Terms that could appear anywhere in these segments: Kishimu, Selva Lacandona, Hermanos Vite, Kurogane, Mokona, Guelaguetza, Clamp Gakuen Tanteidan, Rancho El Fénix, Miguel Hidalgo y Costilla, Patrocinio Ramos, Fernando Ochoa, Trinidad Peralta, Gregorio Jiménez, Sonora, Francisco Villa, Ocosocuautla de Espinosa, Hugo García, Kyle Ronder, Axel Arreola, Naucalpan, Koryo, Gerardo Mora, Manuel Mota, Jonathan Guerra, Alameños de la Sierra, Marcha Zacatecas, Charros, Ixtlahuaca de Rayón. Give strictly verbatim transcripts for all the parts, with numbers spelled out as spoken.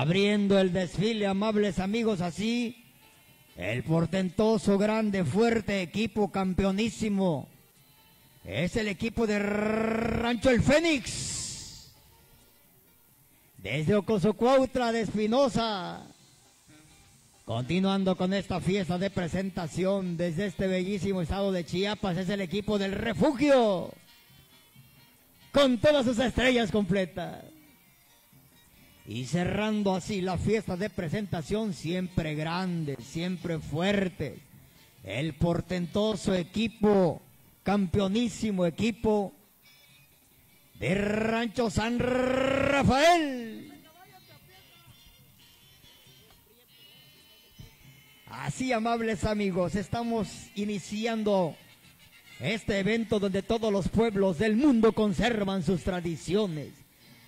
abriendo el desfile, amables amigos, así el portentoso, grande, fuerte equipo campeonísimo. Es el equipo de Rancho El Fénix. Desde Ocosocuautla de Espinosa. Continuando con esta fiesta de presentación desde este bellísimo estado de Chiapas, es el equipo del Refugio, con todas sus estrellas completas. Y cerrando así la fiesta de presentación, siempre grande, siempre fuerte, el portentoso equipo, campeonísimo equipo de Rancho San Rafael. Así, amables amigos, estamos iniciando este evento donde todos los pueblos del mundo conservan sus tradiciones.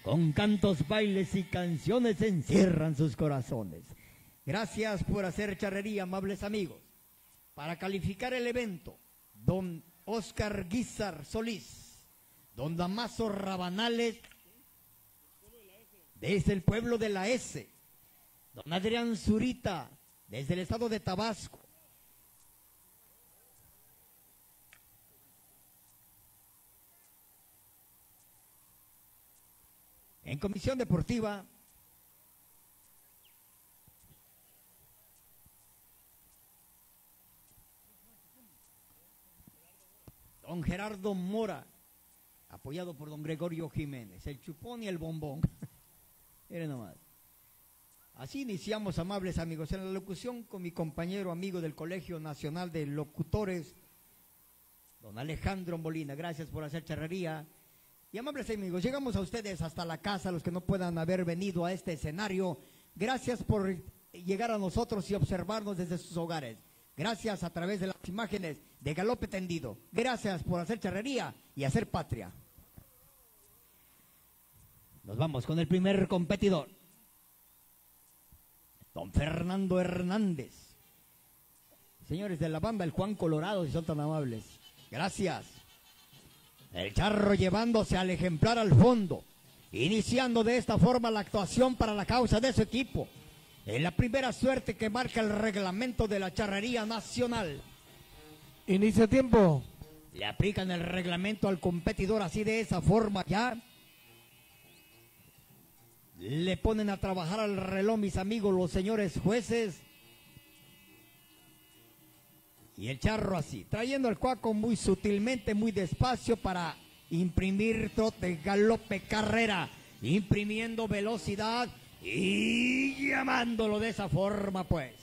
Con cantos, bailes y canciones encierran sus corazones. Gracias por hacer charrería, amables amigos. Para calificar el evento, don Óscar Guizar Solís, don Damaso Rabanales, desde el pueblo de la S, don Adrián Zurita, desde el estado de Tabasco. En comisión deportiva, don Gerardo Mora, apoyado por don Gregorio Jiménez, el chupón y el bombón. Miren nomás. Así iniciamos, amables amigos, en la locución con mi compañero amigo del Colegio Nacional de Locutores, don Alejandro Molina. Gracias por hacer charrería. Y amables amigos, llegamos a ustedes hasta la casa, los que no puedan haber venido a este escenario. Gracias por llegar a nosotros y observarnos desde sus hogares. Gracias a través de las imágenes de Galope Tendido. Gracias por hacer charrería y hacer patria. Nos vamos con el primer competidor, don Fernando Hernández. Señores de la banda, el Juan Colorado, si son tan amables. Gracias. El charro llevándose al ejemplar al fondo, iniciando de esta forma la actuación para la causa de su equipo. En la primera suerte que marca el reglamento de la charrería nacional. Inicia tiempo. Le aplican el reglamento al competidor así de esa forma ya. Le ponen a trabajar al reloj, mis amigos, los señores jueces. Y el charro así, trayendo el cuaco muy sutilmente, muy despacio para imprimir trote, galope, carrera, imprimiendo velocidad y llamándolo de esa forma, pues.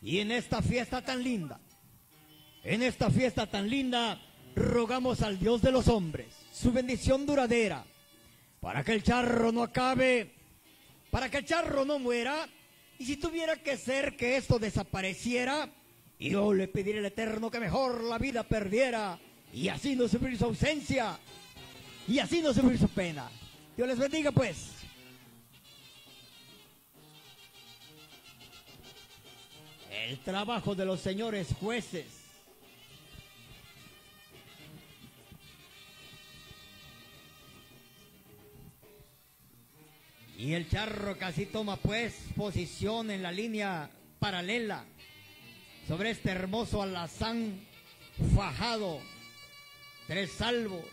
Y en esta fiesta tan linda, en esta fiesta tan linda, rogamos al Dios de los hombres su bendición duradera, para que el charro no acabe, para que el charro no muera, y si tuviera que ser que esto desapareciera, yo le pediría al Eterno que mejor la vida perdiera, y así no sufrir su ausencia, y así no sufrir su pena. Dios les bendiga, pues. El trabajo de los señores jueces. Y el charro casi toma pues posición en la línea paralela sobre este hermoso alazán fajado, tres salvos.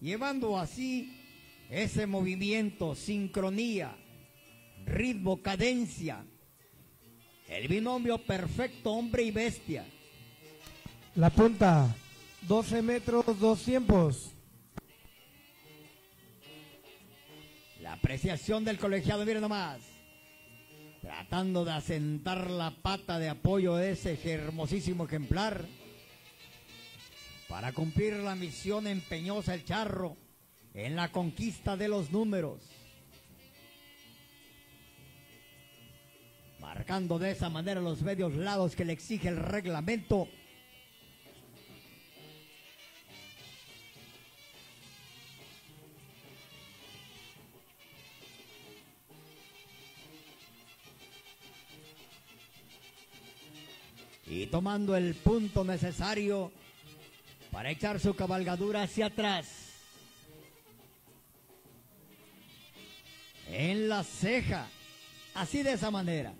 Llevando así ese movimiento, sincronía, ritmo, cadencia, el binomio perfecto hombre y bestia. La punta, doce metros, dos tiempos. La apreciación del colegiado, miren nomás, tratando de asentar la pata de apoyo de ese hermosísimo ejemplar. Para cumplir la misión empeñosa el charro en la conquista de los números. Marcando de esa manera los medios lados que le exige el reglamento. Y tomando el punto necesario para echar su cabalgadura hacia atrás. en la ceja, así de esa manera.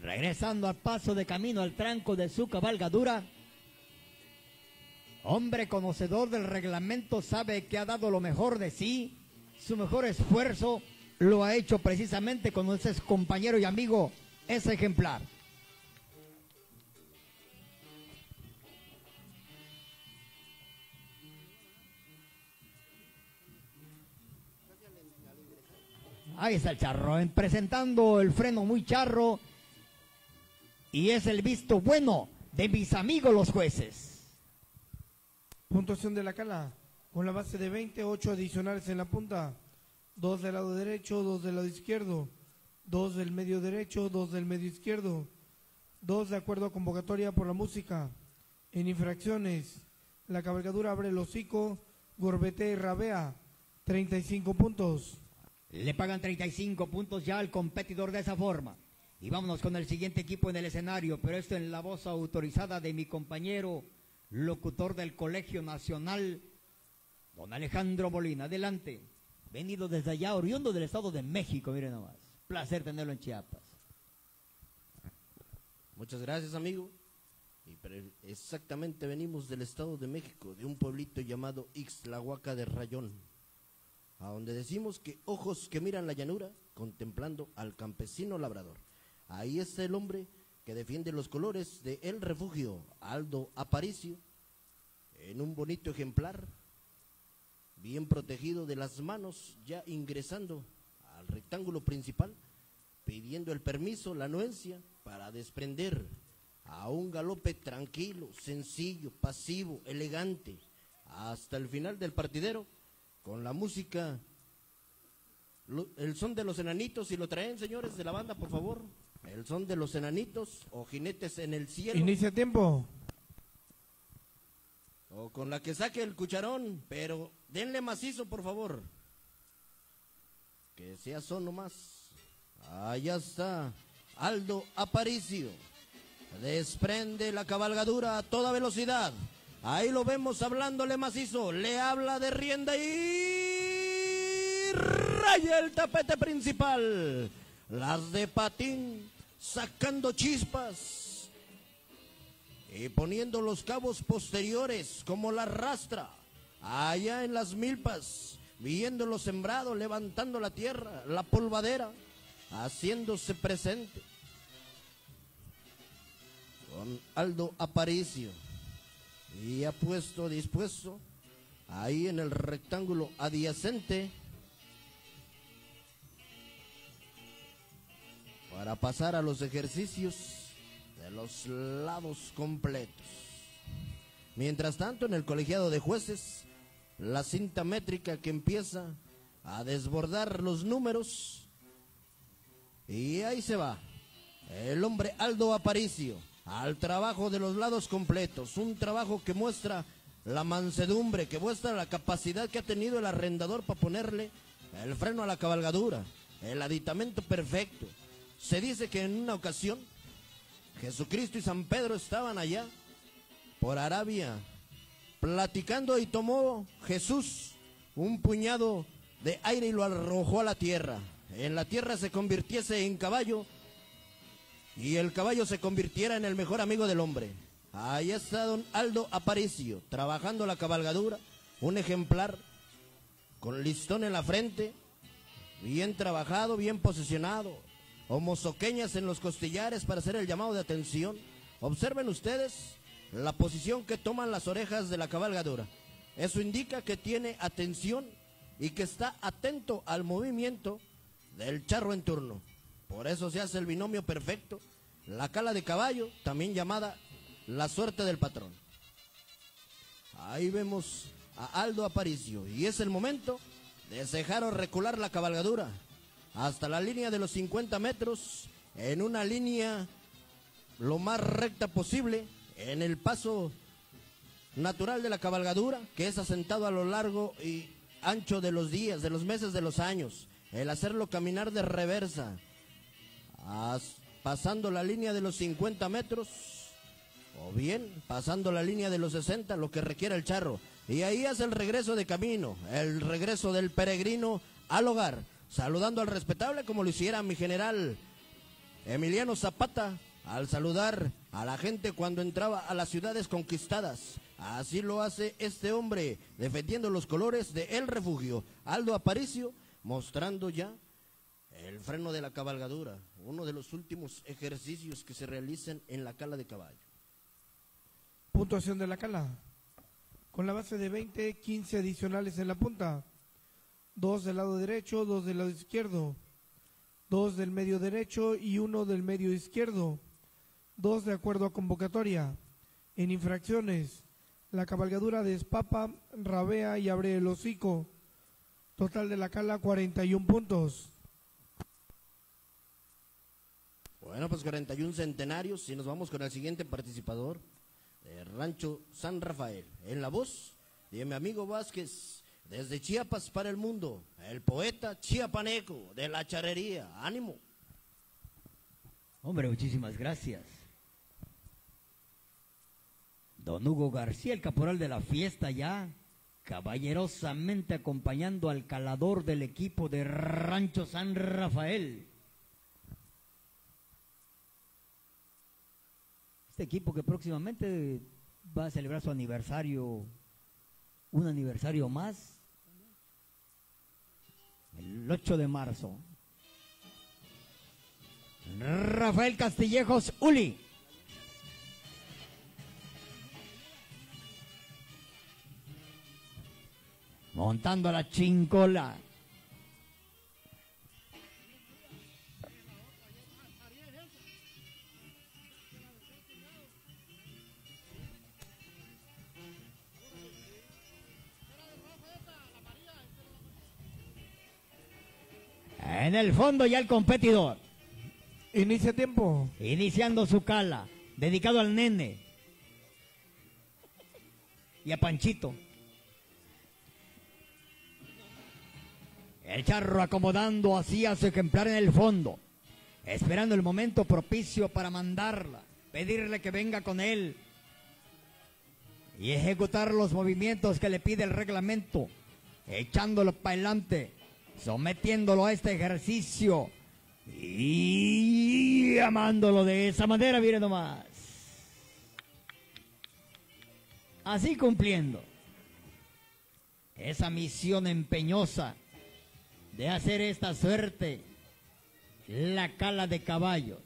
Regresando al paso de camino al tranco de su cabalgadura, hombre conocedor del reglamento sabe que ha dado lo mejor de sí, su mejor esfuerzo lo ha hecho precisamente con ese compañero y amigo, ese ejemplar. Ahí está el charro, presentando el freno muy charro, y es el visto bueno de mis amigos los jueces. Puntuación de la cala, con la base de veintiocho adicionales en la punta, dos del lado derecho, dos del lado izquierdo, dos del medio derecho, dos del medio izquierdo, dos de acuerdo a convocatoria por la música. En infracciones, la cabalgadura abre el hocico, gorbetea y rabea, treinta y cinco puntos. Le pagan treinta y cinco puntos ya al competidor de esa forma. Y vámonos con el siguiente equipo en el escenario, pero esto en la voz autorizada de mi compañero, locutor del Colegio Nacional, don Alejandro Molina. Adelante, venido desde allá, oriundo del Estado de México, miren nomás. Placer tenerlo en Chiapas. Muchas gracias, amigo. Y exactamente venimos del Estado de México, de un pueblito llamado Ixtlahuaca de Rayón, a donde decimos que ojos que miran la llanura, contemplando al campesino labrador. Ahí está el hombre que defiende los colores de El Refugio, Aldo Aparicio, en un bonito ejemplar, bien protegido de las manos, ya ingresando al rectángulo principal, pidiendo el permiso, la anuencia, para desprender a un galope tranquilo, sencillo, pasivo, elegante, hasta el final del partidero, con la música, lo, el son de los enanitos, si lo traen, señores de la banda, por favor, el son de los enanitos o jinetes en el cielo. Inicia tiempo. O con la que saque el cucharón, pero denle macizo, por favor. Que sea son nomás. Allá está Aldo Aparicio. Desprende la cabalgadura a toda velocidad. Ahí lo vemos hablándole macizo, le habla de rienda y raya el tapete principal. Las de patín sacando chispas y poniendo los cabos posteriores como la rastra. Allá en las milpas, viendo los sembrados, levantando la tierra, la polvadera, haciéndose presente. Con Aldo Aparicio. Y ha puesto, dispuesto, ahí en el rectángulo adyacente para pasar a los ejercicios de los lados completos. Mientras tanto, en el colegiado de jueces, la cinta métrica que empieza a desbordar los números. Y ahí se va el hombre Aldo Aparicio al trabajo de los lados completos, un trabajo que muestra la mansedumbre, que muestra la capacidad que ha tenido el arrendador para ponerle el freno a la cabalgadura, el aditamento perfecto. Se dice que en una ocasión Jesucristo y San Pedro estaban allá por Arabia platicando y tomó Jesús un puñado de aire y lo arrojó a la tierra. En la tierra se convirtiese en caballo y el caballo se convirtiera en el mejor amigo del hombre. Ahí está don Aldo Aparicio, trabajando la cabalgadura, un ejemplar, con listón en la frente, bien trabajado, bien posicionado, homozoqueñas en los costillares para hacer el llamado de atención. Observen ustedes la posición que toman las orejas de la cabalgadura. Eso indica que tiene atención y que está atento al movimiento del charro en turno. Por eso se hace el binomio perfecto, la cala de caballo, también llamada la suerte del patrón. Ahí vemos a Aldo Aparicio y es el momento de cejar o recular la cabalgadura hasta la línea de los cincuenta metros, en una línea lo más recta posible, en el paso natural de la cabalgadura, que es asentado a lo largo y ancho de los días, de los meses, de los años, el hacerlo caminar de reversa, pasando la línea de los cincuenta metros, o bien pasando la línea de los sesenta, lo que requiera el charro. Y ahí hace el regreso de camino, el regreso del peregrino al hogar, saludando al respetable como lo hiciera mi general Emiliano Zapata al saludar a la gente cuando entraba a las ciudades conquistadas. Así lo hace este hombre, defendiendo los colores de El Refugio, Aldo Aparicio, mostrando ya el freno de la cabalgadura, uno de los últimos ejercicios que se realizan en la cala de caballo. Puntuación de la cala, con la base de veinte, quince adicionales en la punta, dos del lado derecho, dos del lado izquierdo, dos del medio derecho y uno del medio izquierdo, dos de acuerdo a convocatoria. En infracciones, la cabalgadura despapa, rabea y abre el hocico. Total de la cala, cuarenta y uno puntos. Bueno, pues cuarenta y uno centenarios. Y nos vamos con el siguiente participador de Rancho San Rafael. En la voz de mi amigo Vázquez, desde Chiapas para el mundo, el poeta chiapaneco de la charrería. ¡Ánimo! Hombre, muchísimas gracias. Don Hugo García, el caporal de la fiesta ya, caballerosamente acompañando al calador del equipo de Rancho San Rafael. Este equipo que próximamente va a celebrar su aniversario, un aniversario más, el ocho de marzo. Rafael Castillejos, Uli. Montando a la chincola. En el fondo ya el competidor. Inicia tiempo. Iniciando su cala, dedicado al nene y a Panchito. El charro acomodando así a su ejemplar en el fondo, esperando el momento propicio para mandarla, pedirle que venga con él y ejecutar los movimientos que le pide el reglamento, echándolo para adelante, sometiéndolo a este ejercicio y amándolo de esa manera, mire nomás. Así cumpliendo esa misión empeñosa de hacer esta suerte la cala de caballo,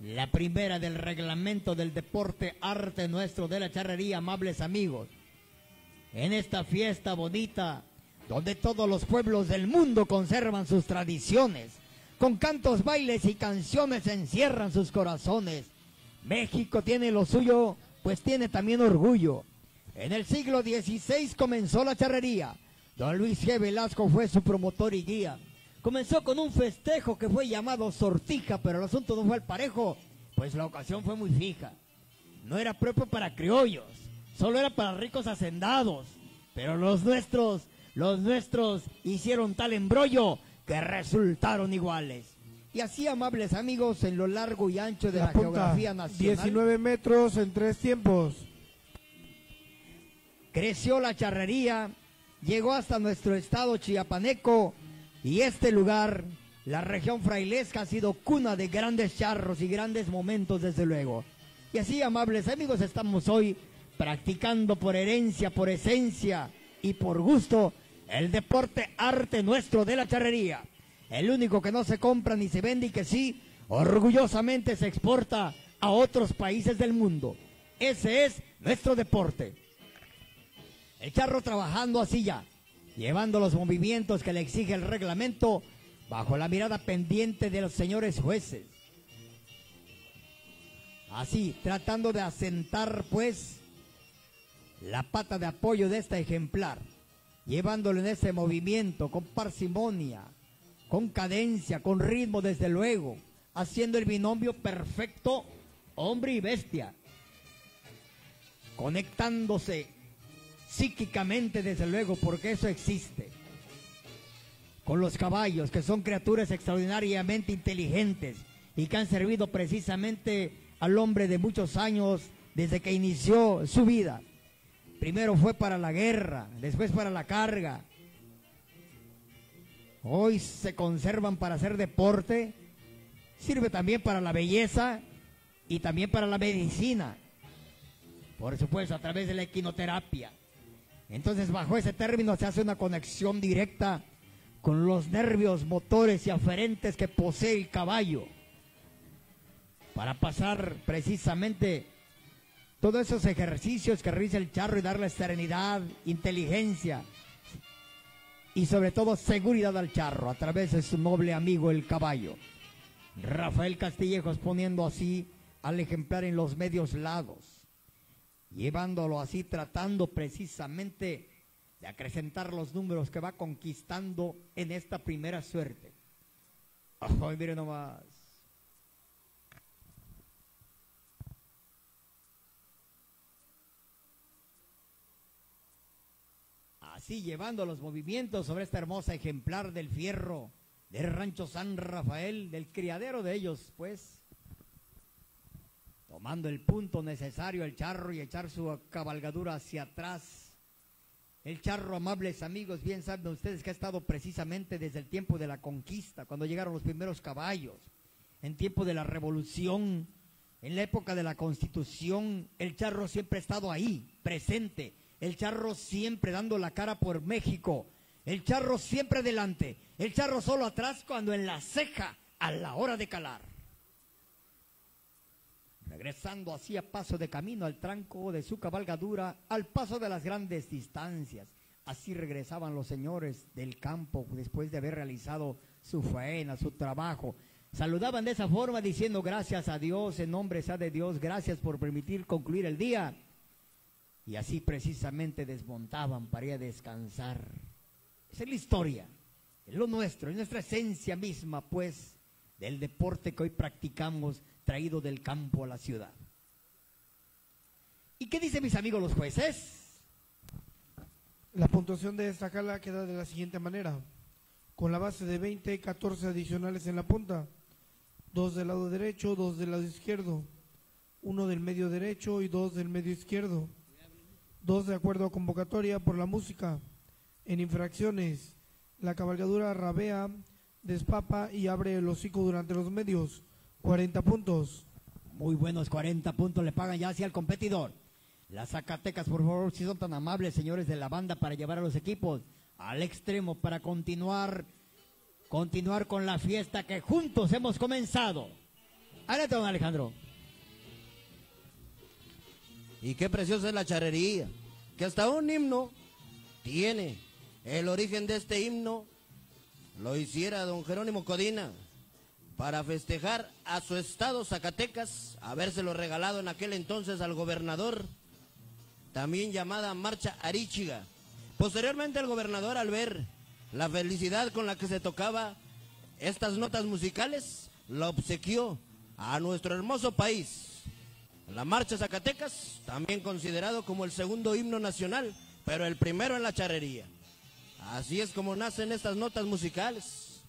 la primera del reglamento del deporte arte nuestro de la charrería, amables amigos, en esta fiesta bonita donde todos los pueblos del mundo conservan sus tradiciones, con cantos, bailes y canciones encierran sus corazones. México tiene lo suyo, pues tiene también orgullo. En el siglo dieciséis comenzó la charrería. Don Luis G. Velasco fue su promotor y guía. Comenzó con un festejo que fue llamado sortija, pero el asunto no fue al parejo, pues la ocasión fue muy fija. No era propio para criollos, solo era para ricos hacendados. Pero los nuestros, los nuestros hicieron tal embrollo que resultaron iguales. Y así, amables amigos, en lo largo y ancho de la, la punta, geografía nacional. diecinueve metros en tres tiempos. Creció la charrería. Llegó hasta nuestro estado chiapaneco y este lugar, la región frailesca, ha sido cuna de grandes charros y grandes momentos, desde luego. Y así, amables amigos, estamos hoy practicando por herencia, por esencia y por gusto el deporte arte nuestro de la charrería. El único que no se compra ni se vende y que sí, orgullosamente se exporta a otros países del mundo. Ese es nuestro deporte. El charro trabajando así ya, llevando los movimientos que le exige el reglamento bajo la mirada pendiente de los señores jueces. Así, tratando de asentar pues la pata de apoyo de este ejemplar, llevándolo en ese movimiento con parsimonia, con cadencia, con ritmo desde luego, haciendo el binomio perfecto hombre y bestia, conectándose psíquicamente, desde luego, porque eso existe, con los caballos, que son criaturas extraordinariamente inteligentes y que han servido precisamente al hombre de muchos años desde que inició su vida. Primero fue para la guerra, después para la carga. Hoy se conservan para hacer deporte, sirve también para la belleza y también para la medicina. Por supuesto, a través de la equinoterapia. Entonces, bajo ese término se hace una conexión directa con los nervios, motores y aferentes que posee el caballo, para pasar precisamente todos esos ejercicios que realiza el charro y darle serenidad, inteligencia y sobre todo seguridad al charro a través de su noble amigo el caballo. Rafael Castillejos poniendo así al ejemplar en los medios lados, llevándolo así, tratando precisamente de acrecentar los números que va conquistando en esta primera suerte. Oh, miren nomás. Así llevando los movimientos sobre esta hermosa ejemplar del fierro del Rancho San Rafael, del criadero de ellos, pues. Tomando el punto necesario el charro y echar su cabalgadura hacia atrás. El charro, amables amigos, bien saben ustedes que ha estado precisamente desde el tiempo de la conquista, cuando llegaron los primeros caballos, en tiempo de la revolución, en la época de la Constitución. El charro siempre ha estado ahí, presente. El charro siempre dando la cara por México, el charro siempre delante, el charro solo atrás cuando en la ceja a la hora de calar. Regresando así a paso de camino al tranco de su cabalgadura, al paso de las grandes distancias. Así regresaban los señores del campo después de haber realizado su faena, su trabajo. Saludaban de esa forma diciendo gracias a Dios, en nombre sea de Dios, gracias por permitir concluir el día. Y así precisamente desmontaban para ir a descansar. Esa es la historia, es lo nuestro, es nuestra esencia misma, pues, del deporte que hoy practicamos, traído del campo a la ciudad. ¿Y qué dicen mis amigos los jueces? La puntuación de esta cala queda de la siguiente manera: con la base de veinte, catorce adicionales en la punta, dos del lado derecho, dos del lado izquierdo, uno del medio derecho y dos del medio izquierdo. Dos de acuerdo a convocatoria por la música. En infracciones, la cabalgadura rabea, despapa y abre el hocico durante los medios. cuarenta puntos. Muy buenos cuarenta puntos le pagan ya hacia el competidor. Las Zacatecas, por favor, si son tan amables, señores de la banda, para llevar a los equipos al extremo, para continuar, continuar con la fiesta que juntos hemos comenzado. Adelante, don Alejandro. Y qué preciosa es la charrería, que hasta un himno tiene. El origen de este himno lo hiciera don Jerónimo Codina para festejar a su estado Zacatecas, habérselo regalado en aquel entonces al gobernador, también llamada Marcha Aríchiga. Posteriormente el gobernador, al ver la felicidad con la que se tocaba estas notas musicales, la obsequió a nuestro hermoso país. La Marcha Zacatecas, también considerado como el segundo himno nacional, pero el primero en la charrería. Así es como nacen estas notas musicales.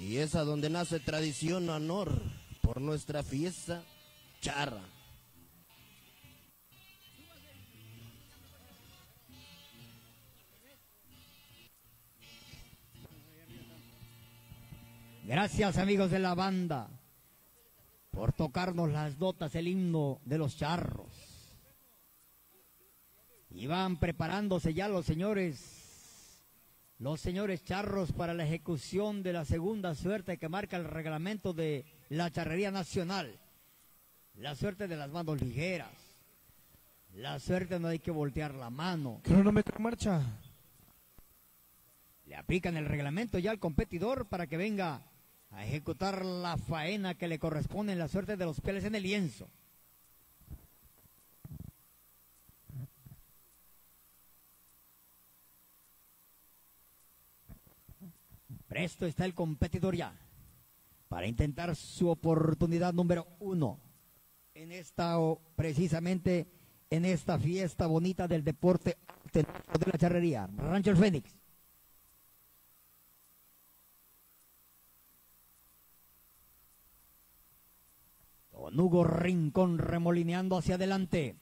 Y es a donde nace tradición, honor por nuestra fiesta charra. Gracias, amigos de la banda, por tocarnos las notas, el himno de los charros. Y van preparándose ya los señores, los señores charros para la ejecución de la segunda suerte que marca el reglamento de la charrería nacional. La suerte de las manos ligeras, la suerte no hay que voltear la mano. Cronómetro en marcha. Le aplican el reglamento ya al competidor para que venga a ejecutar la faena que le corresponde en la suerte de los pieles en el lienzo. Presto está el competidor ya para intentar su oportunidad número uno en esta, o precisamente en esta fiesta bonita del deporte de la charrería, Rancho El Fénix. con Hugo Rincón remolineando hacia adelante.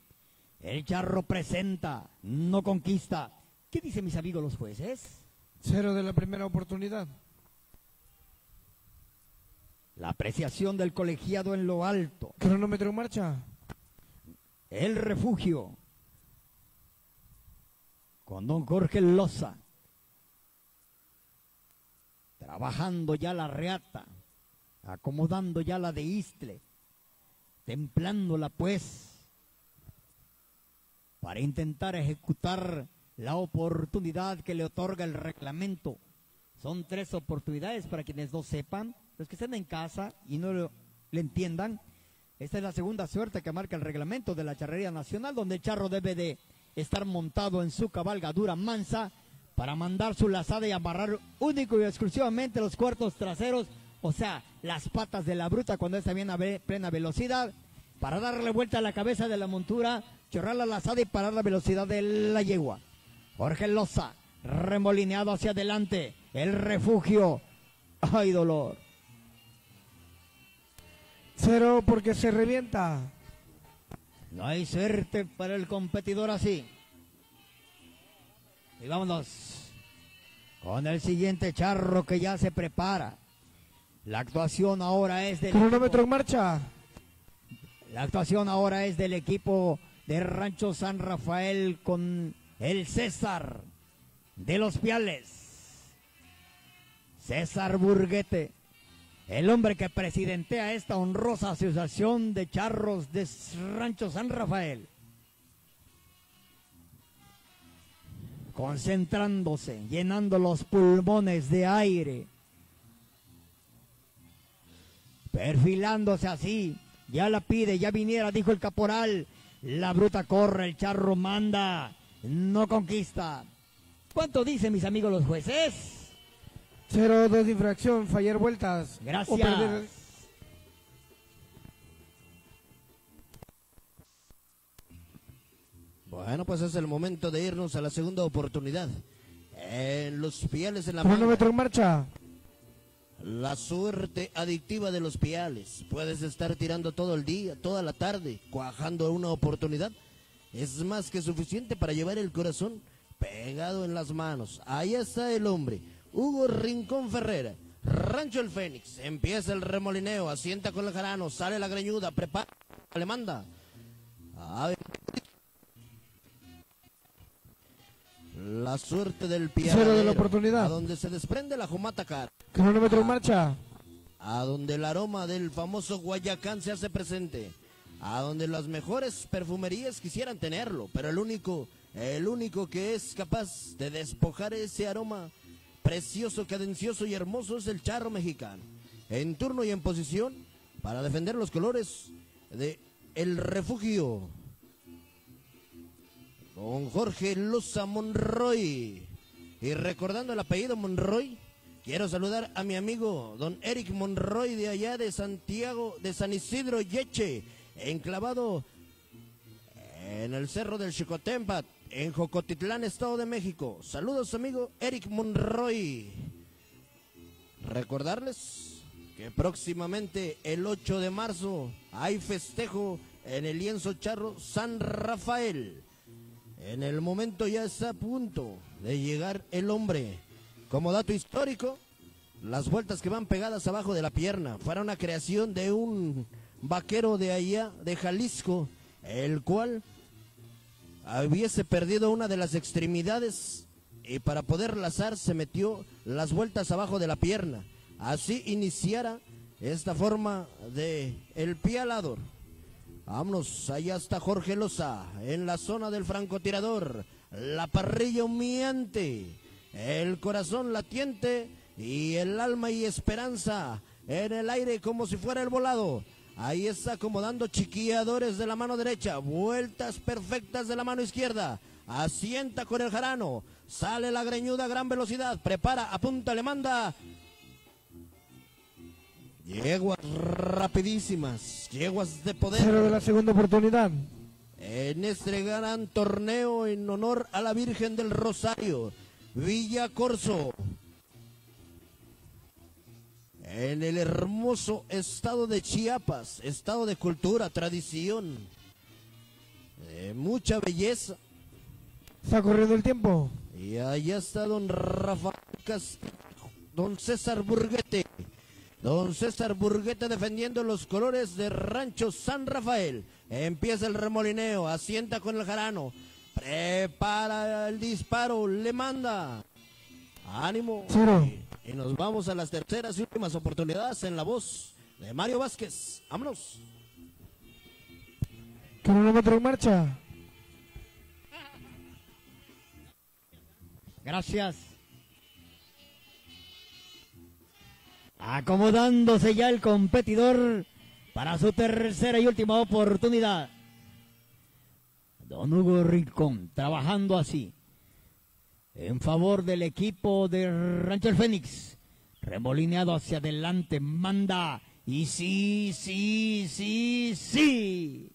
El charro presenta, no conquista. ¿Qué dicen mis amigos los jueces? Cero de la primera oportunidad. La apreciación del colegiado en lo alto. Cronómetro en marcha. El Refugio, con don Jorge Loza, trabajando ya la reata, acomodando ya la de Ixtle, templándola pues, para intentar ejecutar la oportunidad que le otorga el reglamento. Son tres oportunidades para quienes no sepan, los que estén en casa y no lo, le entiendan. Esta es la segunda suerte que marca el reglamento de la charrería nacional, donde el charro debe de estar montado en su cabalgadura mansa para mandar su lazada y amarrar único y exclusivamente los cuartos traseros, o sea, las patas de la bruta cuando está bien a plena velocidad, para darle vuelta a la cabeza de la montura, chorrar la lazada y parar la velocidad de la yegua. Jorge Loza, remolineado hacia adelante, el Refugio. ¡Ay, dolor! Cero porque se revienta. No hay suerte para el competidor así. Y vámonos con el siguiente charro que ya se prepara. La actuación ahora es del... Cronómetro en marcha. La actuación ahora es del equipo de Rancho San Rafael con el César de los Piales. César Burguete, el hombre que presidentea esta honrosa asociación de charros de Rancho San Rafael. Concentrándose, llenando los pulmones de aire. Perfilándose así, ya la pide, ya viniera, dijo el caporal. La bruta corre, el charro manda, no conquista. ¿Cuánto dicen mis amigos los jueces? Cero de infracción, fallar vueltas. Gracias. Perder... Bueno, pues es el momento de irnos a la segunda oportunidad. En los Piales en la mano. Cronómetro en marcha. La suerte adictiva de los Piales. Puedes estar tirando todo el día, toda la tarde, cuajando una oportunidad. Es más que suficiente para llevar el corazón pegado en las manos. Ahí está el hombre. Hugo Rincón Ferrera, Rancho El Fénix, empieza el remolineo, asienta con el jarano, sale la greñuda, prepara, le manda. A ver. La suerte del piadero. Cero de la oportunidad. A donde se desprende la jumata car. Cronómetro en marcha. A donde el aroma del famoso Guayacán se hace presente. A donde las mejores perfumerías quisieran tenerlo, pero el único, el único que es capaz de despojar ese aroma precioso, cadencioso y hermoso es el charro mexicano. En turno y en posición para defender los colores de El Refugio. Don Jorge Loza Monroy. Y recordando el apellido Monroy, quiero saludar a mi amigo don Eric Monroy de allá de Santiago, de San Isidro Yeche, enclavado en el cerro del Chicotempa, en Jocotitlán, Estado de México. Saludos, amigo Eric Monroy. Recordarles que próximamente el ocho de marzo hay festejo en el lienzo charro San Rafael. En el momento ya está a punto de llegar el hombre. Como dato histórico, las vueltas que van pegadas abajo de la pierna fueron una creación de un vaquero de allá, de Jalisco, el cual hubiese perdido una de las extremidades y para poder lazar se metió las vueltas abajo de la pierna. Así iniciara esta forma de el pialador. Vámonos, allá está Jorge Loza en la zona del francotirador. La parrilla humeante, el corazón latiente y el alma y esperanza en el aire como si fuera el volado. Ahí está acomodando chiquilladores de la mano derecha, vueltas perfectas de la mano izquierda, asienta con el jarano, sale la greñuda a gran velocidad, prepara, apunta, le manda. Yeguas rapidísimas, yeguas de poder. Cero de la segunda oportunidad. En este gran torneo en honor a la Virgen del Rosario, Villa Corzo. en el hermoso estado de Chiapas, estado de cultura, tradición, de mucha belleza. Se ha corrido el tiempo. Y allá está don Rafael Castillejos, don César Burguete, don César Burguete defendiendo los colores de Rancho San Rafael. Empieza el remolineo, asienta con el jarano, prepara el disparo, le manda. Ánimo. Cero. Y, y nos vamos a las terceras y últimas oportunidades en la voz de Mario Vázquez. Vámonos. Cronómetro en marcha. Gracias. Acomodándose ya el competidor para su tercera y última oportunidad. Don Hugo Rincón trabajando así en favor del equipo de Rancho El Fénix. Remolineado hacia adelante, manda. Y sí, sí, sí, sí.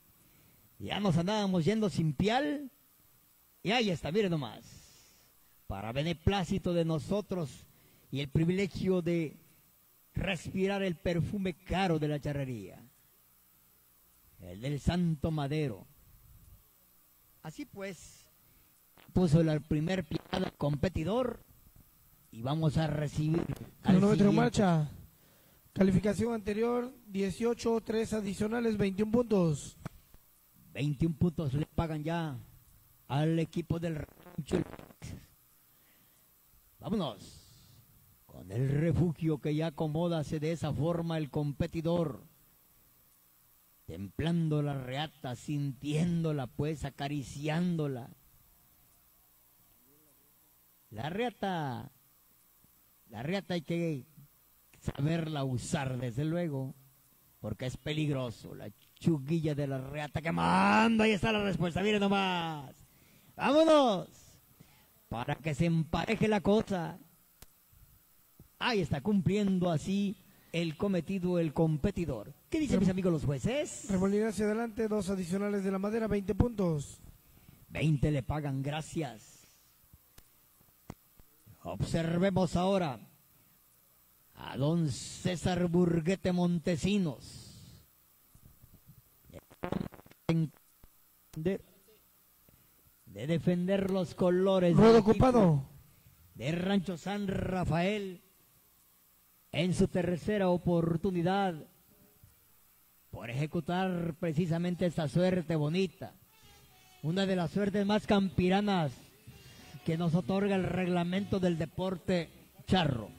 Ya nos andábamos yendo sin pial. Y ahí está, miren nomás. Para beneplácito de nosotros y el privilegio de respirar el perfume caro de la charrería, el del Santo Madero. Así pues, puso la primer picada competidor y vamos a recibir al siguiente. Marcha. Calificación anterior, dieciocho, tres adicionales, veintiún puntos. veintiún puntos le pagan ya al equipo del Rancho. Vámonos con el refugio que ya acomódase de esa forma el competidor, templando la reata, sintiéndola pues, acariciándola. La reata, la reata hay que saberla usar desde luego, porque es peligroso, la chuguilla de la reata que manda. Ahí está la respuesta, miren nomás. Vámonos, para que se empareje la cosa. Ahí está, cumpliendo así el cometido el competidor. ¿Qué dicen Rem mis amigos los jueces? Remolinar hacia adelante, dos adicionales de la madera, veinte puntos. veinte le pagan, gracias. Observemos ahora a don César Burguete Montesinos. De defender los colores del equipo de Rancho San Rafael en su tercera oportunidad por ejecutar precisamente esta suerte bonita. Una de las suertes más campiranas que nos otorga el reglamento del deporte charro.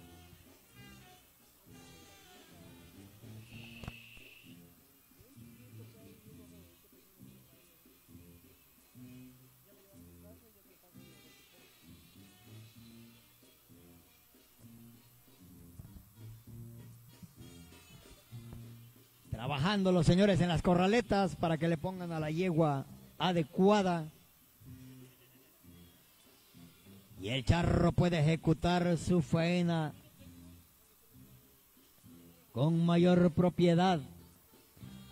Trabajando los señores en las corraletas para que le pongan a la yegua adecuada. Y el charro puede ejecutar su faena con mayor propiedad.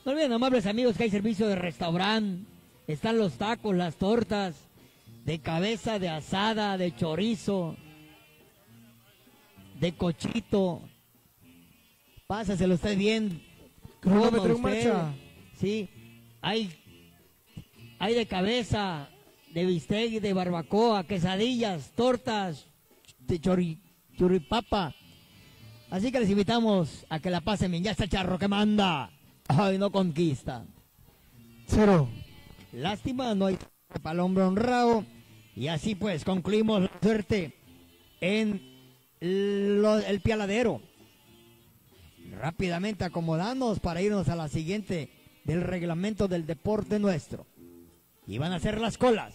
No olviden, amables amigos, que hay servicio de restaurante. Están los tacos, las tortas, de cabeza, de asada, de chorizo, de cochito. Pásaselo usted bien. Cronómetro en marcha. Sí, hay, hay de cabeza, de bistec, de barbacoa, quesadillas, tortas, de chori, churipapa. Así que les invitamos a que la pasen bien. Ya está charro que manda. Ay, no conquista. Cero. Lástima, no hay palombre honrado. Y así pues concluimos la suerte en lo, el pialadero. Rápidamente acomodamos para irnos a la siguiente del reglamento del deporte nuestro. Y van a hacer las colas.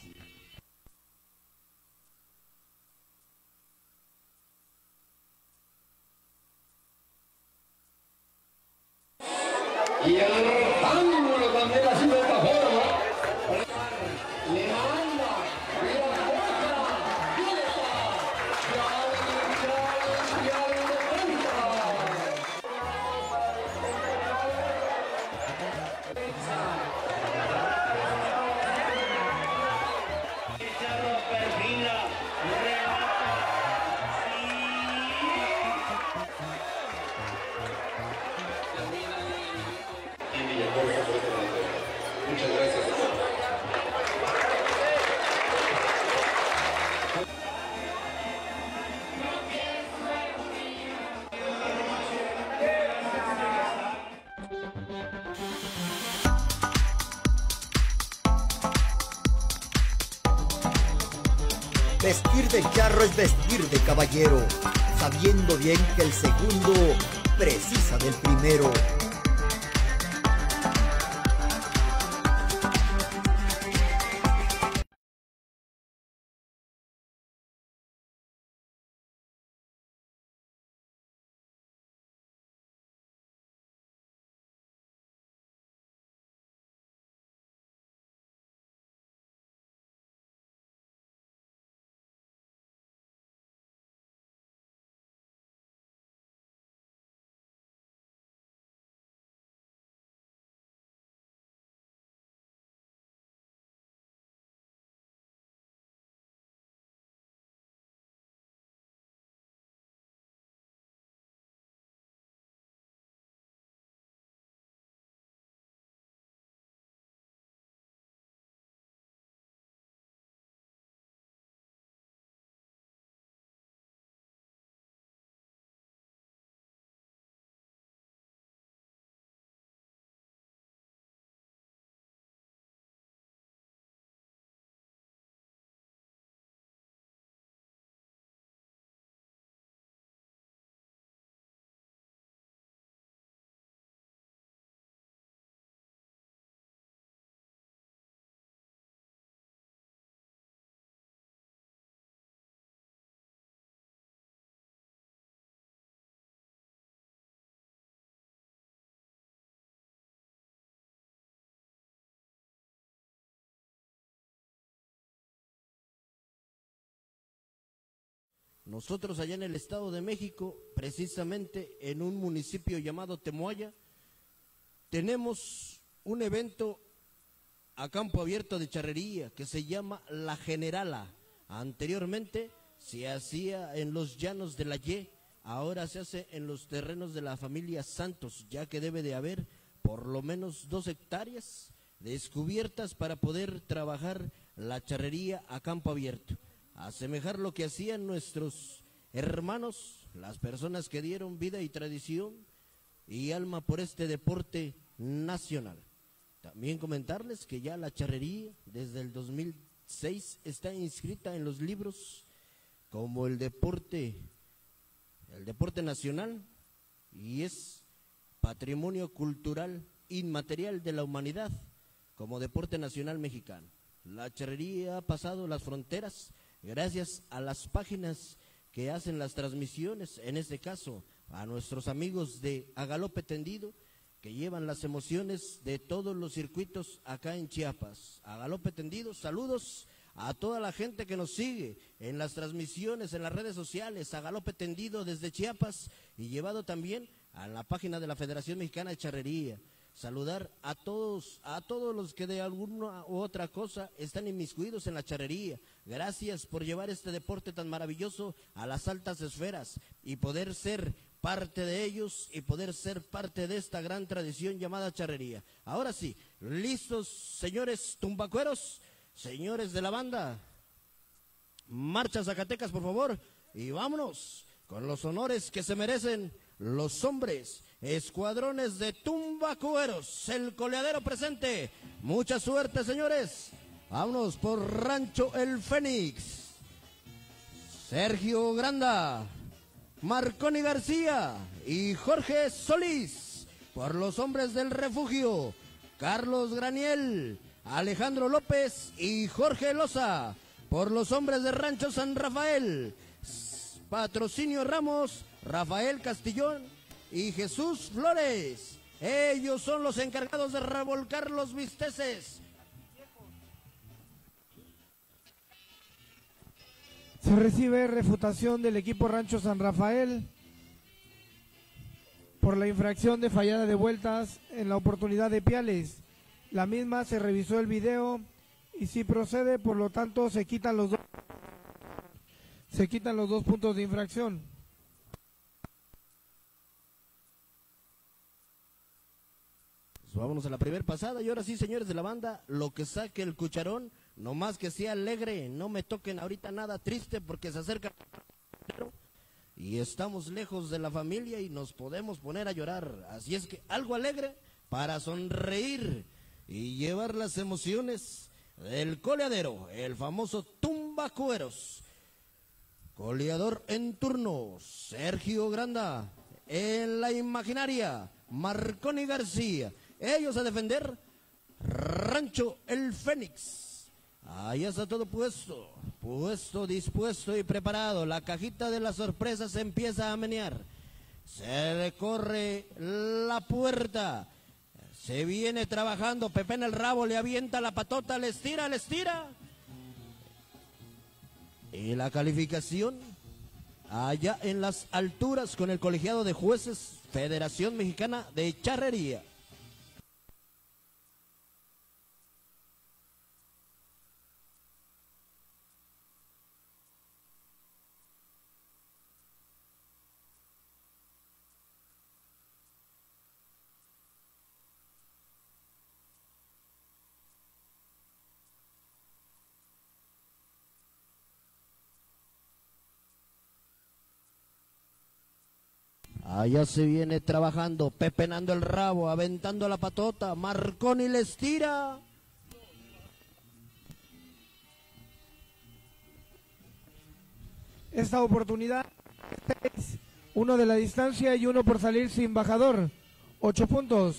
Y el ángulo también ha sido de esta forma. Le manda. Y la boca. ¡Quieta! ¡Ya, ya, ya, ya! Vestir de charro es vestir de caballero, sabiendo bien que el segundo precisa del primero. Nosotros allá en el Estado de México, precisamente en un municipio llamado Temoaya, tenemos un evento a campo abierto de charrería que se llama La Generala. Anteriormente se hacía en los llanos de la Y, ahora se hace en los terrenos de la familia Santos, ya que debe de haber por lo menos dos hectáreas descubiertas para poder trabajar la charrería a campo abierto. Asemejar lo que hacían nuestros hermanos, las personas que dieron vida y tradición y alma por este deporte nacional. También comentarles que ya la charrería desde el dos mil seis está inscrita en los libros como el deporte, el deporte nacional, y es patrimonio cultural inmaterial de la humanidad como deporte nacional mexicano. La charrería ha pasado las fronteras gracias a las páginas que hacen las transmisiones, en este caso a nuestros amigos de A Galope Tendido, que llevan las emociones de todos los circuitos acá en Chiapas. A Galope Tendido, saludos a toda la gente que nos sigue en las transmisiones, en las redes sociales. A Galope Tendido desde Chiapas y llevado también a la página de la Federación Mexicana de Charrería. Saludar a todos, a todos los que de alguna u otra cosa están inmiscuidos en la charrería. Gracias por llevar este deporte tan maravilloso a las altas esferas y poder ser parte de ellos y poder ser parte de esta gran tradición llamada charrería. Ahora sí, listos, señores tumbacueros, señores de la banda. Marcha Zacatecas, por favor, y vámonos con los honores que se merecen los hombres, escuadrones de tumbacueros, el coleadero presente. Mucha suerte, señores. Vámonos por Rancho El Fénix. Sergio Granda, Marconi García y Jorge Solís. Por los hombres del refugio, Carlos Graniel, Alejandro López y Jorge Loza. Por los hombres de Rancho San Rafael, Patrocinio Ramos, Rafael Castillejos y Jesús Flores. Ellos son los encargados de revolcar los bisteces. Se recibe refutación del equipo Rancho San Rafael por la infracción de fallada de vueltas en la oportunidad de Piales. La misma se revisó el video y si procede, por lo tanto se quitan los dos, se quitan los dos puntos de infracción. Vámonos a la primera pasada y ahora sí, señores de la banda, lo que saque el cucharón, nomás que sea alegre, no me toquen ahorita nada triste porque se acerca y estamos lejos de la familia y nos podemos poner a llorar. Así es que algo alegre para sonreír y llevar las emociones del coleadero, el famoso tumbacueros. Goleador en turno, Sergio Granda. En la imaginaria, Marconi García. Ellos a defender, Rancho El Fénix. Ahí está todo puesto, puesto, dispuesto y preparado. La cajita de las sorpresas se empieza a menear. Se recorre la puerta. Se viene trabajando, Pepe en el rabo, le avienta la patota, le estira, le estira. Y la calificación, allá en las alturas con el colegiado de jueces, Federación Mexicana de Charrería. Allá se viene trabajando, pepenando el rabo, aventando la patota, Marconi les tira. Esta oportunidad, seis, uno de la distancia y uno por salir sin bajador, ocho puntos.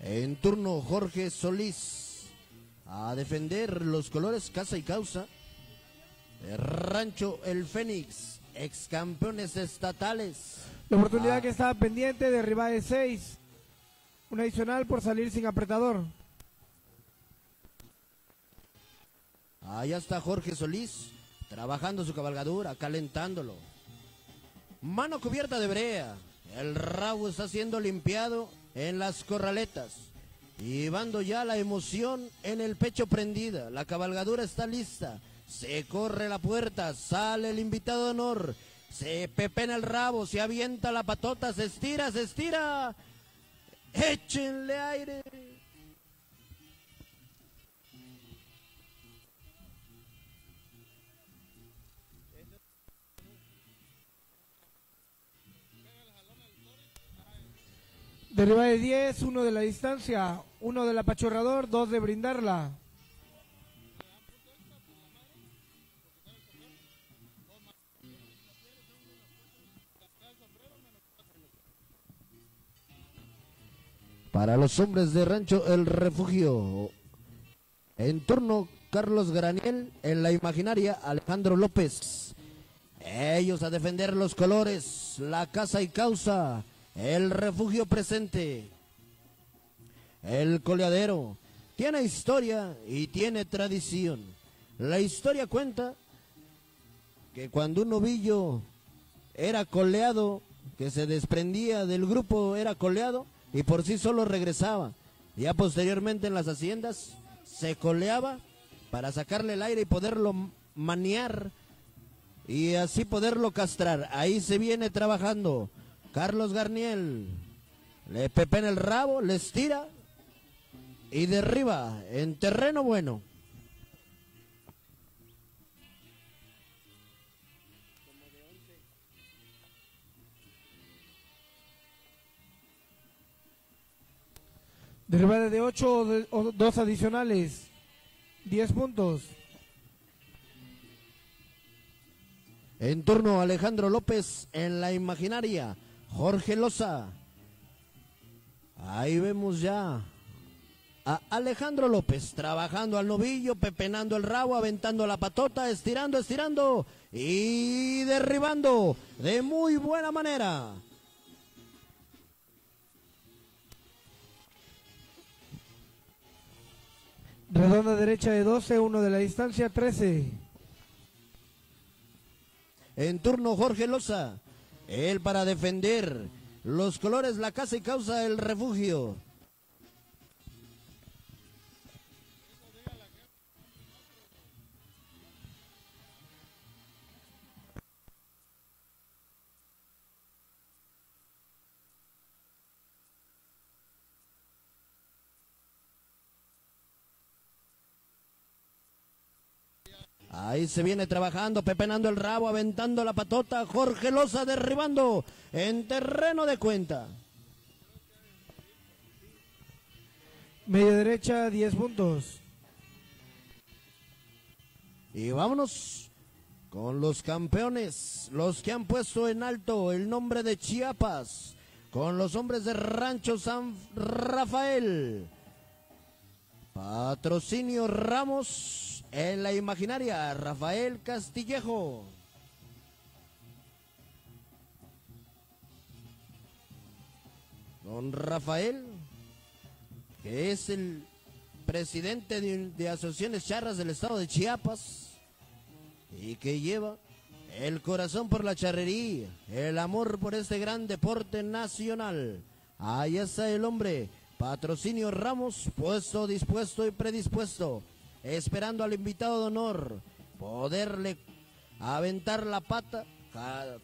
En turno Jorge Solís, a defender los colores Casa y Causa. Rancho El Fénix, ex campeones estatales. La oportunidad ah. que estaba pendiente, derribada de seis. Un adicional por salir sin apretador. Allá está Jorge Solís, trabajando su cabalgadura, calentándolo. Mano cubierta de brea. El rabo está siendo limpiado en las corraletas. Llevando ya la emoción en el pecho prendida. La cabalgadura está lista. Se corre la puerta, sale el invitado de honor, se pepena el rabo, se avienta la patota, se estira, se estira. ¡Échenle aire! Derriba de diez, uno de la distancia, uno del apachorrador, dos de brindarla. Para los hombres de Rancho El Refugio, en turno Carlos Graniel, en la imaginaria Alejandro López. Ellos a defender los colores, la Casa y Causa, El Refugio presente. El coleadero tiene historia y tiene tradición. La historia cuenta que cuando un novillo era coleado, que se desprendía del grupo, era coleado, y por sí solo regresaba. Ya posteriormente en las haciendas se coleaba para sacarle el aire y poderlo manear y así poderlo castrar. Ahí se viene trabajando Carlos Garniel. Le pepena el rabo, le estira y derriba en terreno bueno. Derribada de ocho o dos adicionales, diez puntos. En turno Alejandro López, en la imaginaria Jorge Loza. Ahí vemos ya a Alejandro López trabajando al novillo, pepenando el rabo, aventando la patota, estirando, estirando y derribando de muy buena manera. Redonda derecha de doce, uno de la distancia, trece. En turno Jorge Loza, él para defender los colores, la Casa y Causa, El Refugio. Ahí se viene trabajando, pepenando el rabo, aventando la patota, Jorge Loza derribando en terreno de cuenta. Media derecha, diez puntos. Y vámonos con los campeones, los que han puesto en alto el nombre de Chiapas, con los hombres de Rancho San Rafael. Patrocinio Ramos en la imaginaria, Rafael Castillejo. Don Rafael, que es el presidente de, de Asociaciones Charras del Estado de Chiapas y que lleva el corazón por la charrería, el amor por este gran deporte nacional. Ahí está el hombre, Patrocinio Ramos, puesto, dispuesto y predispuesto, esperando al invitado de honor, poderle aventar la pata,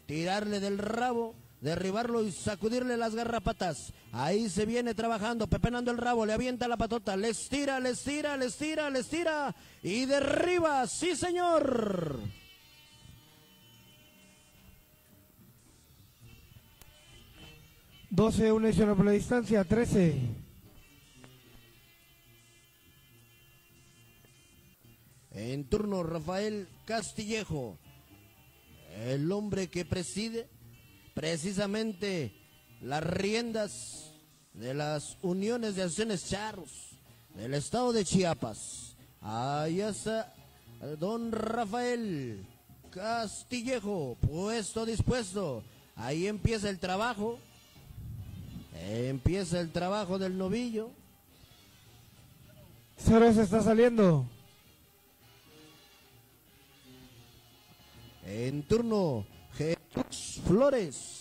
tirarle del rabo, derribarlo y sacudirle las garrapatas. Ahí se viene trabajando, pepenando el rabo, le avienta la patota, le estira, le estira, le estira, le estira y derriba, sí señor. doce, un hecho por la distancia, trece. En turno Rafael Castillejo, el hombre que preside precisamente las riendas de las uniones de asociaciones charros del estado de Chiapas. Ahí está don Rafael Castillejo, puesto, dispuesto. Ahí empieza el trabajo, empieza el trabajo del novillo. Cero se está saliendo. En turno Jesús Flores.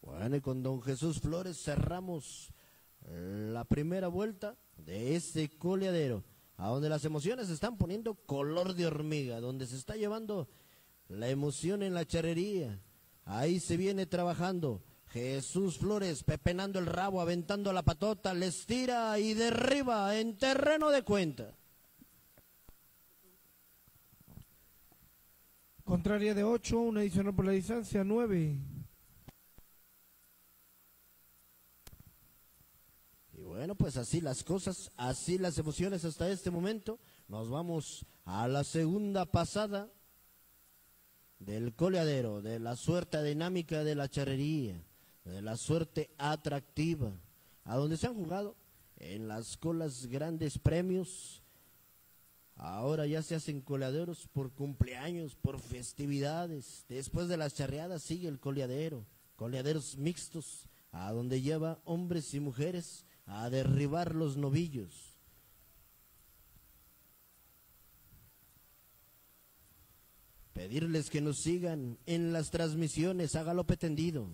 Bueno, y con don Jesús Flores cerramos la primera vuelta de este coleadero, a donde las emociones se están poniendo color de hormiga, donde se está llevando la emoción en la charrería. Ahí se viene trabajando Jesús Flores, pepenando el rabo, aventando la patota, les tira y derriba en terreno de cuenta. Contraria de ocho, una adicional por la distancia, nueve. Bueno, pues así las cosas, así las emociones hasta este momento. Nos vamos a la segunda pasada del coleadero, de la suerte dinámica de la charrería, de la suerte atractiva, a donde se han jugado en las colas grandes premios. Ahora ya se hacen coleaderos por cumpleaños, por festividades. Después de las charreadas sigue el coleadero, coleaderos mixtos, a donde lleva hombres y mujeres a derribar los novillos. Pedirles que nos sigan en las transmisiones a Galope Tendido,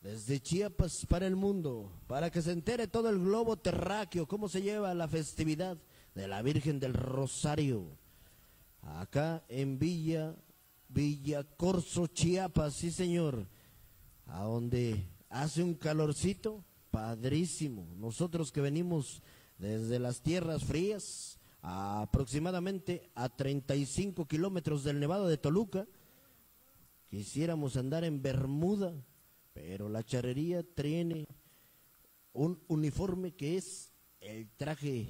desde Chiapas para el mundo, para que se entere todo el globo terráqueo cómo se lleva la festividad de la Virgen del Rosario, acá en Villa, Villa Corzo, Chiapas, sí señor, a donde hace un calorcito padrísimo. Nosotros que venimos desde las tierras frías, a aproximadamente a treinta y cinco kilómetros del Nevado de Toluca, quisiéramos andar en bermuda, pero la charrería tiene un uniforme que es el traje,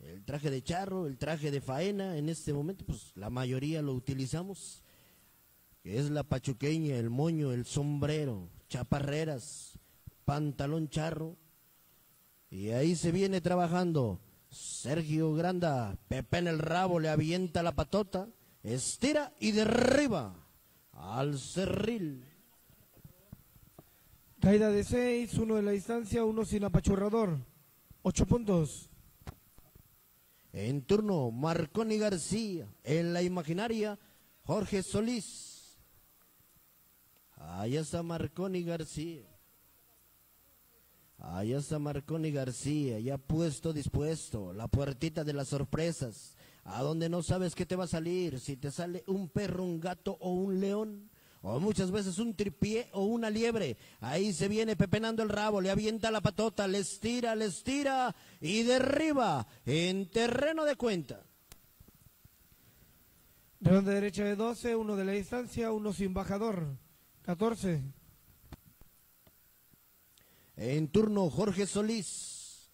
el traje de charro, el traje de faena. En este momento pues la mayoría lo utilizamos, que es la pachuqueña, el moño, el sombrero, chaparreras, pantalón charro. Y ahí se viene trabajando Sergio Granda, Pepe en el rabo, le avienta la patota, estira y derriba al cerril. Caída de seis, uno de la distancia, uno sin apachurrador, ocho puntos. En turno Marconi García, en la imaginaria Jorge Solís. Ahí está Marconi García. Allá está Marconi García, ya puesto, dispuesto, la puertita de las sorpresas, a donde no sabes qué te va a salir, si te sale un perro, un gato o un león, o muchas veces un tripié o una liebre. Ahí se viene pepenando el rabo, le avienta la patota, le estira, le estira y derriba en terreno de cuenta. Redonda derecha de doce, uno de la distancia, uno sin bajador, catorce. En turno Jorge Solís,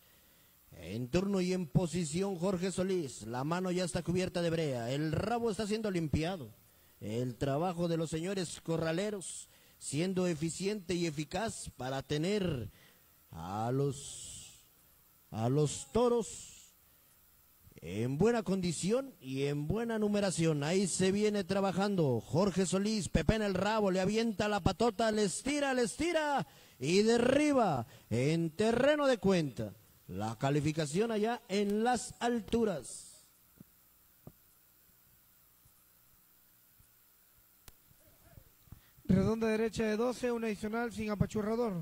en turno y en posición Jorge Solís, la mano ya está cubierta de brea, el rabo está siendo limpiado. El trabajo de los señores corraleros siendo eficiente y eficaz para tener a los, a los toros en buena condición y en buena numeración. Ahí se viene trabajando Jorge Solís, pepena el rabo, le avienta la patota, le estira, le estira y derriba en terreno de cuenta. La calificación allá en las alturas. Redonda derecha de doce, un adicional sin apachurrador.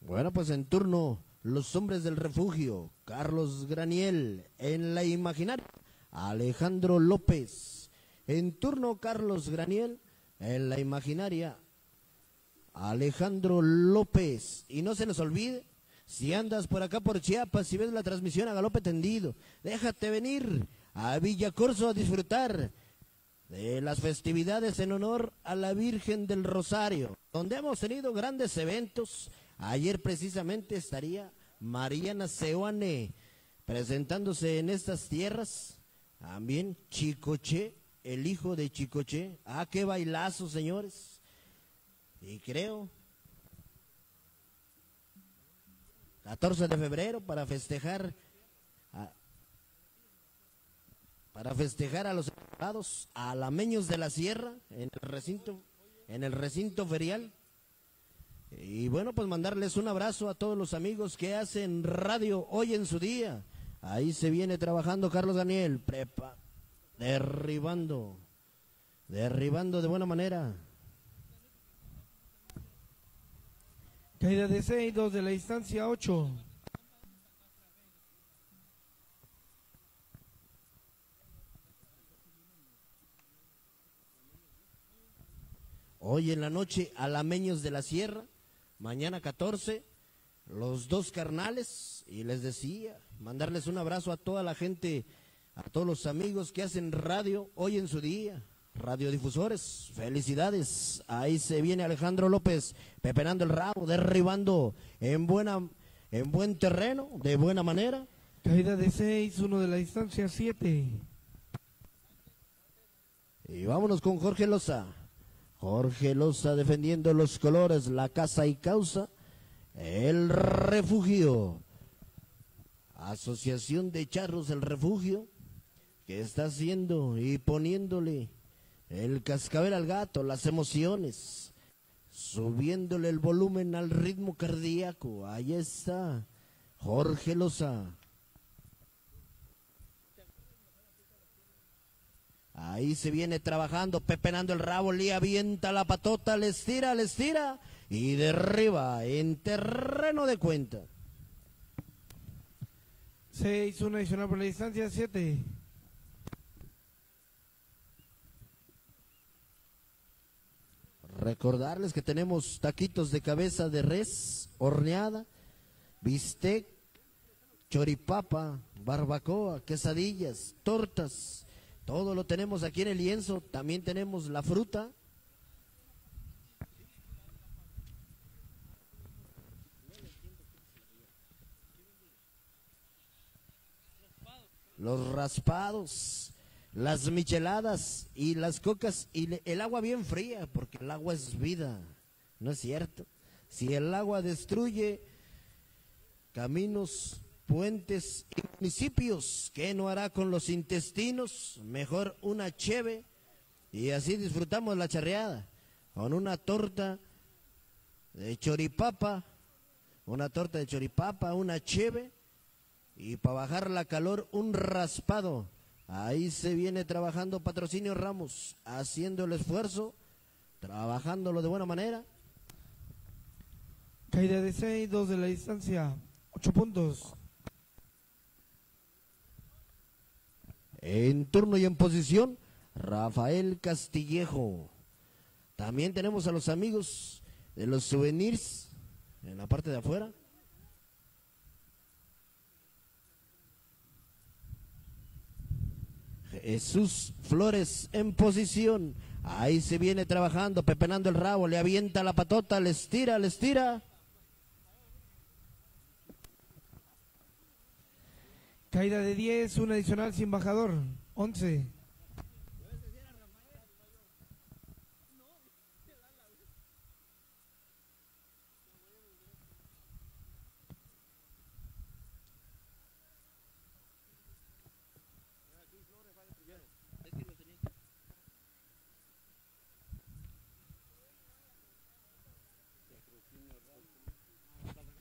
Bueno, pues en turno, los hombres del refugio, Carlos Graniel, en la imaginaria, Alejandro López. En turno, Carlos Graniel, en la imaginaria, Alejandro López. Y no se les olvide, si andas por acá por Chiapas, si ves la transmisión a Galope Tendido, déjate venir a Villa Corzo a disfrutar de las festividades en honor a la Virgen del Rosario, donde hemos tenido grandes eventos. Ayer precisamente estaría Mariana Seoane presentándose en estas tierras, también Chicoche, el hijo de Chicoche. Ah, qué bailazo, señores. Y creo catorce de febrero para festejar a para festejar a los estados alameños de la Sierra en el recinto, en el recinto ferial. Y bueno, pues mandarles un abrazo a todos los amigos que hacen radio hoy en su día. Ahí se viene trabajando Carlos Daniel, prepa, derribando, derribando de buena manera. Caída de seis, dos de la distancia, ocho. Hoy en la noche, Alameños de la Sierra, mañana catorce, los dos carnales, y les decía, mandarles un abrazo a toda la gente, a todos los amigos que hacen radio hoy en su día, radiodifusores, felicidades. Ahí se viene Alejandro López, pepenando el rabo, derribando en, buena, en buen terreno, de buena manera. Caída de seis, uno de la distancia, siete. Y vámonos con Jorge Loza. Jorge Loza defendiendo los colores, la casa y causa, el refugio. Asociación de Charros El Refugio, que está haciendo y poniéndole el cascabel al gato, las emociones, subiéndole el volumen al ritmo cardíaco. Ahí está Jorge Loza. Ahí se viene trabajando, pepenando el rabo, le avienta la patota, le estira, le estira y derriba en terreno de cuenta. seis, uno adicional por la distancia, siete. Recordarles que tenemos taquitos de cabeza de res, horneada, bistec, choripapa, barbacoa, quesadillas, tortas. Todo lo tenemos aquí en el lienzo, también tenemos la fruta. Los raspados, las micheladas y las cocas y el agua bien fría, porque el agua es vida, ¿no es cierto? Si el agua destruye caminos, puentes y municipios, ¿qué no hará con los intestinos? Mejor una cheve y así disfrutamos la charreada, con una torta de choripapa, una torta de choripapa, una cheve y para bajar la calor un raspado. Ahí se viene trabajando Patrocinio Ramos, haciendo el esfuerzo, trabajándolo de buena manera. Caída de seis, dos de la distancia, ocho puntos. En turno y en posición, Rafael Castillejo. También tenemos a los amigos de los souvenirs en la parte de afuera. Jesús Flores en posición. Ahí se viene trabajando, pepenando el rabo, le avienta la patota, le estira, le estira. Caída de diez, un adicional sin bajador, once.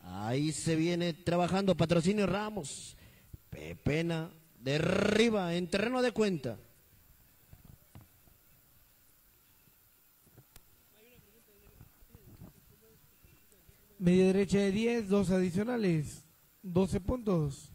Ahí se viene trabajando Patrocinio Ramos. Pepena derriba en terreno de cuenta. Media derecha de diez, dos adicionales, doce puntos.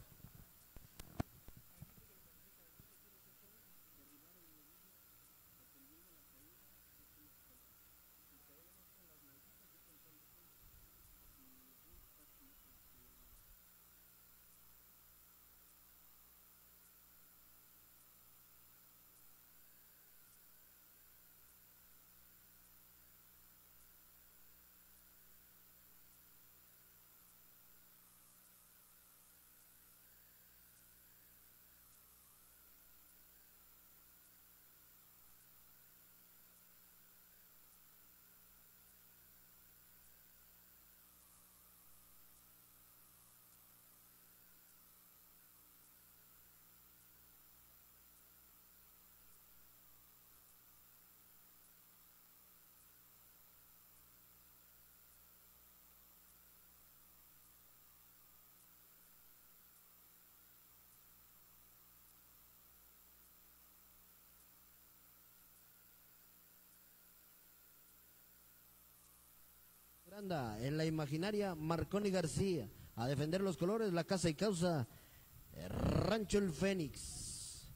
En la imaginaria, Marconi García. A defender los colores, la casa y causa, Rancho El Fénix.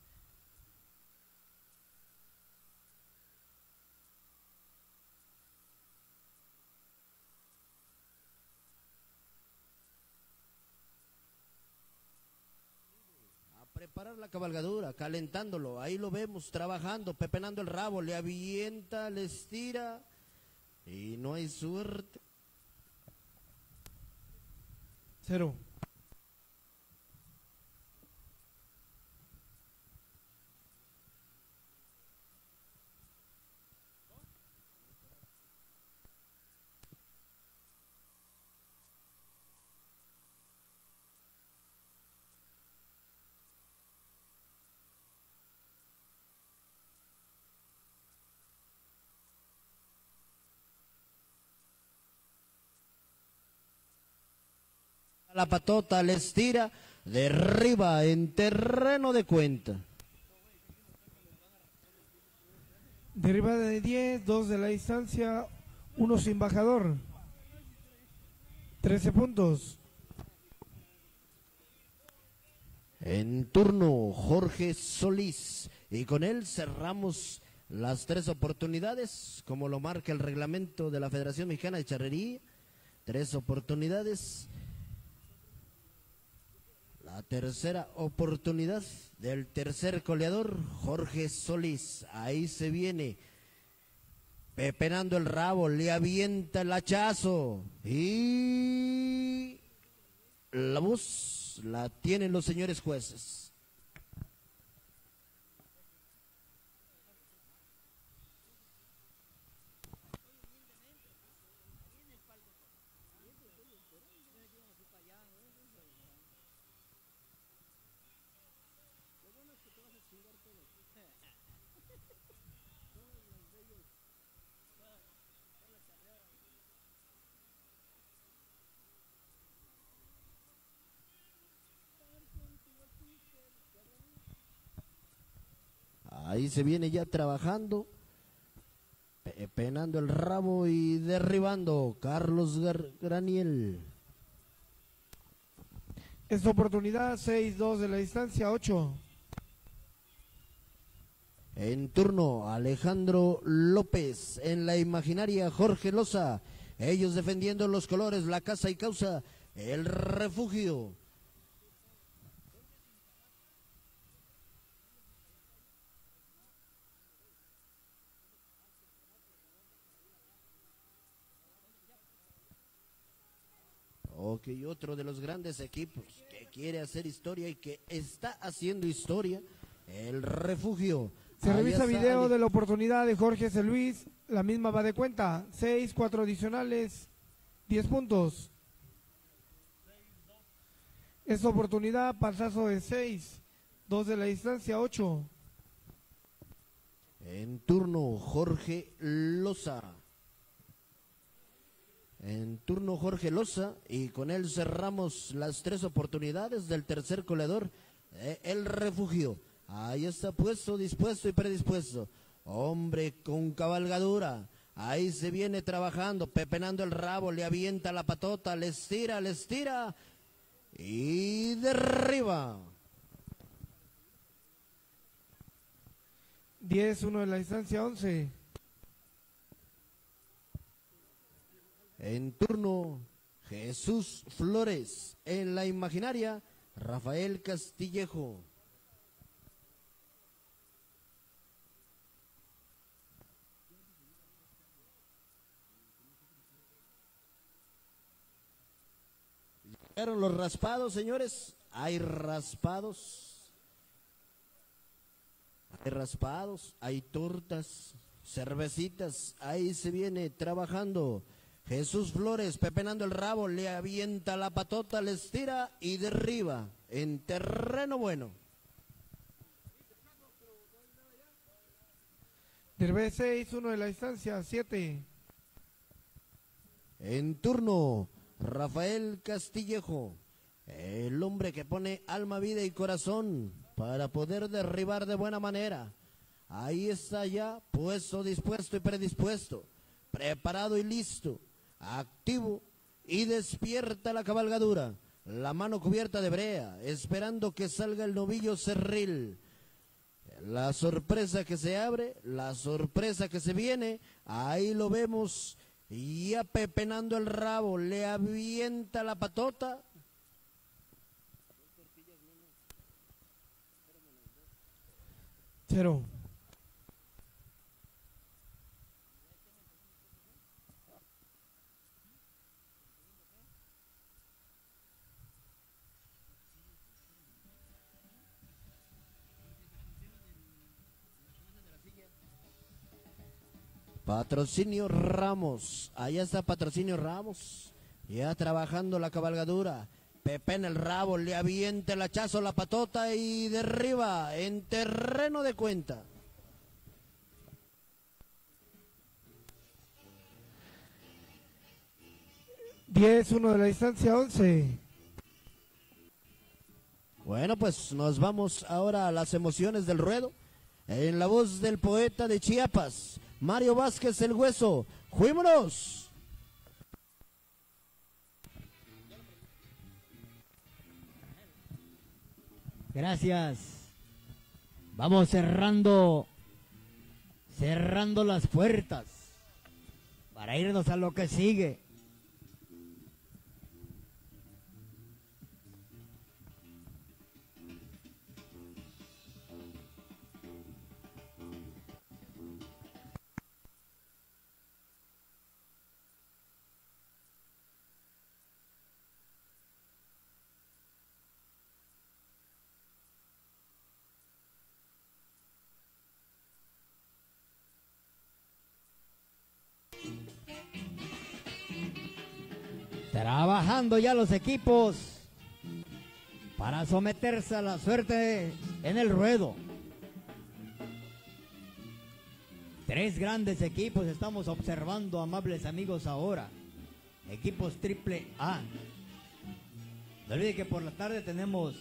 A preparar la cabalgadura, calentándolo. Ahí lo vemos, trabajando, pepenando el rabo. Le avienta, le estira. Y no hay suerte. Cero. La patota le estira, derriba en terreno de cuenta. Derriba de diez, dos de la distancia, uno sin bajador. trece puntos. En turno, Jorge Solís. Y con él cerramos las tres oportunidades, como lo marca el reglamento de la Federación Mexicana de Charrería. Tres oportunidades. La tercera oportunidad del tercer coleador, Jorge Solís. Ahí se viene pepenando el rabo, le avienta el hachazo y la voz la tienen los señores jueces. Ahí se viene ya trabajando, penando el rabo y derribando Carlos Graniel. Esta oportunidad, seis dos de la distancia, ocho. En turno, Alejandro López. En la imaginaria, Jorge Loza. Ellos defendiendo los colores, la casa y causa, el refugio. Ok, otro de los grandes equipos que quiere hacer historia y que está haciendo historia, el refugio. Se revisa video de la oportunidad de Jorge C. Luis, la misma va de cuenta, seis, cuatro adicionales, diez puntos. Esta oportunidad, pasazo de seis, dos de la distancia, ocho. En turno, Jorge Loza. En turno Jorge Loza, y con él cerramos las tres oportunidades del tercer coleador, eh, el refugio. Ahí está puesto, dispuesto y predispuesto. Hombre con cabalgadura, ahí se viene trabajando, pepenando el rabo, le avienta la patota, le estira, le estira y derriba. diez, uno de la distancia, once. En turno, Jesús Flores. En la imaginaria, Rafael Castillejo. Llegaron los raspados, señores. Hay raspados. Hay raspados, hay tortas, cervecitas. Ahí se viene trabajando Jesús Flores, pepenando el rabo, le avienta la patota, le estira y derriba en terreno bueno. Derbe seis, uno de la distancia, siete. En turno, Rafael Castillejo, el hombre que pone alma, vida y corazón para poder derribar de buena manera. Ahí está ya, puesto, dispuesto y predispuesto, preparado y listo. Activo y despierta la cabalgadura, la mano cubierta de brea, esperando que salga el novillo cerril. La sorpresa que se abre, la sorpresa que se viene, ahí lo vemos ya pepenando el rabo, le avienta la patota. Cero. Patrocinio Ramos, allá está Patrocinio Ramos, ya trabajando la cabalgadura, Pepe en el rabo, le avienta el hachazo, la patota y derriba en terreno de cuenta. diez, uno de la distancia, once. Bueno, pues nos vamos ahora a las emociones del ruedo, en la voz del poeta de Chiapas, Mario Vázquez el Hueso. ¡Juímonos! Gracias. Vamos cerrando, cerrando las puertas para irnos a lo que sigue. Trabajando ya los equipos para someterse a la suerte en el ruedo. Tres grandes equipos estamos observando, amables amigos, ahora. Equipos triple A. No olviden que por la tarde tenemos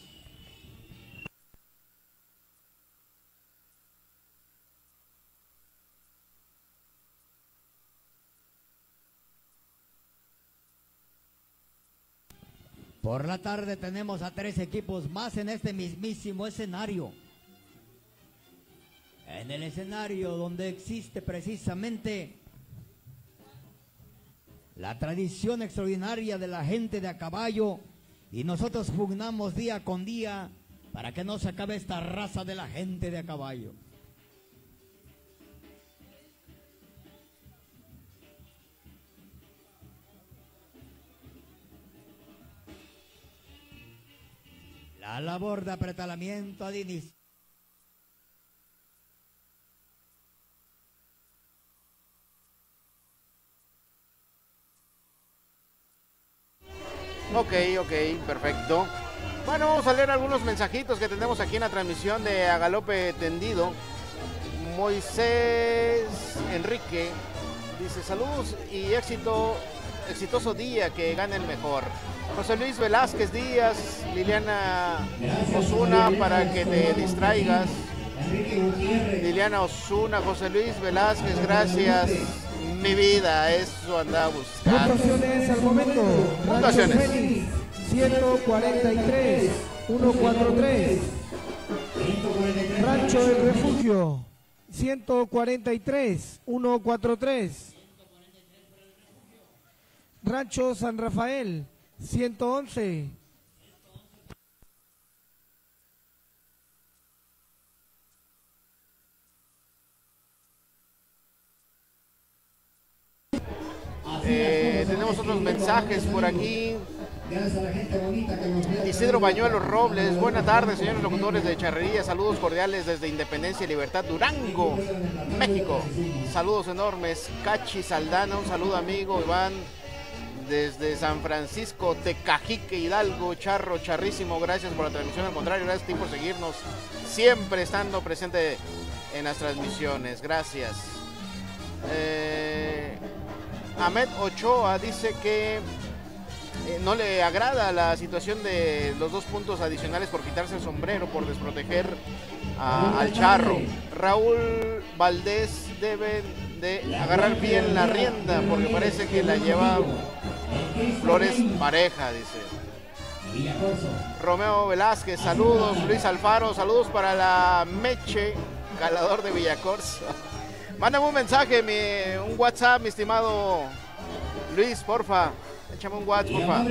Por la tarde tenemos a tres equipos más en este mismísimo escenario. en el escenario donde existe precisamente la tradición extraordinaria de la gente de a caballo, y nosotros pugnamos día con día para que no se acabe esta raza de la gente de a caballo. La labor de apretalamiento al inicio. Ok, ok, perfecto. Bueno, vamos a leer algunos mensajitos que tenemos aquí en la transmisión de A Galope Tendido. Moisés Enrique dice: saludos y éxito, exitoso día, que gane el mejor. José Luis Velázquez Díaz, Liliana Osuna, para que te distraigas. Liliana Osuna, José Luis Velázquez, gracias. Mi vida, eso andaba buscando. Puntuaciones al momento. Puntuaciones. ciento cuarenta y tres, ciento cuarenta y tres. Rancho El Refugio, ciento cuarenta y tres, ciento cuarenta y tres. Rancho San Rafael, ciento once. Eh, tenemos otros mensajes por aquí. Isidro Bañuelos Robles: buenas tardes, señores locutores de Charrería, saludos cordiales desde Independencia y Libertad, Durango, México. Saludos enormes. Cachi Saldana, un saludo amigo. Iván desde San Francisco, Tecajique, Hidalgo. Charro, charrísimo, gracias por la transmisión. Al contrario, gracias a ti por seguirnos siempre estando presente en las transmisiones, gracias. eh... Ahmed Ochoa dice que eh, no le agrada la situación de los dos puntos adicionales por quitarse el sombrero, por desproteger a, al charro. Raúl Valdés: debe de agarrar bien la rienda porque parece que la lleva Flores pareja, dice. Romeo Velázquez, saludos. Luis Alfaro, saludos para la Meche, calador de Villa Corzo. Mándame un mensaje, mi, un WhatsApp, mi estimado Luis, porfa. Échame un WhatsApp, porfa.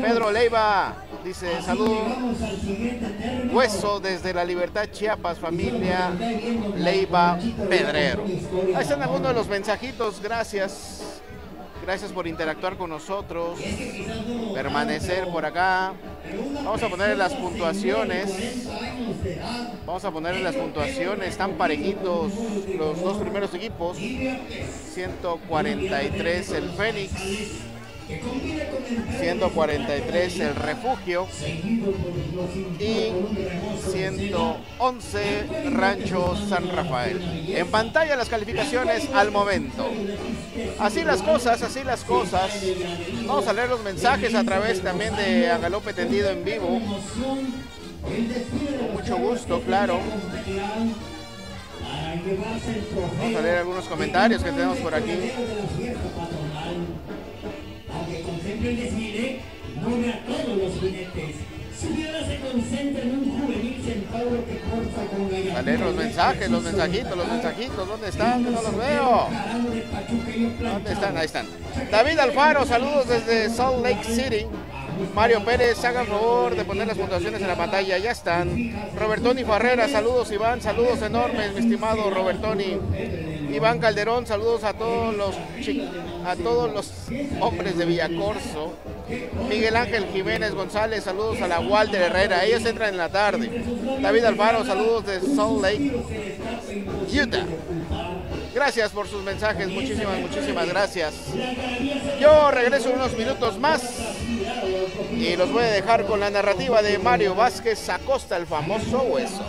Pedro Leiva dice: saludos. Hueso desde La Libertad, Chiapas, familia Leiva Pedrero. Ahí están algunos de los mensajitos, gracias. Gracias por interactuar con nosotros, permanecer por acá. Vamos a poner las puntuaciones. Vamos a poner las puntuaciones. Están parejitos los dos primeros equipos. ciento cuarenta y tres el Fénix, ciento cuarenta y tres el Refugio y ciento once Rancho San Rafael. En pantalla las calificaciones al momento. Así las cosas, así las cosas. Vamos a leer los mensajes a través también de A Galope Tendido en vivo. Con mucho gusto, claro. Vamos a leer algunos comentarios que tenemos por aquí. Aunque contemple el desfile, mueve a todos los jinetes. Su mirada se concentra en un juvenil centauro que corta con la... Vale, los mensajes, los mensajitos, los mensajitos, ¿dónde están? No los veo. ¿Dónde están? Ahí están. David Alfaro, saludos desde Salt Lake City. Mario Pérez, hagan favor de poner las puntuaciones en la pantalla, ya están. Robertoni Farrera, saludos Iván, saludos enormes, mi estimado Robertoni. Iván Calderón, saludos a todos los a todos los hombres de Villacorzo. Miguel Ángel Jiménez González, saludos a la Walter Herrera, ellos entran en la tarde. David Alfaro, saludos de Salt Lake, Utah. Gracias por sus mensajes, muchísimas, muchísimas gracias. Yo regreso unos minutos más y los voy a dejar con la narrativa de Mario Vázquez Acosta, el famoso hueso.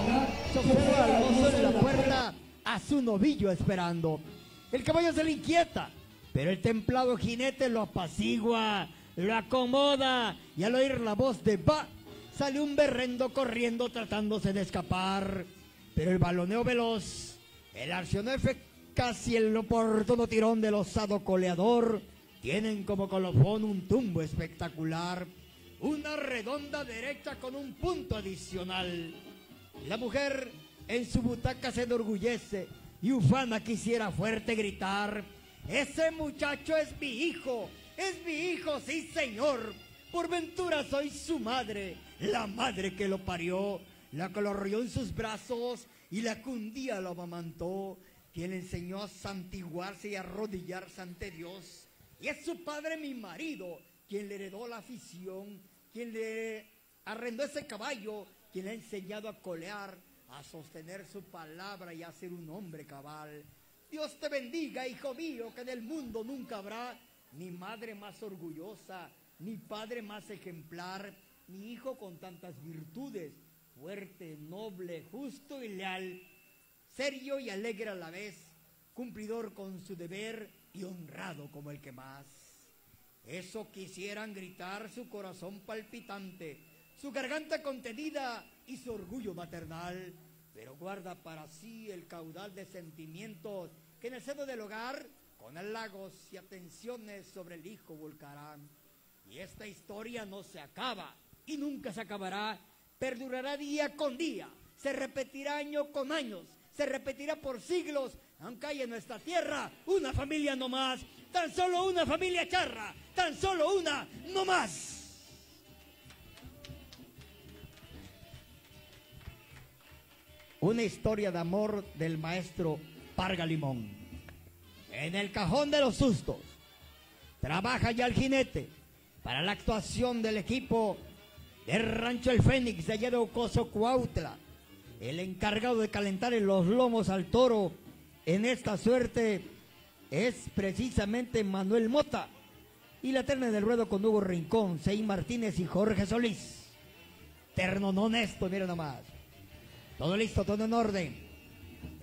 La puerta a su novillo esperando. El caballo se le inquieta, pero el templado jinete lo apacigua, lo acomoda, y al oír la voz de va, sale un berrendo corriendo tratándose de escapar. Pero el baloneo veloz, el accionar efectivo, casi el oportuno tirón del osado coleador tienen como colofón un tumbo espectacular, una redonda derecha con un punto adicional. La mujer en su butaca se enorgullece y ufana quisiera fuerte gritar: ese muchacho es mi hijo, es mi hijo, sí señor, por ventura soy su madre, la madre que lo parió, la que lo arrolló en sus brazos y la que un día lo amamantó, quien le enseñó a santiguarse y arrodillarse ante Dios, y es su padre mi marido, quien le heredó la afición, quien le arrendó ese caballo, quien le ha enseñado a colear, a sostener su palabra y a ser un hombre cabal. Dios te bendiga, hijo mío, que en el mundo nunca habrá ni madre más orgullosa, ni padre más ejemplar, ni hijo con tantas virtudes, fuerte, noble, justo y leal, serio y alegre a la vez, cumplidor con su deber y honrado como el que más. Eso quisieran gritar su corazón palpitante, su garganta contenida y su orgullo maternal, pero guarda para sí el caudal de sentimientos que en el seno del hogar, con halagos y atenciones sobre el hijo volcarán. Y esta historia no se acaba y nunca se acabará, perdurará día con día, se repetirá año con años, se repetirá por siglos, aunque hay en nuestra tierra una familia no más, tan solo una familia charra, tan solo una no más. Una historia de amor del maestro Parga Limón. En el cajón de los sustos trabaja ya el jinete para la actuación del equipo de Rancho El Fénix de allá de Ocoso, Cuautla. El encargado de calentar en los lomos al toro en esta suerte es precisamente Manuel Mota, y la terna del ruedo con Hugo Rincón, Sey Martínez y Jorge Solís. Terno no honesto, miren nomás. Todo listo, todo en orden.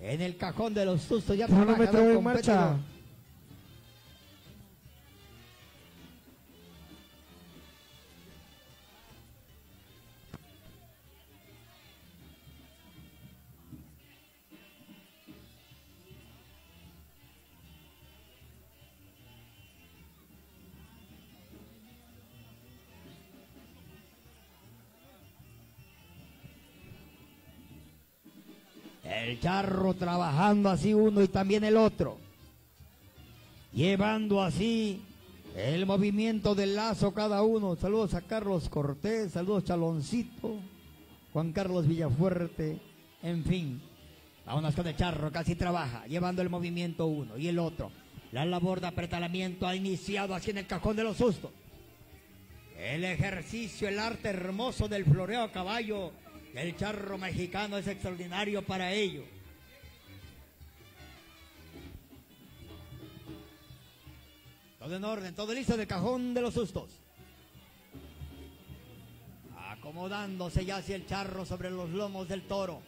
En el cajón de los sustos ya trabajador con marcha. El charro trabajando así uno y también el otro, llevando así el movimiento del lazo cada uno. Saludos a Carlos Cortés, saludos Chaloncito, Juan Carlos Villafuerte, en fin. Vámonos con el charro, casi trabaja, llevando el movimiento uno y el otro. La labor de apretalamiento ha iniciado así en el cajón de los sustos. El ejercicio, el arte hermoso del floreo a caballo. El charro mexicano es extraordinario para ello. Todo en orden, todo listo del cajón de los sustos. Acomodándose ya hacia el charro sobre los lomos del toro.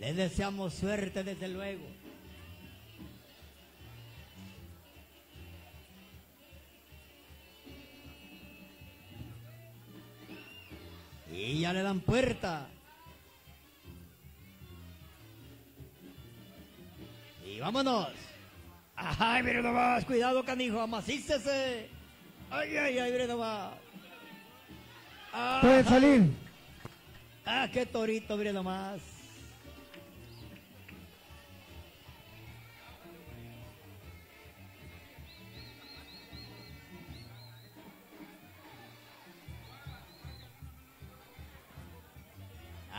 Le deseamos suerte desde luego. Y ya le dan puerta. Y vámonos. Ay, mire nomás, cuidado canijo, amacícese. Ay, ay, ay, mire nomás. Pueden salir. Ah, qué torito, mire nomás.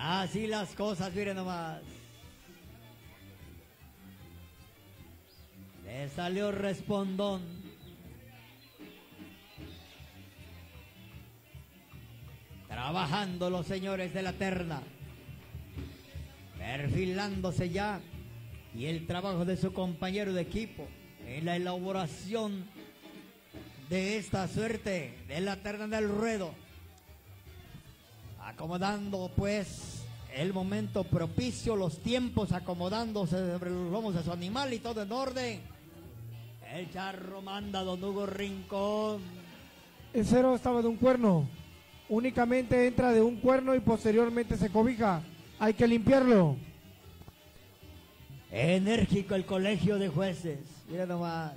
Así las cosas, miren nomás. Le salió respondón. Trabajando los señores de la terna. Perfilándose ya. Y el trabajo de su compañero de equipo en la elaboración de esta suerte de la terna del ruedo. Acomodando pues el momento propicio, los tiempos acomodándose sobre los lomos de su animal y todo en orden. El charro manda a don Hugo Rincón. El cero estaba de un cuerno, únicamente entra de un cuerno y posteriormente se cobija, hay que limpiarlo. Enérgico el colegio de jueces, mira nomás.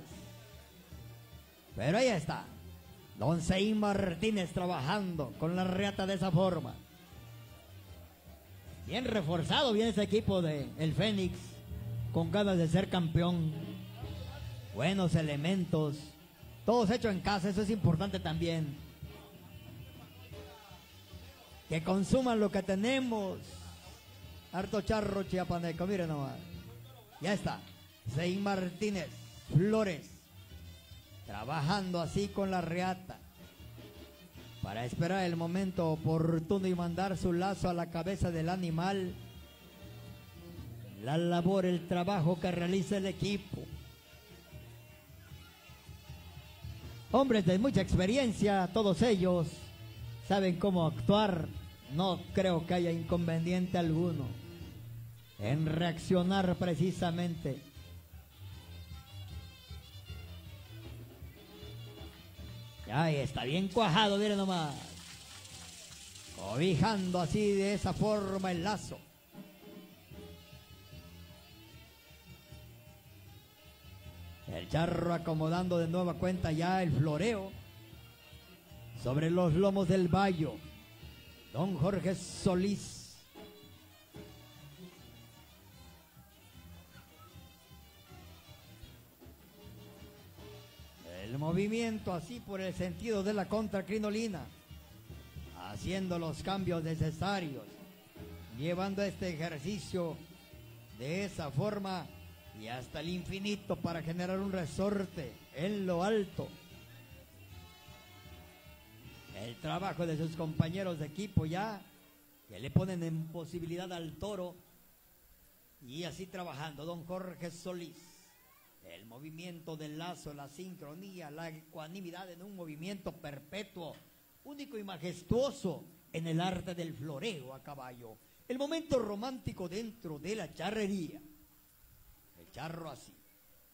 Pero ahí está don Sey Martínez trabajando con la reata de esa forma. Bien reforzado viene ese equipo de El Fénix, con ganas de ser campeón. Buenos elementos, todos hechos en casa, eso es importante también. Que consuman lo que tenemos. Harto charro chiapaneco, miren nomás. Ya está, Sey Martínez, Flores, trabajando así con la reata, para esperar el momento oportuno y mandar su lazo a la cabeza del animal. La labor, el trabajo que realiza el equipo. Hombres de mucha experiencia, todos ellos saben cómo actuar. No creo que haya inconveniente alguno en reaccionar precisamente. Ahí está, bien cuajado, miren nomás. Cobijando así de esa forma el lazo. El charro acomodando de nueva cuenta ya el floreo sobre los lomos del bayo. Don Jorge Solís. El movimiento así por el sentido de la contracrinolina, haciendo los cambios necesarios, llevando este ejercicio de esa forma y hasta el infinito para generar un resorte en lo alto. El trabajo de sus compañeros de equipo ya, que le ponen en posibilidad al toro, y así trabajando don Jorge Solís. El movimiento del lazo, la sincronía, la ecuanimidad en un movimiento perpetuo, único y majestuoso en el arte del floreo a caballo. El momento romántico dentro de la charrería. El charro así,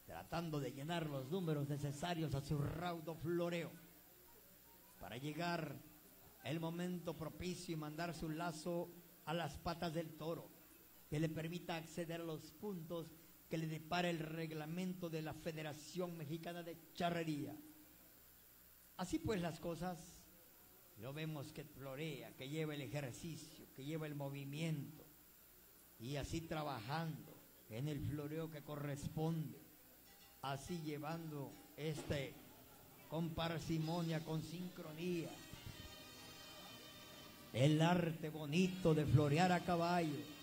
tratando de llenar los números necesarios a su raudo floreo, para llegar el momento propicio y mandar su lazo a las patas del toro, que le permita acceder a los puntos que le depara el reglamento de la Federación Mexicana de Charrería. Así pues las cosas, lo vemos que florea, que lleva el ejercicio, que lleva el movimiento, y así trabajando en el floreo que corresponde, así llevando este con parsimonia, con sincronía, el arte bonito de florear a caballo.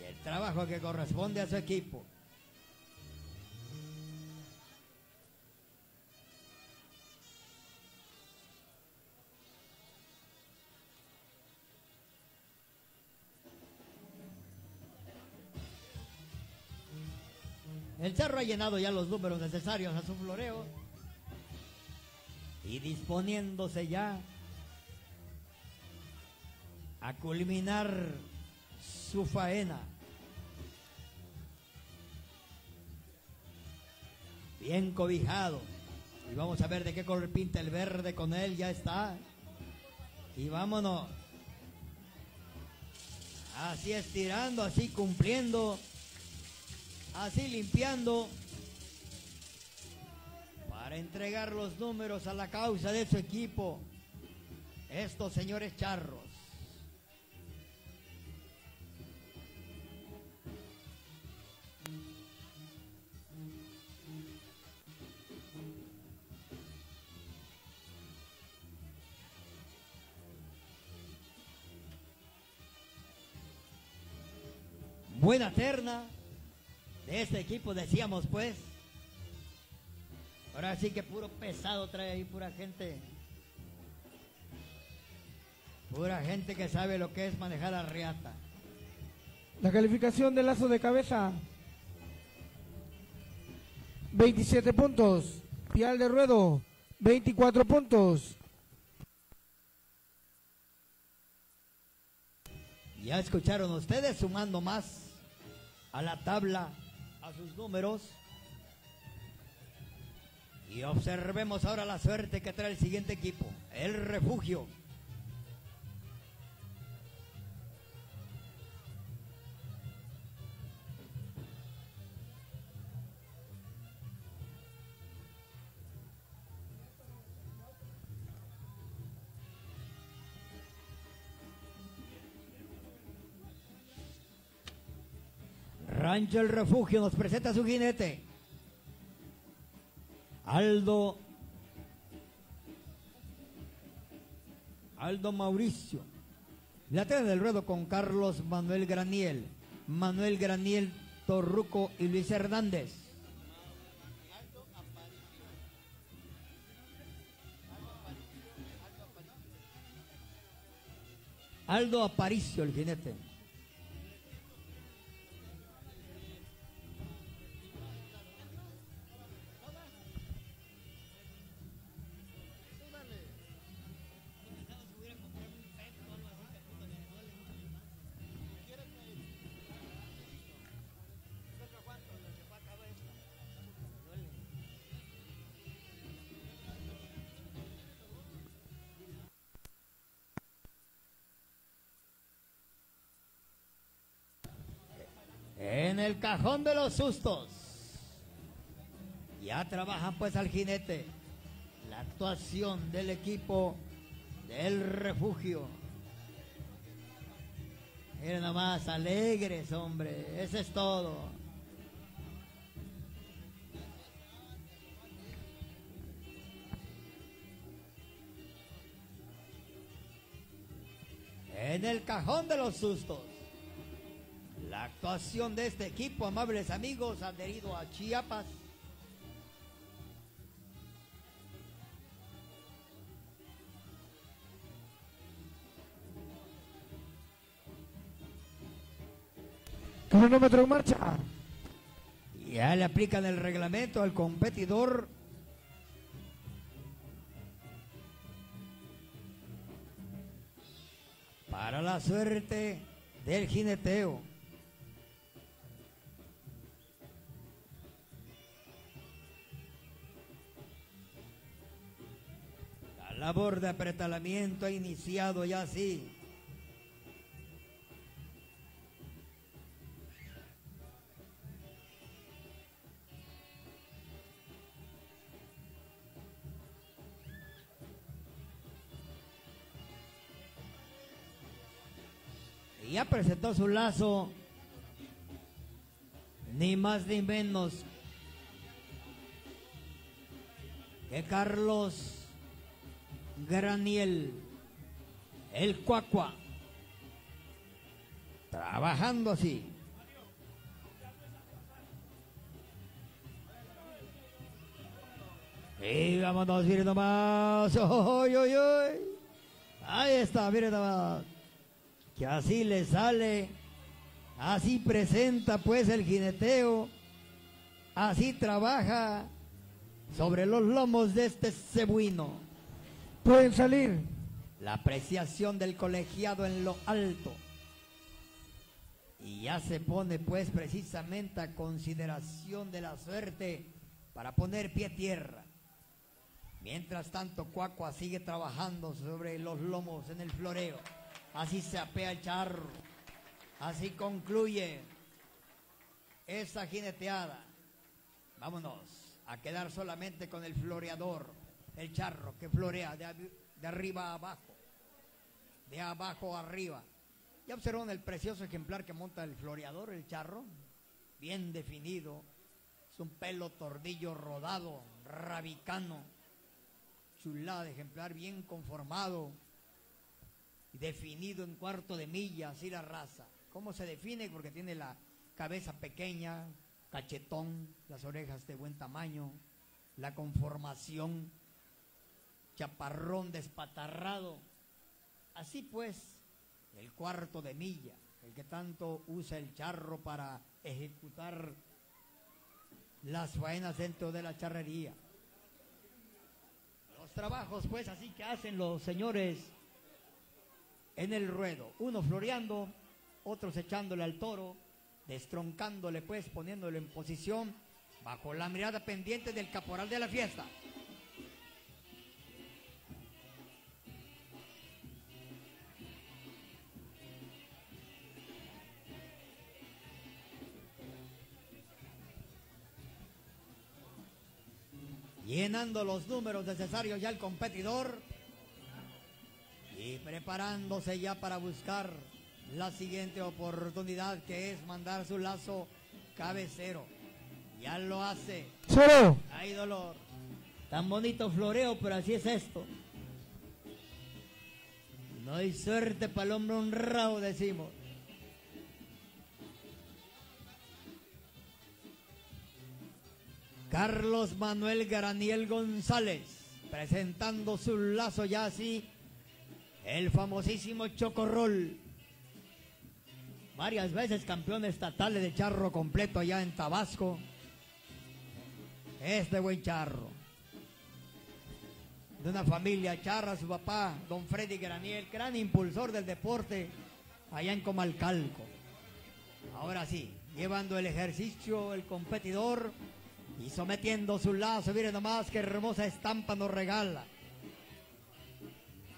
Y el trabajo que corresponde a su equipo. El charro ha llenado ya los números necesarios a su floreo y disponiéndose ya a culminar su faena. Bien cobijado. Y vamos a ver de qué color pinta el verde con él. Ya está. Y vámonos. Así estirando, así cumpliendo, así limpiando, para entregar los números a la causa de su equipo, estos señores charros. Buena terna de este equipo, decíamos pues. Ahora sí que puro pesado trae ahí, pura gente. Pura gente que sabe lo que es manejar la reata. La calificación del lazo de cabeza: veintisiete puntos. Pial de ruedo: veinticuatro puntos. Ya escucharon ustedes, sumando más a la tabla, a sus números. Y observemos ahora la suerte que trae el siguiente equipo, El Refugio. Rancho El Refugio nos presenta a su jinete, Aldo Aldo Mauricio. La tela del ruedo con Carlos Manuel Graniel, Manuel Graniel Torruco y Luis Hernández. Aldo Aparicio. Aldo Aparicio, el jinete. En el cajón de los sustos. Ya trabajan pues al jinete. La actuación del equipo del refugio. Miren nomás, alegres, hombre. Eso es todo. En el cajón de los sustos. La actuación de este equipo, amables amigos, adherido a Chiapas. Cronómetro en marcha. Ya le aplican el reglamento al competidor. Para la suerte del jineteo. Labor de apretalamiento ha iniciado ya sí. Y ya presentó su lazo, ni más ni menos que Carlos Graniel, el Cuacua, trabajando así. Y vámonos, miren nomás. ¡Oy, oy, oy! Ahí está, miren nomás. Que así le sale, así presenta pues el jineteo, así trabaja sobre los lomos de este cebuino. Pueden salir. La apreciación del colegiado en lo alto. Y ya se pone pues precisamente a consideración de la suerte para poner pie a tierra. Mientras tanto, Cuacua sigue trabajando sobre los lomos en el floreo. Así se apea el charro. Así concluye esa jineteada. Vámonos a quedar solamente con el floreador. El charro que florea de, de arriba a abajo, de abajo a arriba. Ya observaron el precioso ejemplar que monta el floreador, el charro, bien definido. Es un pelo tordillo rodado, rabicano, chulada de ejemplar, bien conformado, definido en cuarto de milla, así la raza. ¿Cómo se define? Porque tiene la cabeza pequeña, cachetón, las orejas de buen tamaño, la conformación. Chaparrón despatarrado. Así pues, el cuarto de milla, el que tanto usa el charro para ejecutar las faenas dentro de la charrería. Los trabajos pues así que hacen los señores en el ruedo, unos floreando, otros echándole al toro, destroncándole pues, poniéndolo en posición, bajo la mirada pendiente del caporal de la fiesta. Llenando los números necesarios ya el competidor y preparándose ya para buscar la siguiente oportunidad, que es mandar su lazo cabecero. Ya lo hace. ¡Cero! ¡Ay, dolor! Tan bonito floreo, pero así es esto. No hay suerte para el hombre honrado, decimos. Carlos Manuel Graniel González, presentando su lazo ya así, el famosísimo chocorrol. Varias veces campeón estatal de charro completo allá en Tabasco. Este buen charro. De una familia charra, su papá, don Freddy Graniel, gran impulsor del deporte allá en Comalcalco. Ahora sí, llevando el ejercicio, el competidor, y sometiendo su lazo. Miren nomás qué hermosa estampa nos regala.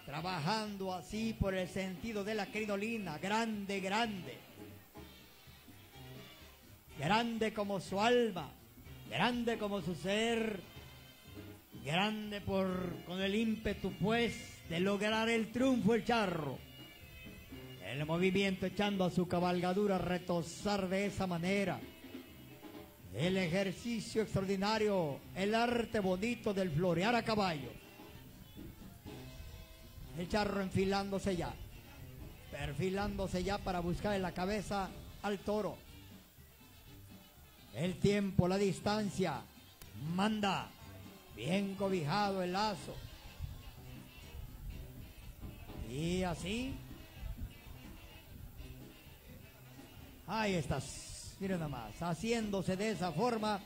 Trabajando así por el sentido de la crinolina, grande, grande. Grande como su alma, grande como su ser, grande por con el ímpetu pues de lograr el triunfo el charro. El movimiento echando a su cabalgadura a retozar de esa manera. El ejercicio extraordinario, el arte bonito del florear a caballo. El charro enfilándose ya, perfilándose ya para buscar en la cabeza al toro. El tiempo, la distancia, manda, bien cobijado el lazo. Y así. Ahí estás, miren nada más, haciéndose de esa forma.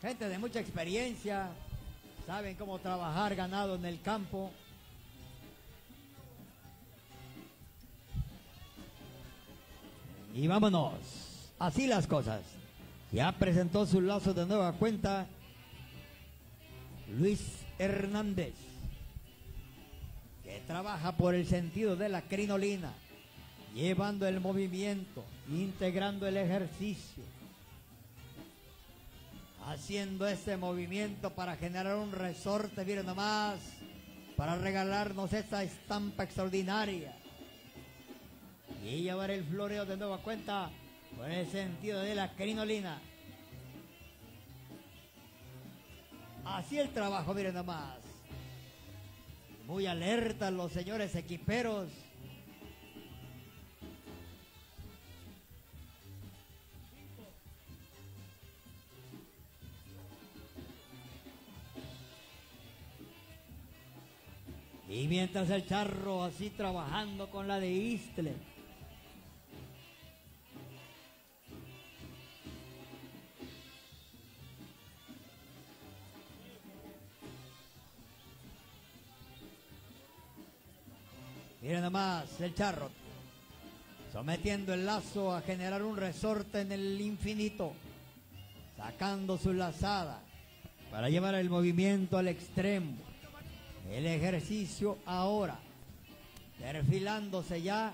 Gente de mucha experiencia, saben cómo trabajar ganado en el campo. Y vámonos, así las cosas. Ya presentó su lazo de nueva cuenta Luis Hernández, que trabaja por el sentido de la crinolina, llevando el movimiento, integrando el ejercicio, haciendo este movimiento para generar un resorte, miren nomás, para regalarnos esta estampa extraordinaria. Y llevar el floreo de nueva cuenta por el sentido de la crinolina. Así el trabajo, miren nomás. Muy alertas los señores equiperos. Y mientras el charro así trabajando con la de Istle. Miren nomás el charro, sometiendo el lazo a generar un resorte en el infinito, sacando su lazada para llevar el movimiento al extremo. El ejercicio ahora, perfilándose ya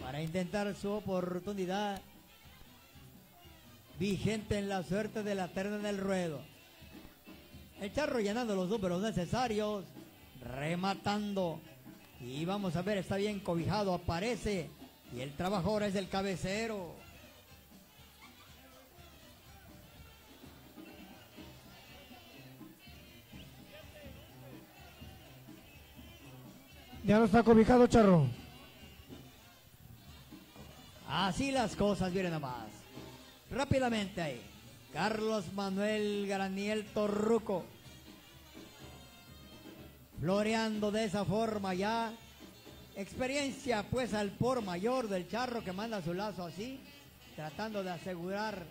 para intentar su oportunidad, vigente en la suerte de la terna del ruedo. El charro llenando los números necesarios, rematando. Y vamos a ver, está bien cobijado, aparece. Y el trabajo ahora es el cabecero. Ya no está cobijado, charro. Así las cosas, miren nomás. Rápidamente ahí. Carlos Manuel Graniel Torruco, floreando de esa forma ya. Experiencia pues al por mayor del charro, que manda su lazo así, tratando de asegurar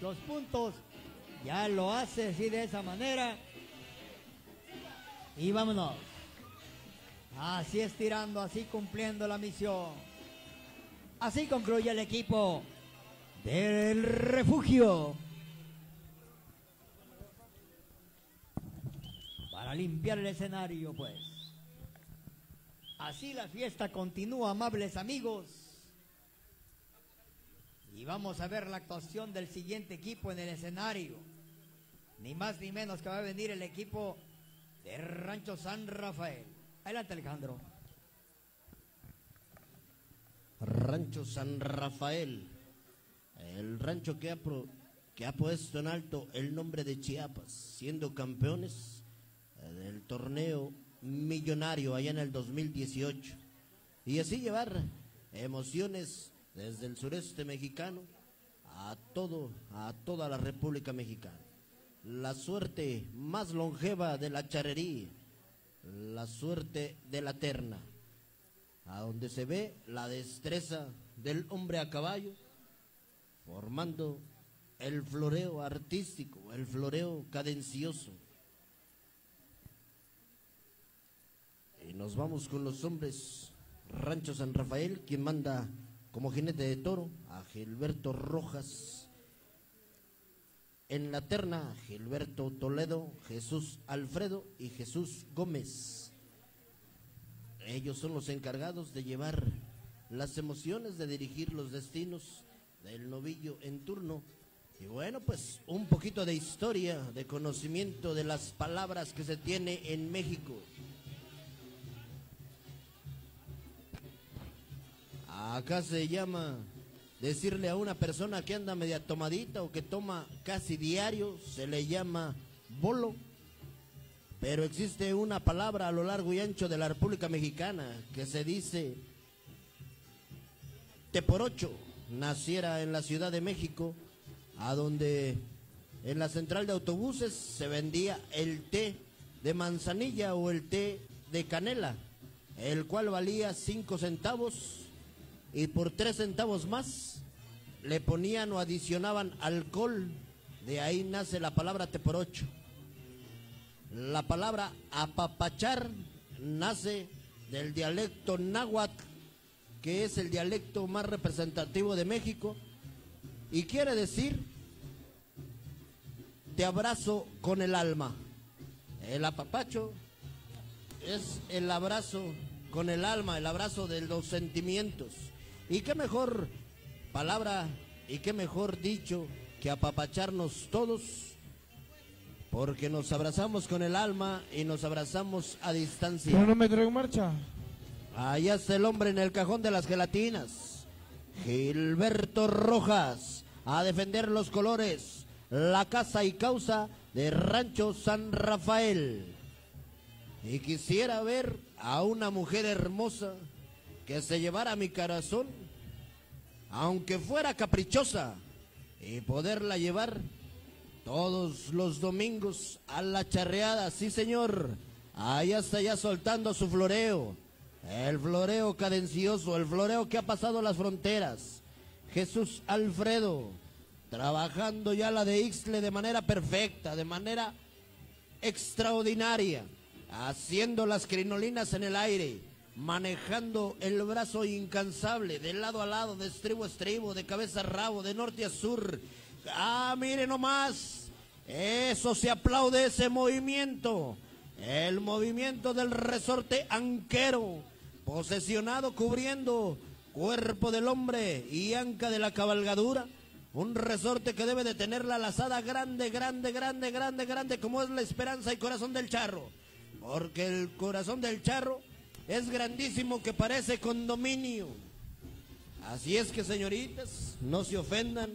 los puntos. Ya lo hace así de esa manera. Y vámonos. Así estirando, así cumpliendo la misión. Así concluye el equipo del refugio. Para limpiar el escenario, pues. Así la fiesta continúa, amables amigos. Y vamos a ver la actuación del siguiente equipo en el escenario. Ni más ni menos que va a venir el equipo de Rancho San Rafael. Adelante, Alejandro. Rancho San Rafael, El rancho que ha, pro, que ha puesto en alto el nombre de Chiapas, siendo campeones del torneo millonario allá en el dos mil dieciocho. Y así llevar emociones desde el sureste mexicano a, todo, a toda la República Mexicana. La suerte más longeva de la charrería, la suerte de la terna, a donde se ve la destreza del hombre a caballo, formando el floreo artístico, el floreo cadencioso. Y nos vamos con los hombres Rancho San Rafael, quien manda como jinete de toro a Gilberto Rojas. En la terna, Gilberto Toledo, Jesús Alfredo y Jesús Gómez. Ellos son los encargados de llevar las emociones, de dirigir los destinos del novillo en turno. Y bueno, pues un poquito de historia, de conocimiento de las palabras que se tiene en México. Acá se llama decirle a una persona que anda media tomadita o que toma casi diario, se le llama bolo. Pero existe una palabra a lo largo y ancho de la República Mexicana que se dice teporocho. Naciera en la Ciudad de México, a donde en la central de autobuses se vendía el té de manzanilla o el té de canela, el cual valía cinco centavos, y por tres centavos más le ponían o adicionaban alcohol. De ahí nace la palabra teporocho. La palabra apapachar nace del dialecto náhuatl, que es el dialecto más representativo de México, y quiere decir te abrazo con el alma. El apapacho es el abrazo con el alma, el abrazo de los sentimientos. Y qué mejor palabra y qué mejor dicho que apapacharnos todos, porque nos abrazamos con el alma y nos abrazamos a distancia. Pero no me traigo marcha. Allá está el hombre en el cajón de las gelatinas, Gilberto Rojas, a defender los colores, la casa y causa de Rancho San Rafael. Y quisiera ver a una mujer hermosa que se llevara mi corazón, aunque fuera caprichosa, y poderla llevar todos los domingos a la charreada. Sí, señor, allá está ya soltando su floreo, el floreo cadencioso, el floreo que ha pasado las fronteras. Jesús Alfredo, trabajando ya la de Ixtle de manera perfecta, de manera extraordinaria, haciendo las crinolinas en el aire, manejando el brazo incansable, de lado a lado, de estribo a estribo, de cabeza a rabo, de norte a sur. ¡Ah, mire nomás! Eso se aplaude, ese movimiento. El movimiento del resorte anquero, posesionado cubriendo cuerpo del hombre y anca de la cabalgadura. Un resorte que debe de tener la lazada grande, grande, grande, grande, grande, como es la esperanza y corazón del charro. Porque el corazón del charro es grandísimo, que parece condominio. Así es que, señoritas, no se ofendan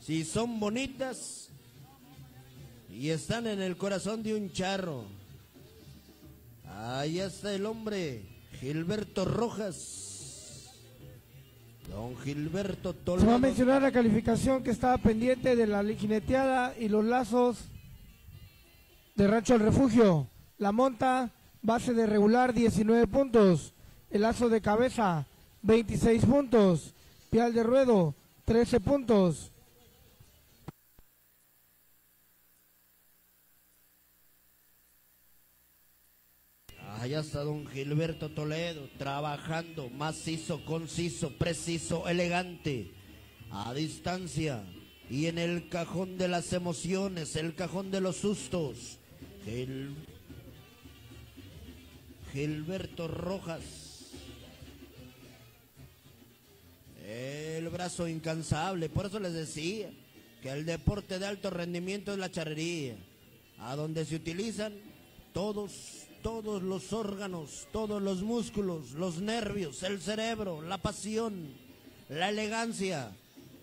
si son bonitas y están en el corazón de un charro. Ahí está el hombre Gilberto Rojas, don Gilberto Toledo. Se va a mencionar la calificación que estaba pendiente de la jineteada y los lazos de Rancho El Refugio. La monta, base de regular, diecinueve puntos. El lazo de cabeza, veintiséis puntos. Pial de ruedo, trece puntos. Allá está don Gilberto Toledo, trabajando macizo, conciso, preciso, elegante, a distancia y en el cajón de las emociones, el cajón de los sustos. Gil... Gilberto Rojas, el brazo incansable. Por eso les decía que el deporte de alto rendimiento es la charrería, a donde se utilizan todos todos los órganos, todos los músculos, los nervios, el cerebro, la pasión, la elegancia.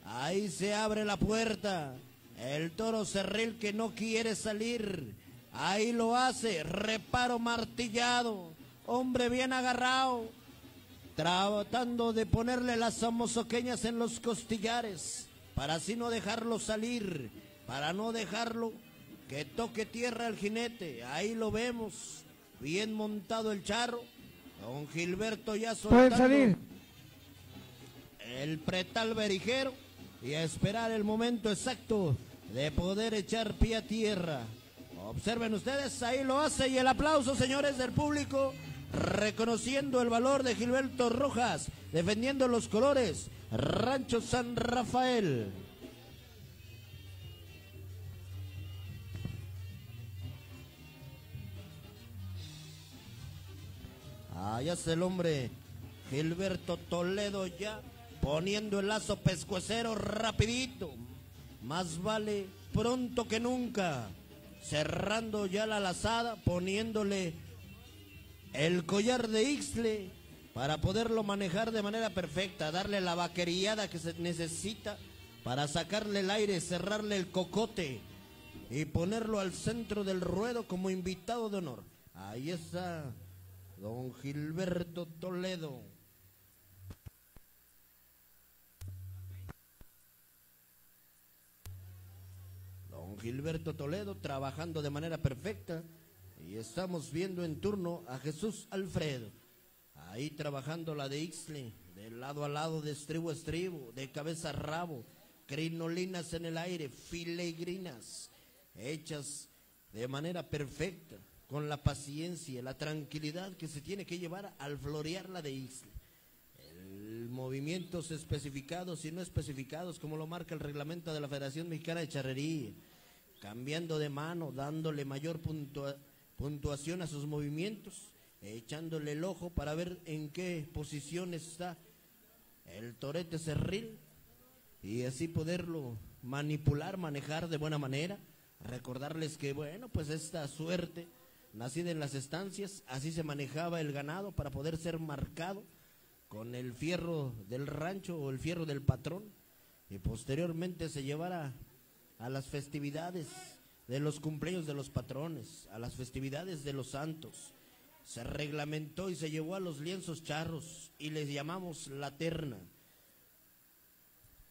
Ahí se abre la puerta. El toro cerril que no quiere salir. Ahí lo hace. Reparo martillado. Hombre bien agarrado. Tratando de ponerle las zamozoqueñas en los costillares. Para así no dejarlo salir. Para no dejarlo que toque tierra al jinete. Ahí lo vemos. Bien montado el charro. Don Gilberto ya soltando. ¿Pueden salir? El pretal berijero. Y a esperar el momento exacto de poder echar pie a tierra. Observen ustedes, ahí lo hace, y el aplauso, señores del público, reconociendo el valor de Gilberto Rojas, defendiendo los colores, Rancho San Rafael. Allá está el hombre, Gilberto Toledo ya. Poniendo el lazo pescuecero rapidito, más vale pronto que nunca, cerrando ya la lazada, poniéndole el collar de Ixtle para poderlo manejar de manera perfecta, darle la vaqueriada que se necesita para sacarle el aire, cerrarle el cocote y ponerlo al centro del ruedo como invitado de honor. Ahí está don Gilberto Toledo. Don Gilberto Toledo trabajando de manera perfecta, y estamos viendo en turno a Jesús Alfredo, ahí trabajando la de Ixtle, de lado a lado, de estribo a estribo, de cabeza a rabo, crinolinas en el aire, filigrinas, hechas de manera perfecta, con la paciencia, la tranquilidad que se tiene que llevar al florear la de Ixtle. Movimientos especificados y no especificados, como lo marca el reglamento de la Federación Mexicana de Charrería, cambiando de mano, dándole mayor puntua, puntuación a sus movimientos, echándole el ojo para ver en qué posición está el torete cerril y así poderlo manipular, manejar de buena manera. Recordarles que, bueno, pues esta suerte nacida en las estancias, así se manejaba el ganado para poder ser marcado con el fierro del rancho o el fierro del patrón, y posteriormente se llevara a las festividades de los cumpleaños de los patrones, a las festividades de los santos. Se reglamentó y se llevó a los lienzos charros y les llamamos la terna.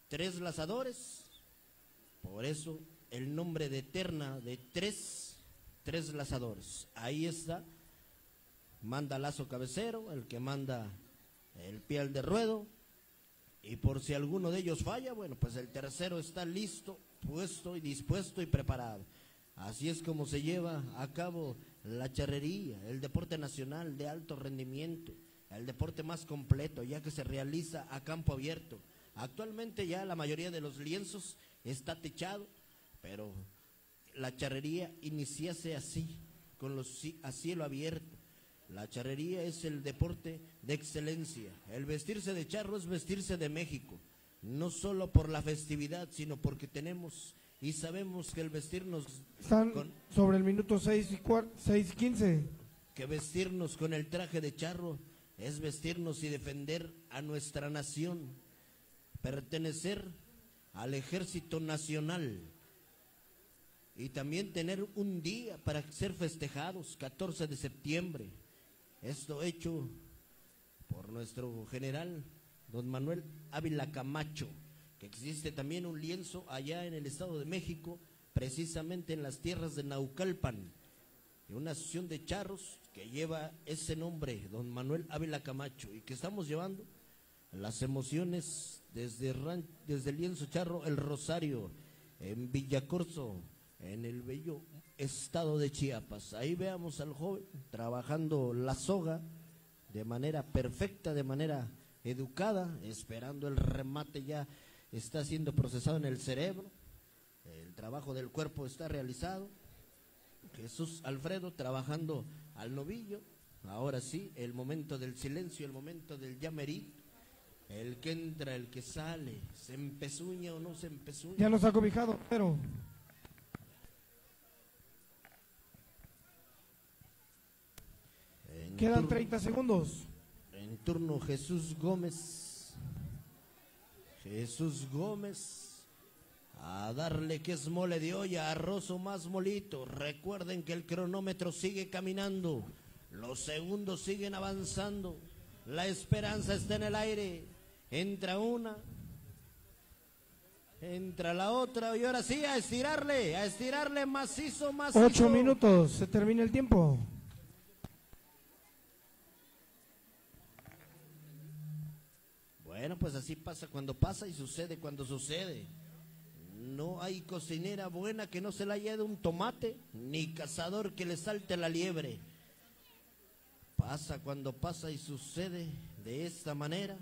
Tres lazadores, por eso el nombre de terna de tres, tres lazadores. Ahí está, manda lazo cabecero, el que manda el pie al de ruedo, y por si alguno de ellos falla, bueno, pues el tercero está listo, puesto y dispuesto y preparado. Así es como se lleva a cabo la charrería, el deporte nacional de alto rendimiento, el deporte más completo, ya que se realiza a campo abierto. Actualmente ya la mayoría de los lienzos está techado, pero la charrería iniciase así, con los a cielo abierto. La charrería es el deporte de excelencia. El vestirse de charro es vestirse de México, no solo por la festividad, sino porque tenemos y sabemos que el vestirnos... Están con, sobre el minuto seis y quince. Que vestirnos con el traje de charro es vestirnos y defender a nuestra nación, pertenecer al ejército nacional. Y también tener un día para ser festejados, catorce de septiembre. Esto hecho por nuestro general, don Manuel Ávila Camacho, que existe también un lienzo allá en el Estado de México, precisamente en las tierras de Naucalpan, de una asociación de charros que lleva ese nombre, don Manuel Ávila Camacho, y que estamos llevando las emociones desde, ran, desde el lienzo charro El Rosario, en Villa Corzo, en el bello estado de Chiapas. Ahí veamos al joven trabajando la soga de manera perfecta, de manera educada, esperando el remate. Ya está siendo procesado en el cerebro, el trabajo del cuerpo está realizado. Jesús Alfredo trabajando al novillo. Ahora sí, el momento del silencio, el momento del llamerí, el que entra, el que sale, se empezuña o no se empezuña. Ya los ha cobijado, pero... En Quedan turno, treinta segundos. En turno Jesús Gómez. Jesús Gómez, a darle que es mole de olla, arroz o más molito. Recuerden que el cronómetro sigue caminando, los segundos siguen avanzando, la esperanza está en el aire. Entra una, entra la otra, y ahora sí, a estirarle, a estirarle macizo, macizo. Ocho minutos, se termina el tiempo. Bueno, pues así pasa cuando pasa y sucede cuando sucede. No hay cocinera buena que no se la lleve un tomate, ni cazador que le salte la liebre. Pasa cuando pasa y sucede de esta manera.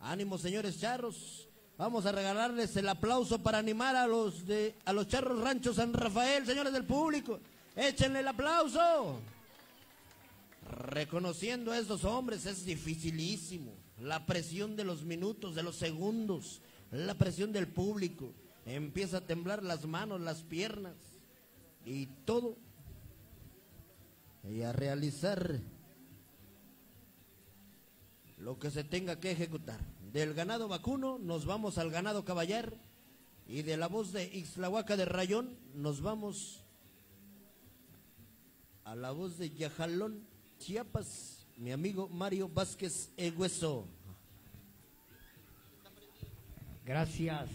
Ánimo, señores charros. Vamos a regalarles el aplauso para animar a los de a los charros Rancho San Rafael, señores del público. Échenle el aplauso. Reconociendo a estos hombres es dificilísimo. La presión de los minutos, de los segundos, la presión del público. Empieza a temblar las manos, las piernas y todo. Y a realizar lo que se tenga que ejecutar. Del ganado vacuno nos vamos al ganado caballar, y de la voz de Ixtlahuaca de Rayón nos vamos a la voz de Yajalón, Chiapas. Mi amigo Mario Vázquez Egüeso. Gracias.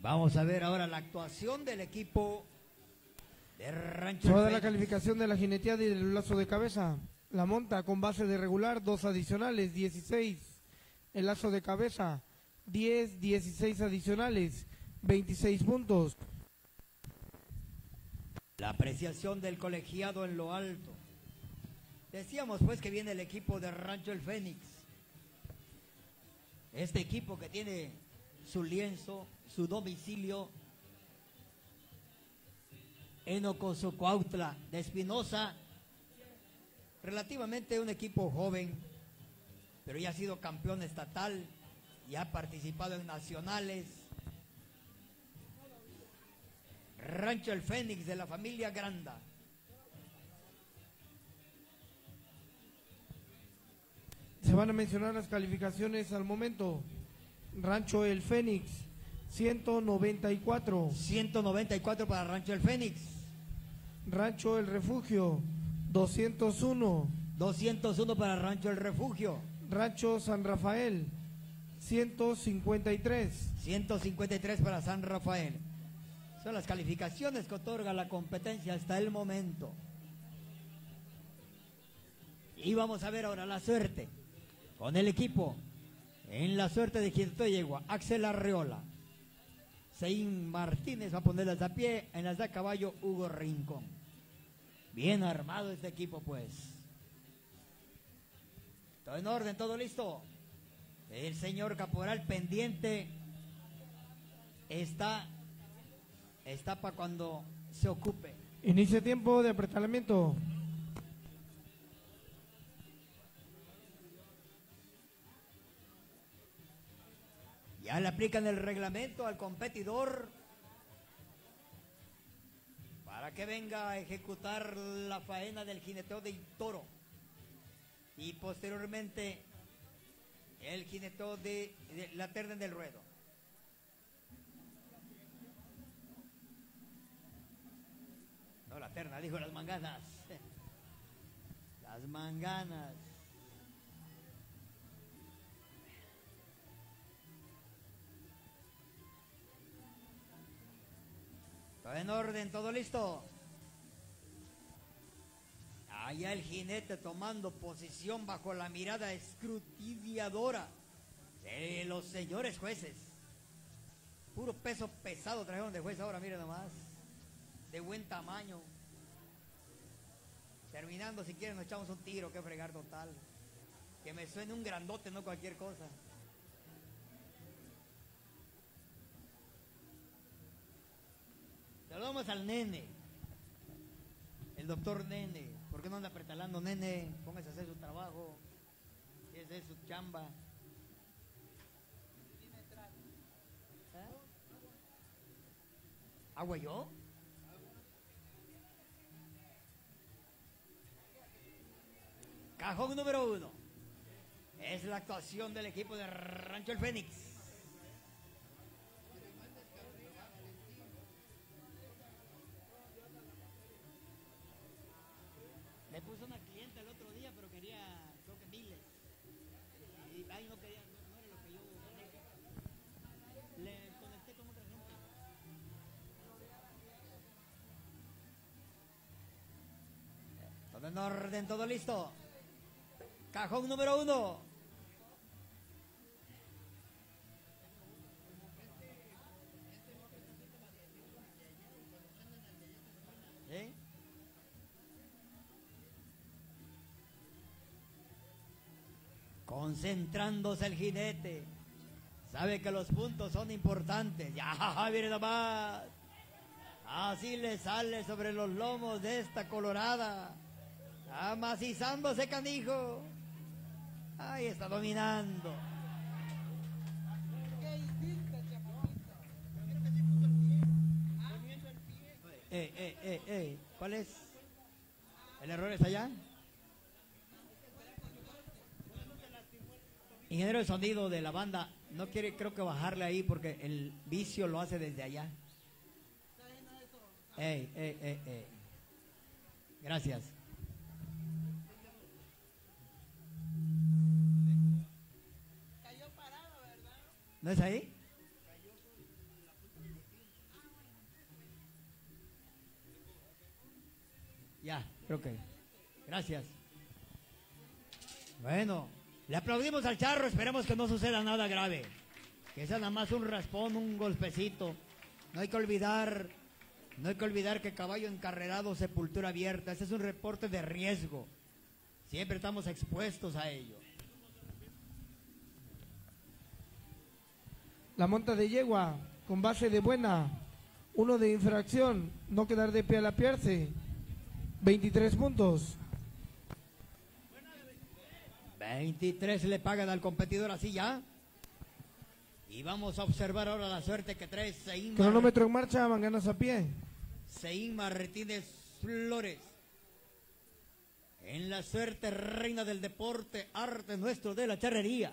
Vamos a ver ahora la actuación del equipo de Rancho. Toda la calificación de la jineteada y del lazo de cabeza. La monta con base de regular, dos adicionales, dieciséis. El lazo de cabeza, diez, dieciséis adicionales, veintiséis puntos. La apreciación del colegiado en lo alto. Decíamos pues que viene el equipo de Rancho El Fénix. Este equipo que tiene su lienzo, su domicilio en Ocosocuautla de Espinosa. Relativamente un equipo joven, pero ya ha sido campeón estatal, ya ha participado en nacionales. Rancho El Fénix de la familia Granda. Se van a mencionar las calificaciones al momento. Rancho El Fénix, ciento noventa y cuatro. ciento noventa y cuatro para Rancho El Fénix. Rancho El Refugio, doscientos uno. doscientos uno para Rancho El Refugio. Rancho San Rafael, ciento cincuenta y tres. ciento cincuenta y tres para San Rafael. Son las calificaciones que otorga la competencia hasta el momento. Y vamos a ver ahora la suerte. Con el equipo, en la suerte de Quinto Yegua, Axel Arreola. Sey Martínez va a ponerlas a pie, en las de a caballo, Hugo Rincón. Bien armado este equipo, pues. Todo en orden, todo listo. El señor Caporal pendiente está, está para cuando se ocupe. Inicia tiempo de apretamiento. Ya le aplican el reglamento al competidor para que venga a ejecutar la faena del jineteo del toro y posteriormente el jineteo de, de la terna del ruedo. No, la terna, dijo las manganas. Las manganas. Todo en orden, todo listo. Allá el jinete tomando posición bajo la mirada escrutiniadora de los señores jueces. Puro peso pesado trajeron de juez ahora, miren nomás. De buen tamaño. Terminando, si quieren nos echamos un tiro, que fregar total. Que me suene un grandote, no cualquier cosa. Saludamos al nene, el doctor Nene. ¿Por qué no anda apretalando, nene? Póngase a hacer su trabajo, esa es su chamba. ¿Eh? ¿Agua yo? Cajón número uno. Es la actuación del equipo de Rancho El Fénix. En orden, todo listo. Cajón número uno. ¿Eh? Concentrándose el jinete. Sabe que los puntos son importantes. ¡Ya, mire nomás! Así le sale sobre los lomos de esta colorada. Amacizándose, canijo. Ahí está dominando. Eh, eh, eh, eh. ¿Cuál es? ¿El error está allá? Ingeniero de sonido de la banda, no quiere, creo que bajarle ahí porque el vicio lo hace desde allá. Ey, ey, ey, ey. Gracias. Cayó parado, ¿verdad? ¿No es ahí? Ya, creo que. Gracias. Bueno, le aplaudimos al charro, esperemos que no suceda nada grave. Que sea nada más un raspón, un golpecito. No hay que olvidar, no hay que olvidar que caballo encarrerado, sepultura abierta. Ese es un reporte de riesgo. Siempre estamos expuestos a ello. La monta de yegua, con base de buena, uno de infracción, no quedar de pie al apiarse. veintitrés puntos. veintitrés le pagan al competidor así ya. Y vamos a observar ahora la suerte que trae Sey. Cronómetro en marcha, manganas a pie. Sey Martínez Flores. En la suerte, reina del deporte, arte nuestro de la charrería.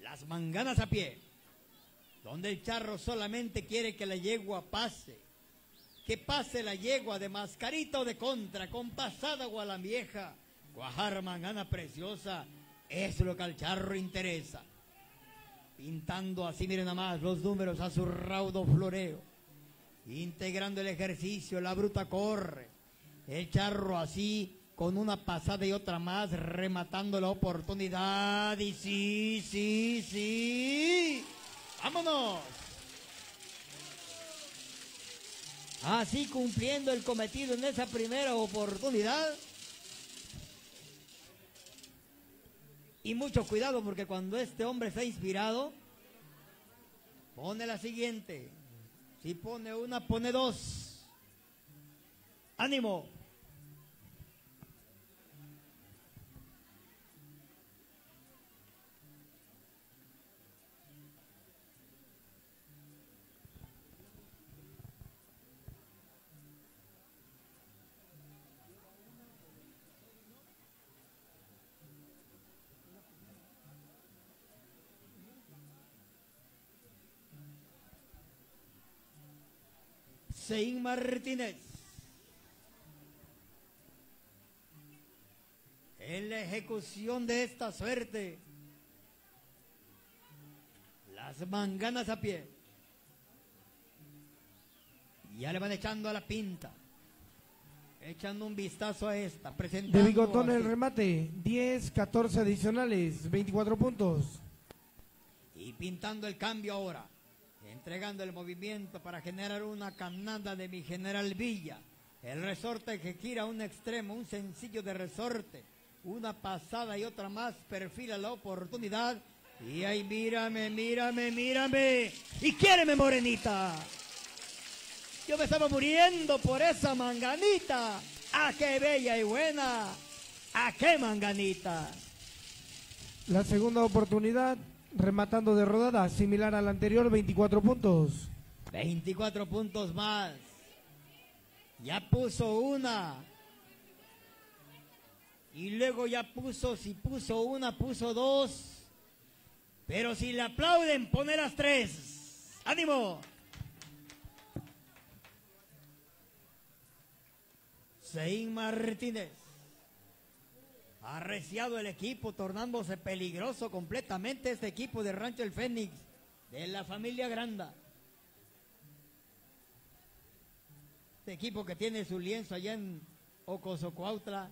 Las manganas a pie. Donde el charro solamente quiere que la yegua pase. Que pase la yegua de mascarita o de contra, con pasada gualambieja, cuajar mangana preciosa, es lo que al charro interesa. Pintando así, miren nada más, los números a su raudo floreo, integrando el ejercicio, la bruta corre, el charro así, con una pasada y otra más, rematando la oportunidad, y sí, sí, sí, ¡vámonos! Así cumpliendo el cometido en esa primera oportunidad. Y mucho cuidado porque cuando este hombre está inspirado, pone la siguiente. Si pone una, pone dos. ¡Ánimo! Sey Martínez. En la ejecución de esta suerte, las manganas a pie. Ya le van echando a la pinta. Echando un vistazo a esta. De bigotón el remate. diez, catorce adicionales. veinticuatro puntos. Y pintando el cambio ahora. Entregando el movimiento para generar una canada de mi general Villa. El resorte que gira a un extremo, un sencillo de resorte. Una pasada y otra más, perfila la oportunidad. Y ahí mírame, mírame, mírame. Y quiéreme, morenita. Yo me estaba muriendo por esa manganita. ¡Ah, qué bella y buena! ¡Ah, qué manganita! La segunda oportunidad. Rematando de rodada, similar al anterior, veinticuatro puntos. veinticuatro puntos más. Ya puso una. Y luego ya puso, si puso una, puso dos. Pero si le aplauden, pone las tres. ¡Ánimo! Sey Martínez. Arreciado el equipo, tornándose peligroso completamente este equipo de Rancho El Fénix, de la familia Granda. Este equipo que tiene su lienzo allá en Ocosocuautla,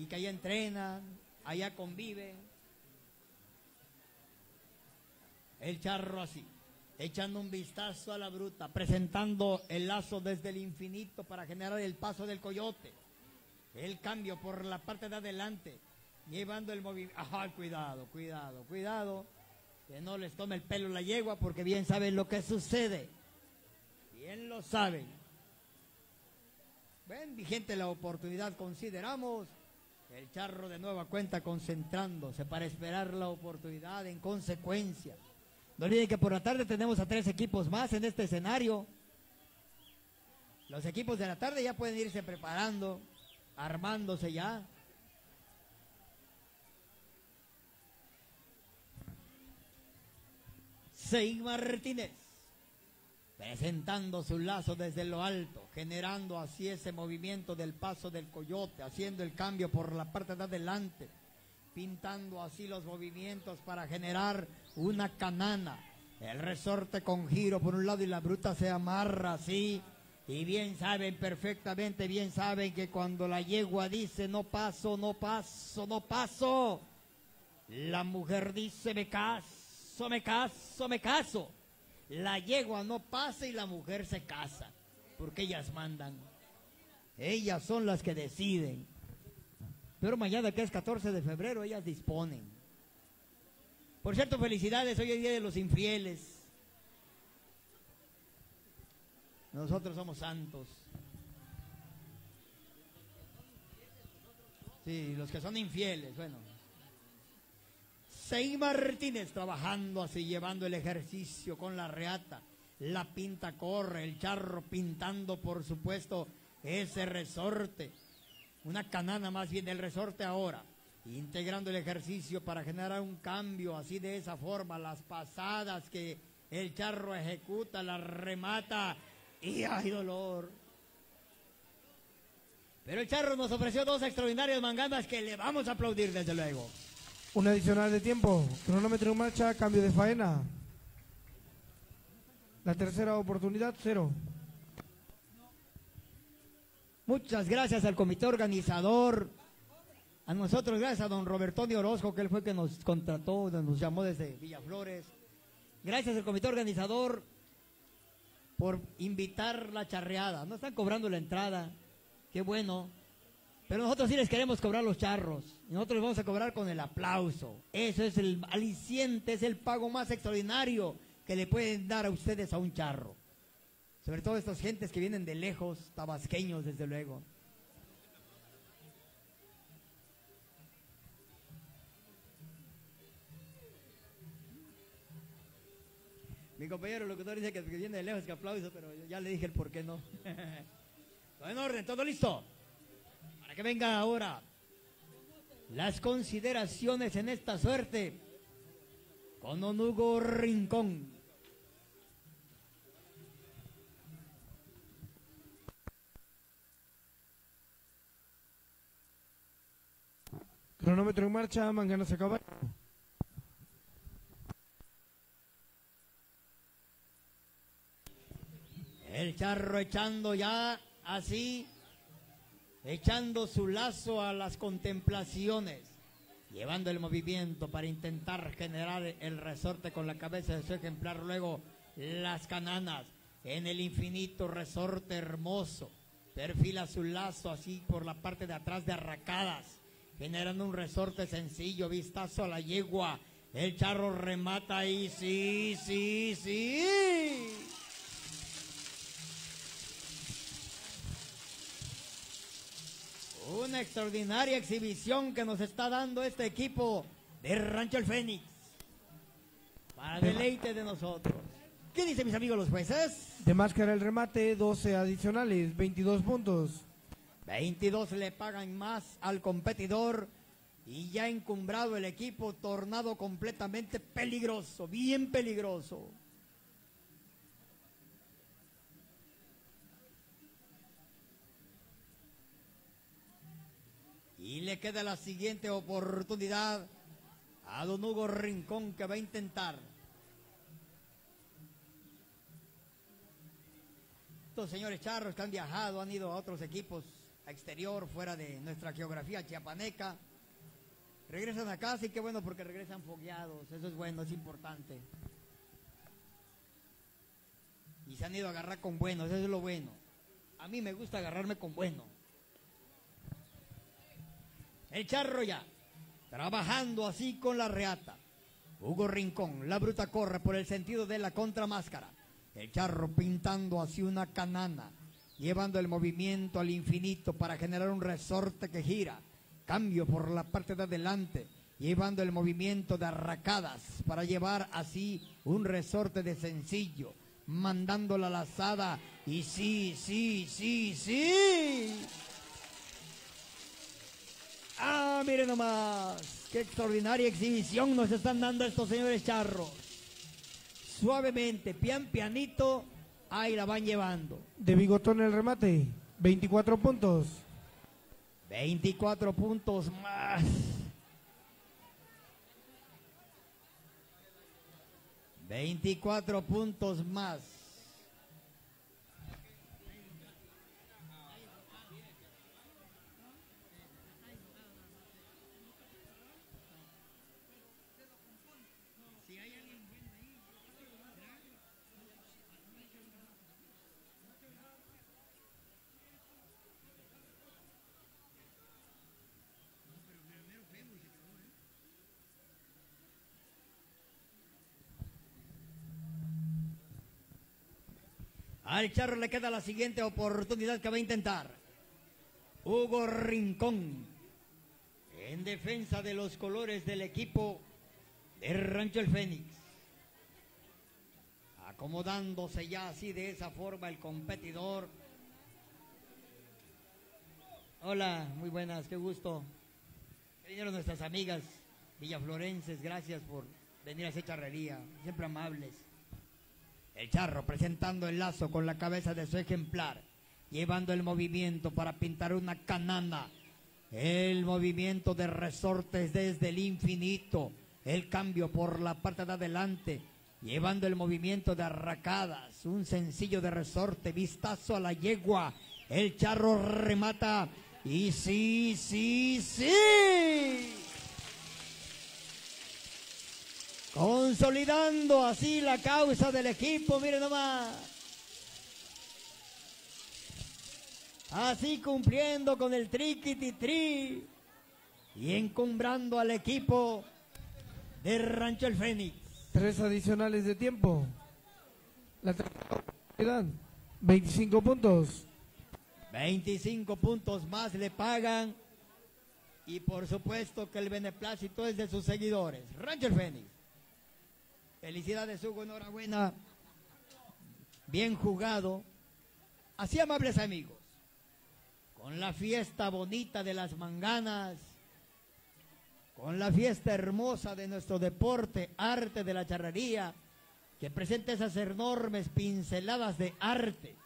y que allá entrenan, allá conviven. El charro así, echando un vistazo a la bruta, presentando el lazo desde el infinito para generar el paso del coyote. El cambio por la parte de adelante, llevando el movimiento. Ajá, cuidado, cuidado, cuidado, que no les tome el pelo la yegua, porque bien saben lo que sucede. Bien lo saben. Ven, vigente la oportunidad, consideramos. El charro de nueva cuenta concentrándose para esperar la oportunidad en consecuencia. No olviden que por la tarde tenemos a tres equipos más en este escenario. Los equipos de la tarde ya pueden irse preparando, armándose ya. Sey Martínez, presentando su lazo desde lo alto, generando así ese movimiento del paso del coyote, haciendo el cambio por la parte de adelante, pintando así los movimientos para generar una canana. El resorte con giro por un lado y la bruta se amarra así. Y bien saben, perfectamente bien saben, que cuando la yegua dice no paso, no paso, no paso, la mujer dice me caso, me caso, me caso. La yegua no pasa y la mujer se casa, porque ellas mandan. Ellas son las que deciden. Pero mañana, que es catorce de febrero, ellas disponen. Por cierto, felicidades, hoy es Día de los Infieles. Nosotros somos santos. Sí, los que son infieles, bueno. Sey Martínez trabajando así, llevando el ejercicio con la reata. La pinta corre, el charro pintando, por supuesto, ese resorte. Una canana más bien, el resorte ahora. Integrando el ejercicio para generar un cambio así de esa forma. Las pasadas que el charro ejecuta, la remata. Y hay dolor. Pero el charro nos ofreció dos extraordinarias manganas que le vamos a aplaudir desde luego. Un adicional de tiempo, cronómetro en marcha, cambio de faena. La tercera oportunidad, cero. Muchas gracias al comité organizador. A nosotros, gracias a don Robertonio Orozco, que él fue que nos contrató, nos llamó desde Villa Flores. Gracias al comité organizador por invitar la charreada. No están cobrando la entrada, qué bueno, pero nosotros sí les queremos cobrar los charros, y nosotros les vamos a cobrar con el aplauso. Eso es el aliciente, es el pago más extraordinario que le pueden dar a ustedes a un charro, sobre todo estas gentes que vienen de lejos, tabasqueños desde luego. Mi compañero locutor dice que viene de lejos, que aplauso, pero ya le dije el por qué no. Todo en orden, todo listo. Para que venga ahora las consideraciones en esta suerte con don Hugo Rincón. Cronómetro en marcha, manganas a caballo. El charro echando ya así, echando su lazo a las contemplaciones, llevando el movimiento para intentar generar el resorte con la cabeza de su ejemplar, luego las cananas en el infinito resorte hermoso. Perfila su lazo así por la parte de atrás de arracadas, generando un resorte sencillo, vistazo a la yegua. El charro remata y sí, sí, sí. Una extraordinaria exhibición que nos está dando este equipo de Rancho El Fénix, para deleite de nosotros. ¿Qué dicen mis amigos los jueces? De máscara el remate, doce adicionales, veintidós puntos. veintidós le pagan más al competidor, y ya encumbrado el equipo, tornado completamente peligroso, bien peligroso. Y le queda la siguiente oportunidad a don Hugo Rincón, que va a intentar. Estos señores charros que han viajado, han ido a otros equipos, a exterior, fuera de nuestra geografía chiapaneca. Regresan a casa y qué bueno porque regresan fogueados, eso es bueno, es importante. Y se han ido a agarrar con buenos, eso es lo bueno. A mí me gusta agarrarme con bueno. El charro ya, trabajando así con la reata. Hugo Rincón, la bruta corre por el sentido de la contramáscara. El charro pintando así una canana, llevando el movimiento al infinito para generar un resorte que gira. Cambio por la parte de adelante, llevando el movimiento de arracadas para llevar así un resorte de sencillo, mandando la lazada y sí, sí, sí, sí. ¡Ah, miren nomás! ¡Qué extraordinaria exhibición nos están dando estos señores charros! Suavemente, pian pianito, ahí la van llevando. De bigotón el remate, veinticuatro puntos. veinticuatro puntos más. veinticuatro puntos más. Al charro le queda la siguiente oportunidad que va a intentar. Hugo Rincón, en defensa de los colores del equipo de Rancho El Fénix. Acomodándose ya así de esa forma el competidor. Hola, muy buenas, qué gusto. Vinieron nuestras amigas villaflorenses, gracias por venir a hacer charrería, siempre amables. El charro presentando el lazo con la cabeza de su ejemplar, llevando el movimiento para pintar una canana, el movimiento de resortes desde el infinito, el cambio por la parte de adelante, llevando el movimiento de arracadas, un sencillo de resorte, vistazo a la yegua, el charro remata y sí, sí, sí. Consolidando así la causa del equipo, miren nomás. Así cumpliendo con el triquititri y encumbrando al equipo de Rancho El Fénix. Tres adicionales de tiempo. La veinticinco puntos. veinticinco puntos más le pagan. Y por supuesto que el beneplácito es de sus seguidores. Rancho El Fénix. Felicidades, Hugo, enhorabuena, bien jugado. Así, amables amigos, con la fiesta bonita de las manganas, con la fiesta hermosa de nuestro deporte, arte de la charrería, que presenta esas enormes pinceladas de arte.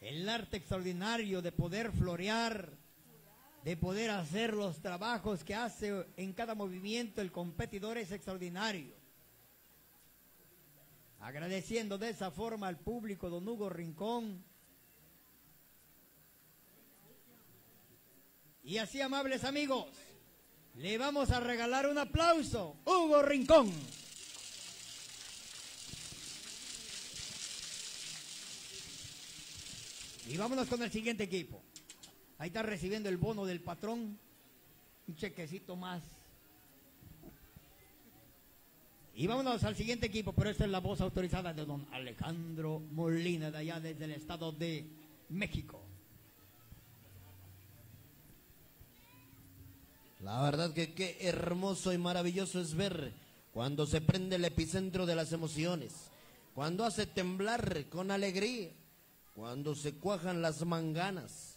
El arte extraordinario de poder florear, de poder hacer los trabajos que hace en cada movimiento el competidor es extraordinario. Agradeciendo de esa forma al público, don Hugo Rincón. Y así, amables amigos, le vamos a regalar un aplauso, Hugo Rincón. Y vámonos con el siguiente equipo. Ahí está recibiendo el bono del patrón, un chequecito más. Y vámonos al siguiente equipo, pero esta es la voz autorizada de don Alejandro Molina, de allá desde el Estado de México. La verdad que qué hermoso y maravilloso es ver cuando se prende el epicentro de las emociones, cuando hace temblar con alegría, cuando se cuajan las manganas.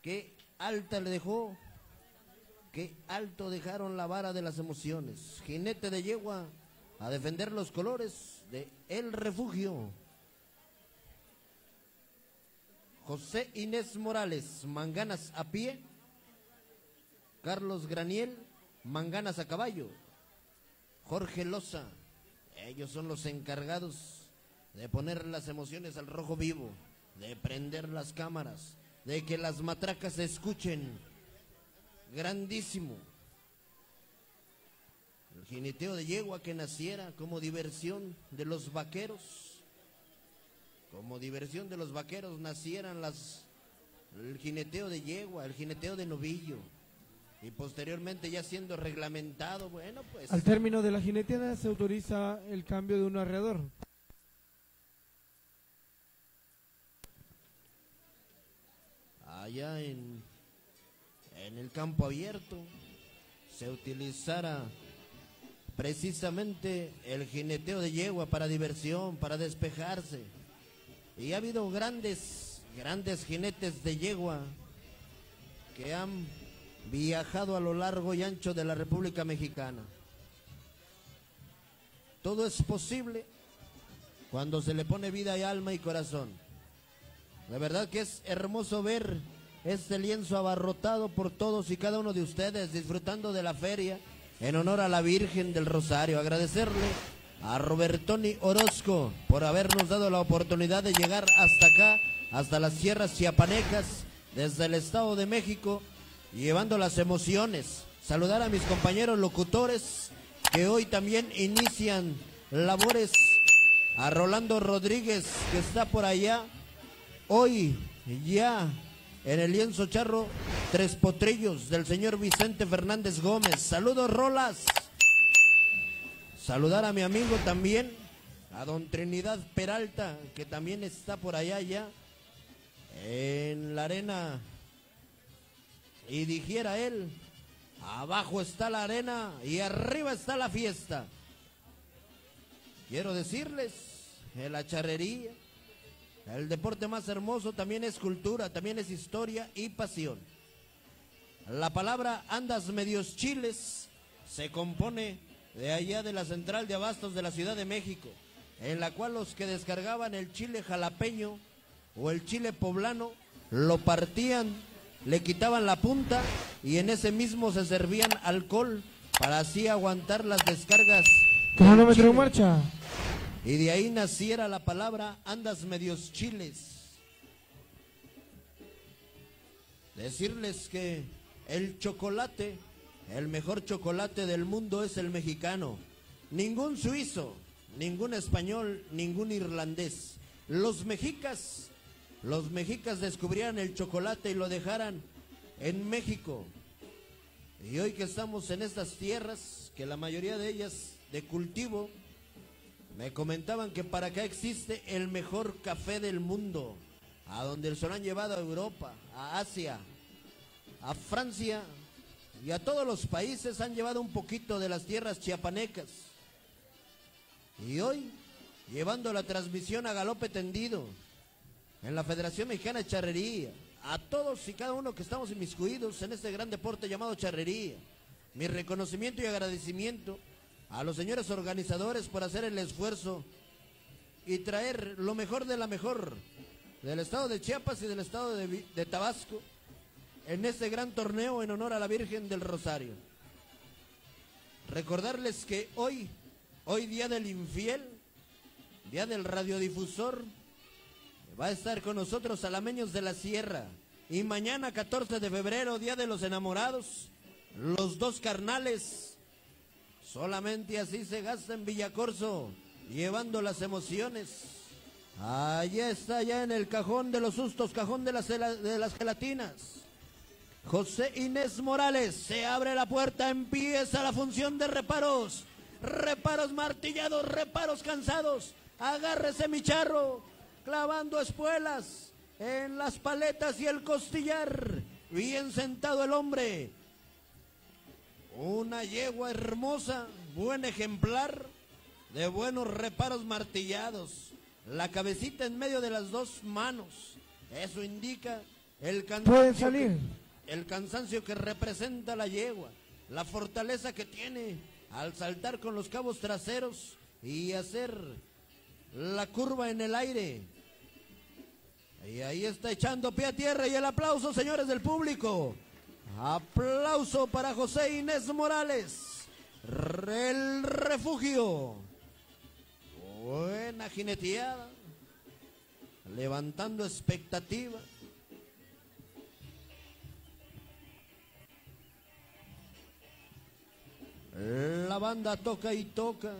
Qué alta le dejó, qué alto dejaron la vara de las emociones. Jinete de yegua a defender los colores de El Refugio. José Inés Morales, manganas a pie. Carlos Graniel, manganas a caballo. Jorge Loza, ellos son los encargados de poner las emociones al rojo vivo. de prender las cámaras, de que las matracas se escuchen grandísimo. El jineteo de yegua que naciera como diversión de los vaqueros, como diversión de los vaqueros nacieran las, el jineteo de yegua, el jineteo de novillo. Y posteriormente ya siendo reglamentado, bueno pues... Al término de la jineteada se autoriza el cambio de un arreador. Allá en, en el campo abierto se utilizara precisamente el jineteo de yegua para diversión, para despejarse. Y ha habido grandes, grandes jinetes de yegua que han viajado a lo largo y ancho de la República Mexicana. Todo es posible cuando se le pone vida y alma y corazón. La verdad que es hermoso ver este lienzo abarrotado por todos y cada uno de ustedes disfrutando de la feria en honor a la Virgen del Rosario. Agradecerle a Robertoni Orozco por habernos dado la oportunidad de llegar hasta acá, hasta las sierras chiapanecas, desde el Estado de México, llevando las emociones. Saludar a mis compañeros locutores que hoy también inician labores, a Rolando Rodríguez que está por allá hoy ya en el lienzo charro Tres Potrillos del señor Vicente Fernández Gómez. Saludos, Rolas. Saludar a mi amigo también, a don Trinidad Peralta, que también está por allá ya en la arena. Y dijera él, abajo está la arena y arriba está la fiesta. Quiero decirles que la charrería, el deporte más hermoso, también es cultura, también es historia y pasión. La palabra andas medios chiles se compone de allá de la central de abastos de la Ciudad de México, en la cual los que descargaban el chile jalapeño o el chile poblano lo partían, le quitaban la punta y en ese mismo se servían alcohol para así aguantar las descargas. Cronómetro en marcha. Y de ahí naciera la palabra andas medios chiles. Decirles que el chocolate, el mejor chocolate del mundo es el mexicano. Ningún suizo, ningún español, ningún irlandés. Los mexicas... Los mexicas descubrieran el chocolate y lo dejaran en México. Y hoy que estamos en estas tierras, que la mayoría de ellas de cultivo, me comentaban que para acá existe el mejor café del mundo, a donde se lo han llevado a Europa, a Asia, a Francia y a todos los países han llevado un poquito de las tierras chiapanecas. Y hoy, llevando la transmisión a Galope Tendido, en la Federación Mexicana de Charrería, a todos y cada uno que estamos inmiscuidos en este gran deporte llamado charrería, mi reconocimiento y agradecimiento a los señores organizadores por hacer el esfuerzo y traer lo mejor de la mejor del estado de Chiapas y del estado de, de Tabasco en este gran torneo en honor a la Virgen del Rosario. Recordarles que hoy, hoy día del infiel, día del radiodifusor, va a estar con nosotros Alameños de la Sierra. Y mañana, catorce de febrero, Día de los Enamorados, los dos carnales. Solamente así se gasta en Villa Corzo, llevando las emociones. Allá está, allá en el cajón de los sustos, cajón de las, de las gelatinas. José Inés Morales, se abre la puerta, empieza la función de reparos. Reparos martillados, reparos cansados. Agárrese mi charro, clavando espuelas en las paletas y el costillar, bien sentado el hombre. Una yegua hermosa, buen ejemplar, de buenos reparos martillados, la cabecita en medio de las dos manos, eso indica el cansancio, salir. Que, el cansancio que representa la yegua, la fortaleza que tiene al saltar con los cabos traseros y hacer la curva en el aire. Y ahí está echando pie a tierra y el aplauso, señores del público. Aplauso para José Inés Morales, El Refugio. Buena jineteada. levantando expectativas. La banda toca y toca.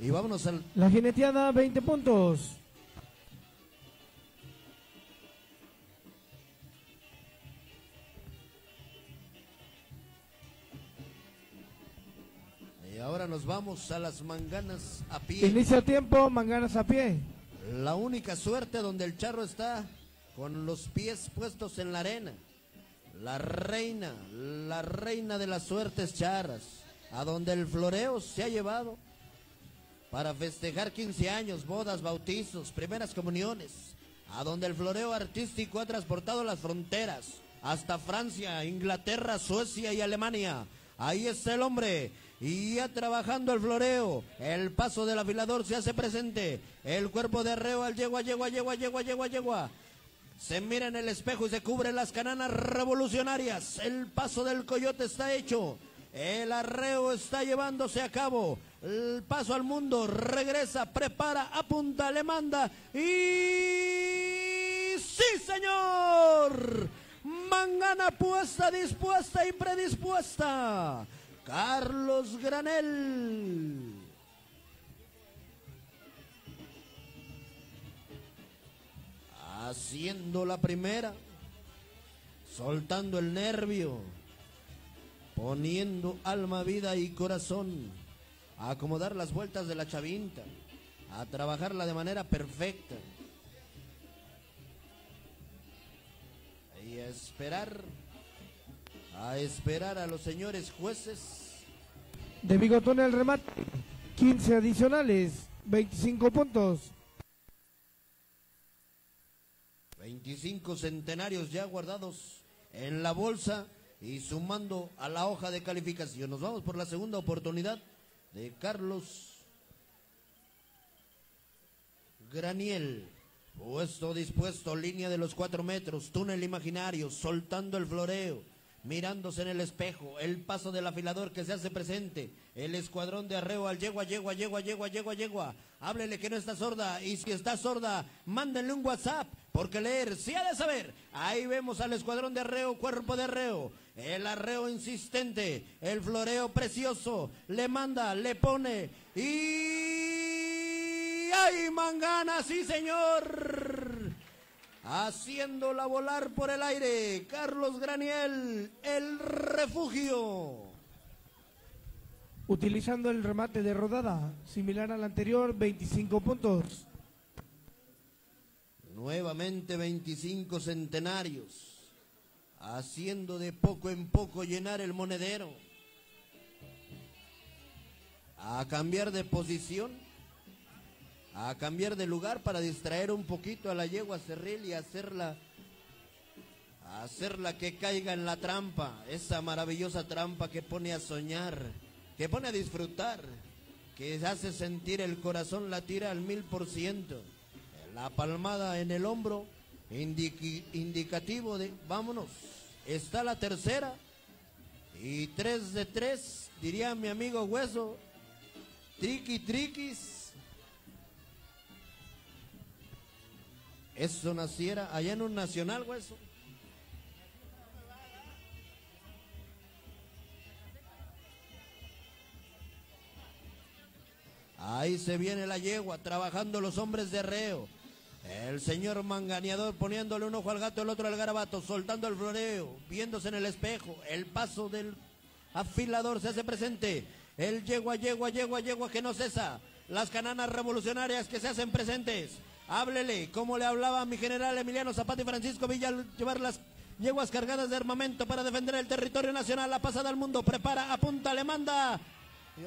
Y vámonos al... La jineteada, veinte puntos. Y ahora nos vamos a las manganas a pie. Inicia el tiempo, manganas a pie. La única suerte donde el charro está con los pies puestos en la arena. La reina, la reina de las suertes charras, a donde el floreo se ha llevado para festejar quince años, bodas, bautizos, primeras comuniones, a donde el floreo artístico ha transportado las fronteras hasta Francia, Inglaterra, Suecia y Alemania. Ahí está el hombre, y ya trabajando el floreo, el paso del afilador se hace presente, el cuerpo de arreo al yegua, yegua, yegua, yegua, yegua, yegua. Se mira en el espejo y se cubre las cananas revolucionarias. El paso del coyote está hecho. El arreo está llevándose a cabo. El paso al mundo. Regresa, prepara, apunta, le manda. Y... ¡sí, señor! Mangana puesta, dispuesta y predispuesta. Carlos Granel. Haciendo la primera, soltando el nervio, poniendo alma, vida y corazón, a acomodar las vueltas de la chavinta, a trabajarla de manera perfecta y a esperar, a esperar a los señores jueces. De bigotón el remate, quince adicionales, veinticinco puntos. veinticinco centenarios ya guardados en la bolsa y sumando a la hoja de calificación. Nos vamos por la segunda oportunidad de Carlos Graniel. Puesto, dispuesto, línea de los cuatro metros, túnel imaginario, soltando el floreo, mirándose en el espejo, el paso del afilador que se hace presente, el escuadrón de arreo al yegua, yegua, yegua, yegua, yegua, yegua. Háblele que no está sorda, y si está sorda, mándenle un WhatsApp, porque leer sí ha de saber. Ahí vemos al escuadrón de arreo, cuerpo de arreo, el arreo insistente, el floreo precioso, le manda, le pone, y... ¡ay, mangana, sí señor! Haciéndola volar por el aire, Carlos Graniel, el refugio. Utilizando el remate de rodada, similar al anterior, veinticinco puntos. Nuevamente veinticinco centenarios, haciendo de poco en poco llenar el monedero. A cambiar de posición, a cambiar de lugar para distraer un poquito a la yegua cerril y hacerla, hacerla que caiga en la trampa, esa maravillosa trampa que pone a soñar, que pone a disfrutar, que hace sentir el corazón latir al mil por ciento. La palmada en el hombro, indiqui, indicativo de vámonos. Está la tercera y tres de tres, diría mi amigo Hueso, triqui triquis. Eso naciera allá en un nacional, Hueso. Ahí se viene la yegua, trabajando los hombres de arreo. El señor manganeador poniéndole un ojo al gato, el otro al garabato, soltando el floreo, viéndose en el espejo, el paso del afilador se hace presente, el yegua, yegua, yegua, yegua que no cesa, las cananas revolucionarias que se hacen presentes. Háblele, como le hablaba a mi general Emiliano Zapata y Francisco Villa, llevar las yeguas cargadas de armamento para defender el territorio nacional, la pasada al mundo, prepara, apunta, le manda.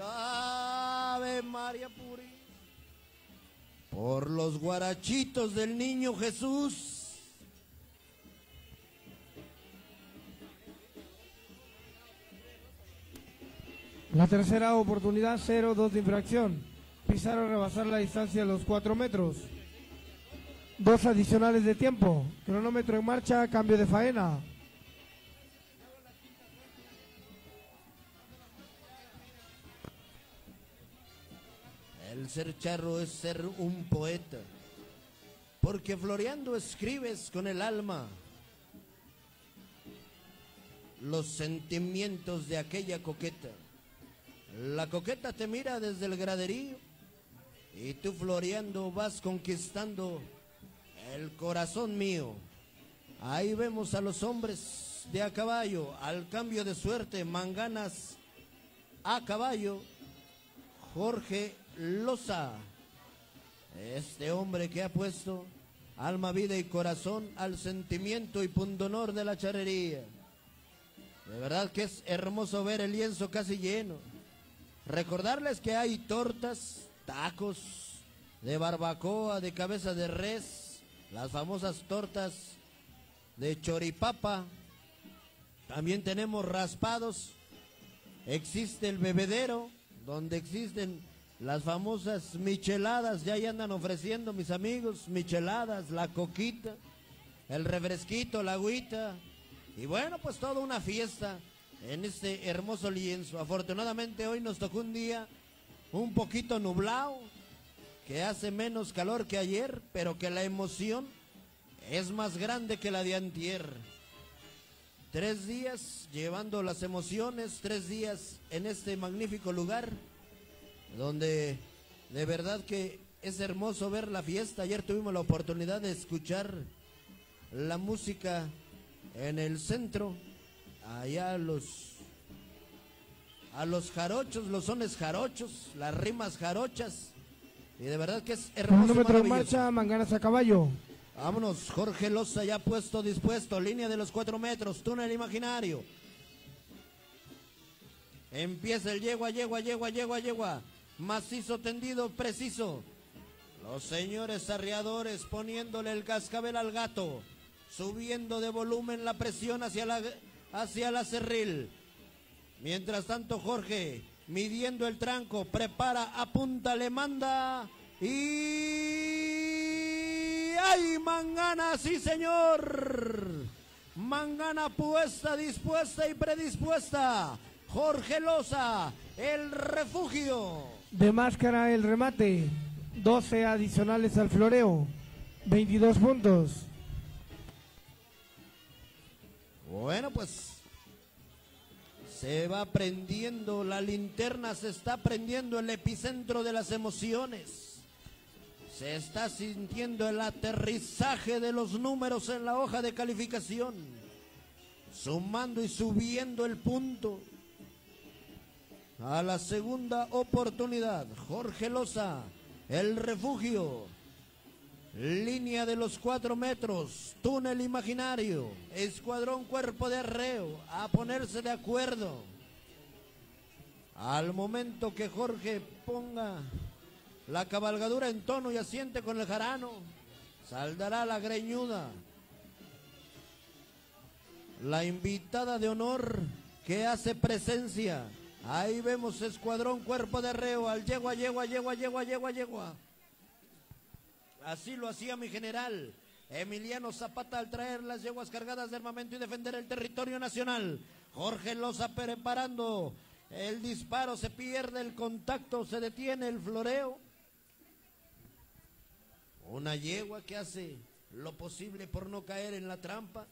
Ave María Puri. Por los guarachitos del niño Jesús. La tercera oportunidad, cero dos de infracción. Pisar o rebasar la distancia de los cuatro metros. Dos adicionales de tiempo. Cronómetro en marcha, cambio de faena. el ser charro es ser un poeta, porque floreando escribes con el alma los sentimientos de aquella coqueta. La coqueta te mira desde el graderío y tú floreando vas conquistando el corazón mío. Ahí vemos a los hombres de a caballo, al cambio de suerte, manganas a caballo. Jorge Loza, este hombre que ha puesto alma, vida y corazón al sentimiento y pundonor de la charrería. De verdad que es hermoso ver el lienzo casi lleno. Recordarles que hay tortas, tacos de barbacoa, de cabeza de res, las famosas tortas de choripapa. También tenemos raspados, existe el bebedero, donde existen las famosas micheladas. Ya ahí andan ofreciendo, mis amigos, micheladas, la coquita, el refresquito, la agüita. Y bueno, pues toda una fiesta en este hermoso lienzo. Afortunadamente hoy nos tocó un día un poquito nublado, que hace menos calor que ayer, pero que la emoción es más grande que la de antier. Tres días llevando las emociones, tres días en este magnífico lugar, donde de verdad que es hermoso ver la fiesta. Ayer tuvimos la oportunidad de escuchar la música en el centro, allá a los, a los jarochos, los sones jarochos, las rimas jarochas, y de verdad que es hermoso. Cronómetro en marcha, manganas a caballo. Vámonos, Jorge Loza ya puesto, dispuesto, línea de los cuatro metros, túnel imaginario. Empieza el yegua, yegua, yegua, yegua, yegua, macizo, tendido, preciso. Los señores arreadores poniéndole el cascabel al gato, subiendo de volumen la presión hacia la, hacia la cerril. Mientras tanto Jorge, midiendo el tranco, prepara, apunta, le manda y... ¡ay, mangana! ¡Sí, señor! Mangana puesta, dispuesta y predispuesta. Jorge Loza, el refugio. De máscara el remate, doce adicionales al floreo, veintidós puntos. Bueno, pues se va prendiendo la linterna, se está prendiendo el epicentro de las emociones. Se está sintiendo el aterrizaje de los números en la hoja de calificación, sumando y subiendo el punto. A la segunda oportunidad, Jorge Loza, el refugio. Línea de los cuatro metros, túnel imaginario, escuadrón cuerpo de arreo, a ponerse de acuerdo. Al momento que Jorge ponga la cabalgadura en tono y asiente con el jarano, saldará la greñuda, la invitada de honor que hace presencia. Ahí vemos escuadrón cuerpo de arreo, al yegua, yegua, yegua, yegua, yegua, yegua. Así lo hacía mi general Emiliano Zapata al traer las yeguas cargadas de armamento y defender el territorio nacional. Jorge Loza preparando el disparo, se pierde el contacto, se detiene el floreo. Una yegua que hace lo posible por no caer en la trampa,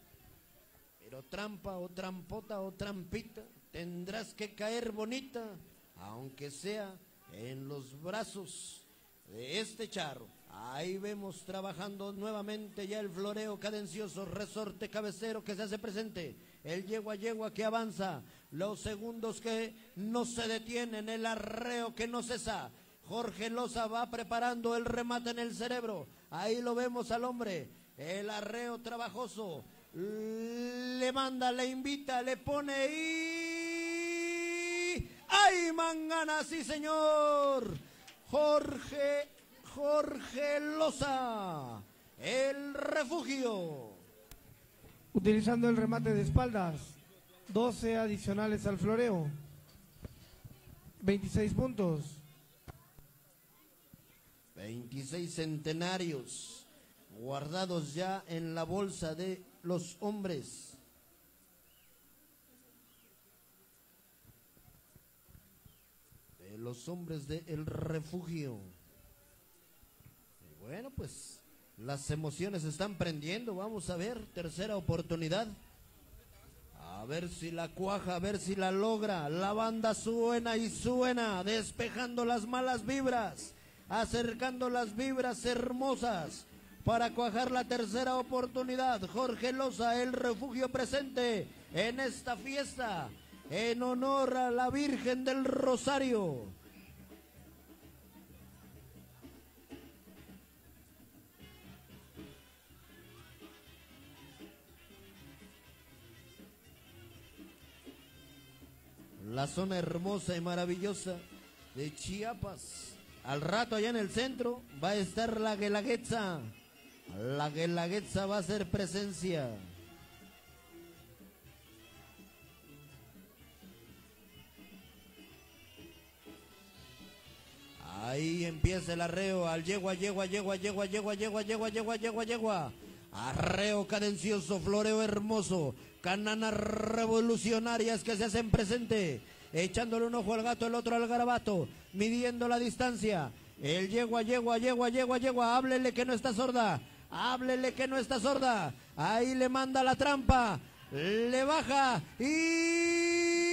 pero trampa o trampota o trampita, tendrás que caer bonita, aunque sea en los brazos de este charro. Ahí vemos trabajando nuevamente ya el floreo cadencioso, resorte cabecero que se hace presente, el yegua yegua que avanza, los segundos que no se detienen, el arreo que no cesa. Jorge Loza va preparando el remate en el cerebro, ahí lo vemos al hombre, el arreo trabajoso, le manda, le invita, le pone y... ¡ay, mangana! ¡Sí, señor! Jorge Jorge Loza, el refugio. Utilizando el remate de espaldas, doce adicionales al floreo, veintiséis puntos. veintiséis centenarios guardados ya en la bolsa de los hombres. De los hombres del refugio. pues las emociones están prendiendo. Vamos a ver, tercera oportunidad. A ver si la cuaja, a ver si la logra. La banda suena y suena, despejando las malas vibras, acercando las vibras hermosas para cuajar la tercera oportunidad. Jorge Loza, El Refugio, presente en esta fiesta en honor a la Virgen del Rosario. La zona hermosa y maravillosa de Chiapas. Al rato allá en el centro va a estar la Guelaguetza. La Guelaguetza va a hacer presencia. Ahí empieza el arreo. Al yegua, yegua, yegua, yegua, yegua, yegua, yegua, yegua, yegua, yegua. Arreo cadencioso, floreo hermoso, cananas revolucionarias que se hacen presente, echándole un ojo al gato, el otro al garabato, midiendo la distancia. El yegua, yegua, yegua, yegua, yegua, háblele que no está sorda, háblele que no está sorda, ahí le manda la trampa, le baja y...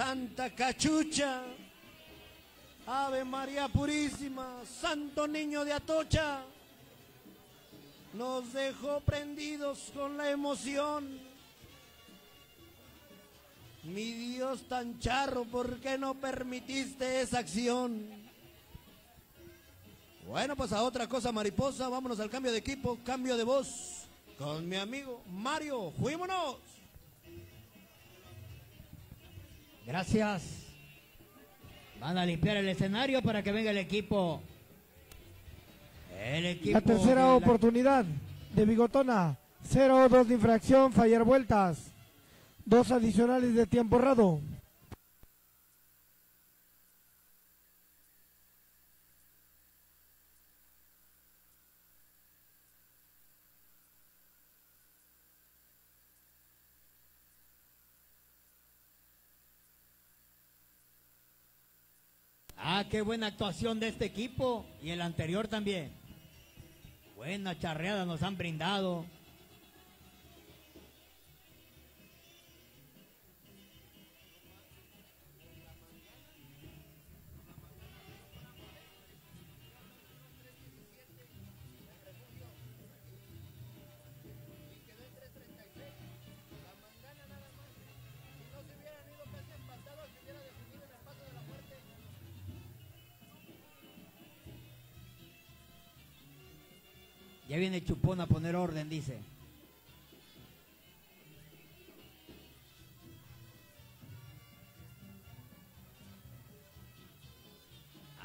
Santa Cachucha, Ave María Purísima, Santo Niño de Atocha, nos dejó prendidos con la emoción. Mi Dios tan charro, ¿por qué no permitiste esa acción? Bueno, pues a otra cosa, mariposa, vámonos al cambio de equipo, cambio de voz, con mi amigo Mario, ¡juímonos! Gracias. Van a limpiar el escenario para que venga el equipo. El equipo la tercera de la... oportunidad de Bigotona. cero dos de infracción, fallar vueltas. Dos adicionales de tiempo errado. Ah, qué buena actuación de este equipo y el anterior también. Buena charreada nos han brindado. Ya viene Chupón a poner orden, dice.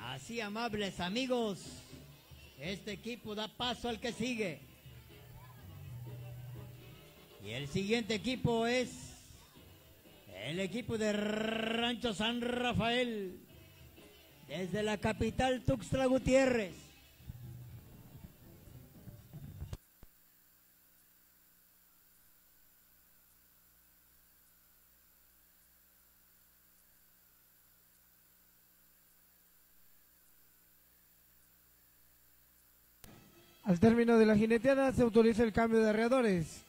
Así, amables amigos, este equipo da paso al que sigue. Y el siguiente equipo es el equipo de Rancho San Rafael, desde la capital Tuxtla Gutiérrez. Al término de la jineteada se autoriza el cambio de arreadores.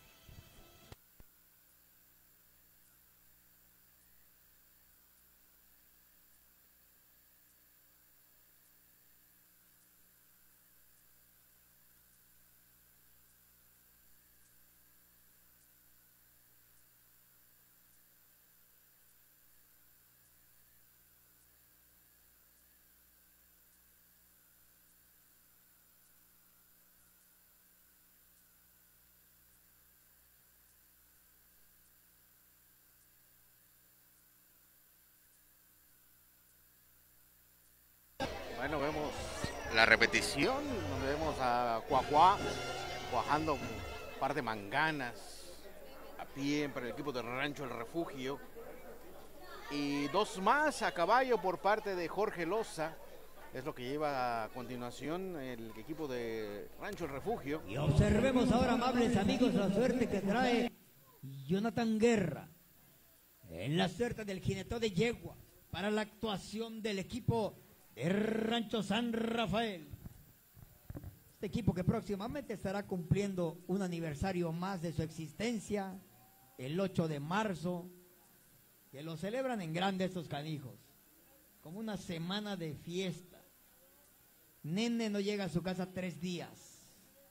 Bueno, vemos la repetición, donde vemos a Cuacuá cuajando un par de manganas a pie para el equipo de Rancho El Refugio. Y dos más a caballo por parte de Jorge Loza, es lo que lleva a continuación el equipo de Rancho El Refugio. Y observemos ahora, amables amigos, la suerte que trae Jonathan Guerra. en la suerte del jineteo de yegua para la actuación del equipo de Rancho San Rafael. Este equipo que próximamente estará cumpliendo un aniversario más de su existencia, el ocho de marzo, que lo celebran en grande estos canijos, como una semana de fiesta. Nene no llega a su casa tres días,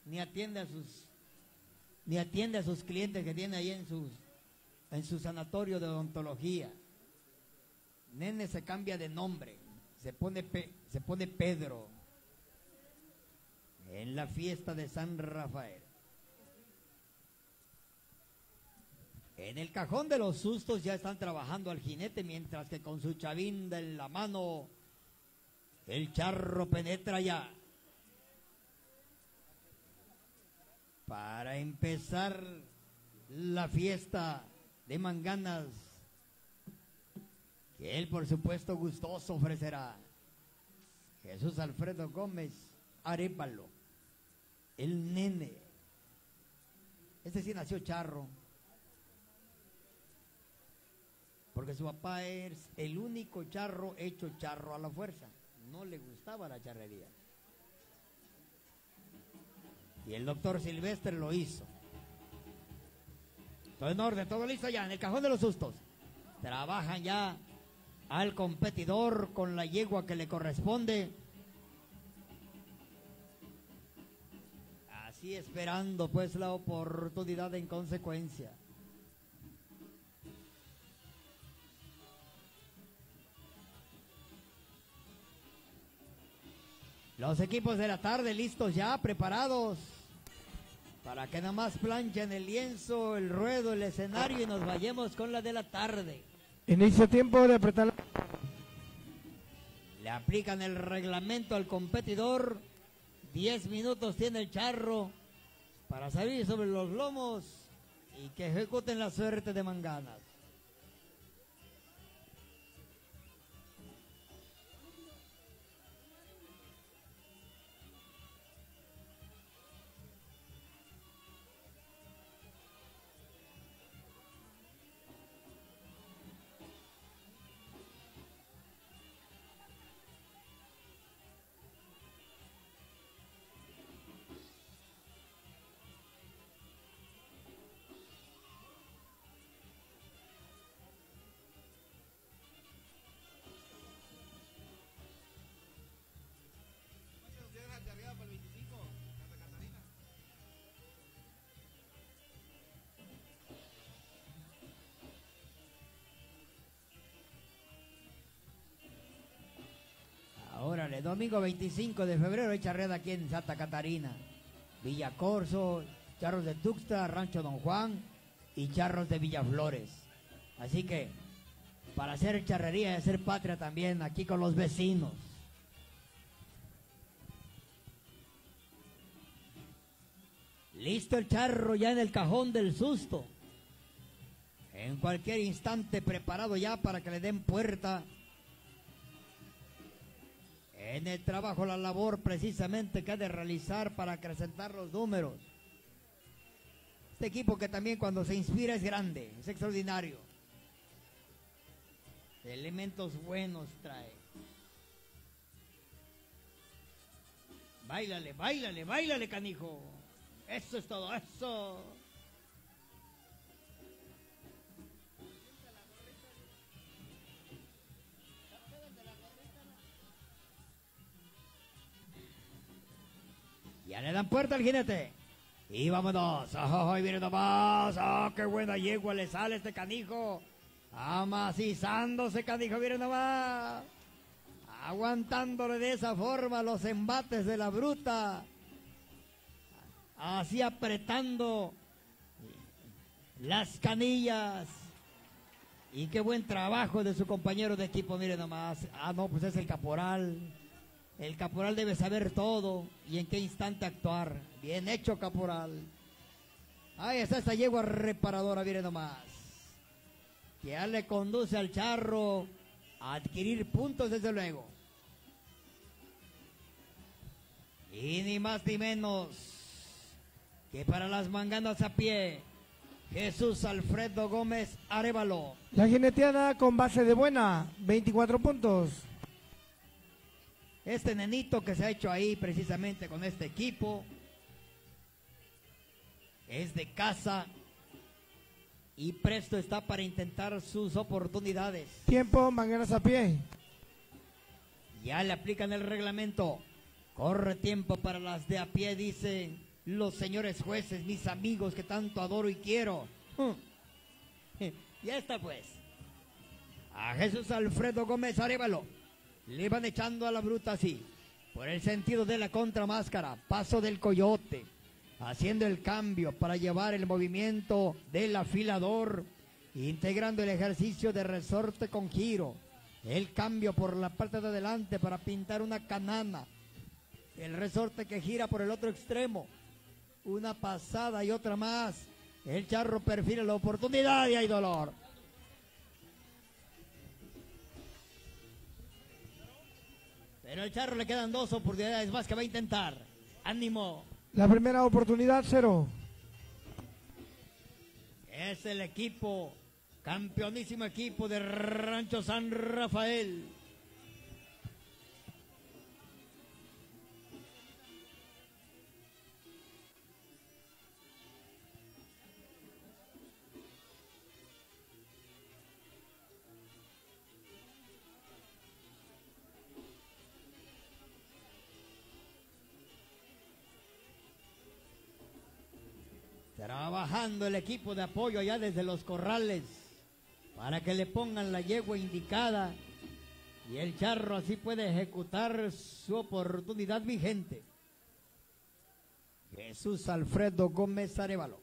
ni atiende a sus, ni atiende a sus clientes que tiene ahí en sus, en su sanatorio de odontología. Nene se cambia de nombre, se pone, pe, se pone Pedro en la fiesta de San Rafael. En el cajón de los sustos ya están trabajando al jinete, mientras que con su chavinda en la mano el charro penetra ya para empezar la fiesta de manganas que él, por supuesto, gustoso ofrecerá. Jesús Alfredo Gómez Arévalo, el nene. Este sí nació charro, porque su papá es el único charro hecho charro a la fuerza. No le gustaba la charrería. Y el doctor Silvestre lo hizo. Todo en orden, todo listo ya, en el cajón de los sustos. Trabajan ya al competidor con la yegua que le corresponde. Así esperando pues la oportunidad en consecuencia. Los equipos de la tarde listos ya, preparados para que nada más planchen el lienzo, el ruedo, el escenario y nos vayamos con la de la tarde. Inicia tiempo de apretar. Le aplican el reglamento al competidor. Diez minutos tiene el charro para salir sobre los lomos y que ejecuten la suerte de manganas. Órale, domingo veinticinco de febrero hay charreada aquí en Santa Catarina. Villa Corzo, charros de Tuxtla, Rancho Don Juan y charros de Villa Flores. Así que para hacer charrería y hacer patria también aquí con los vecinos. Listo el charro ya en el cajón del susto. En cualquier instante preparado ya para que le den puerta. En el trabajo, la labor precisamente que ha de realizar para acrecentar los números. Este equipo que también cuando se inspira es grande, es extraordinario. Elementos buenos trae. Báilale, báilale, báilale, canijo. Eso es todo, eso. Ya le dan puerta al jinete. Y vámonos. ¡Oh, oh, viene nomás! ¡Oh, qué buena yegua le sale este canijo! Amacizándose, canijo, viene nomás. Aguantándole de esa forma los embates de la bruta. Así apretando las canillas. Y qué buen trabajo de su compañero de equipo, mire nomás. Ah, no, pues es el caporal. El caporal debe saber todo y en qué instante actuar. Bien hecho, caporal. Ahí está esta yegua reparadora, mire nomás. Que ya le conduce al charro a adquirir puntos, desde luego. Y ni más ni menos que para las manganas a pie, Jesús Alfredo Gómez Arévalo. La jineteada con base de buena, veinticuatro puntos. Este nenito que se ha hecho ahí precisamente con este equipo es de casa y presto está para intentar sus oportunidades. Tiempo, mangueras a pie. Ya le aplican el reglamento. Corre tiempo para las de a pie, dicen los señores jueces, mis amigos que tanto adoro y quiero. Ya está pues. A Jesús Alfredo Gómez Arévalo le van echando a la bruta así, por el sentido de la contramáscara, paso del coyote, haciendo el cambio para llevar el movimiento del afilador, integrando el ejercicio de resorte con giro, el cambio por la parte de adelante para pintar una canana, el resorte que gira por el otro extremo, una pasada y otra más, el charro perfila la oportunidad y hay dolor. Pero al charro le quedan dos oportunidades más que va a intentar. ¡Ánimo! La primera oportunidad, cero. Es el equipo, campeonísimo equipo de Rancho San Rafael. Trabajando el equipo de apoyo allá desde los corrales para que le pongan la yegua indicada y el charro así puede ejecutar su oportunidad vigente. Jesús Alfredo Gómez Arévalo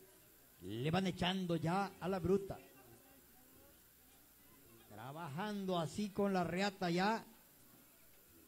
le van echando ya a la bruta, trabajando así con la reata ya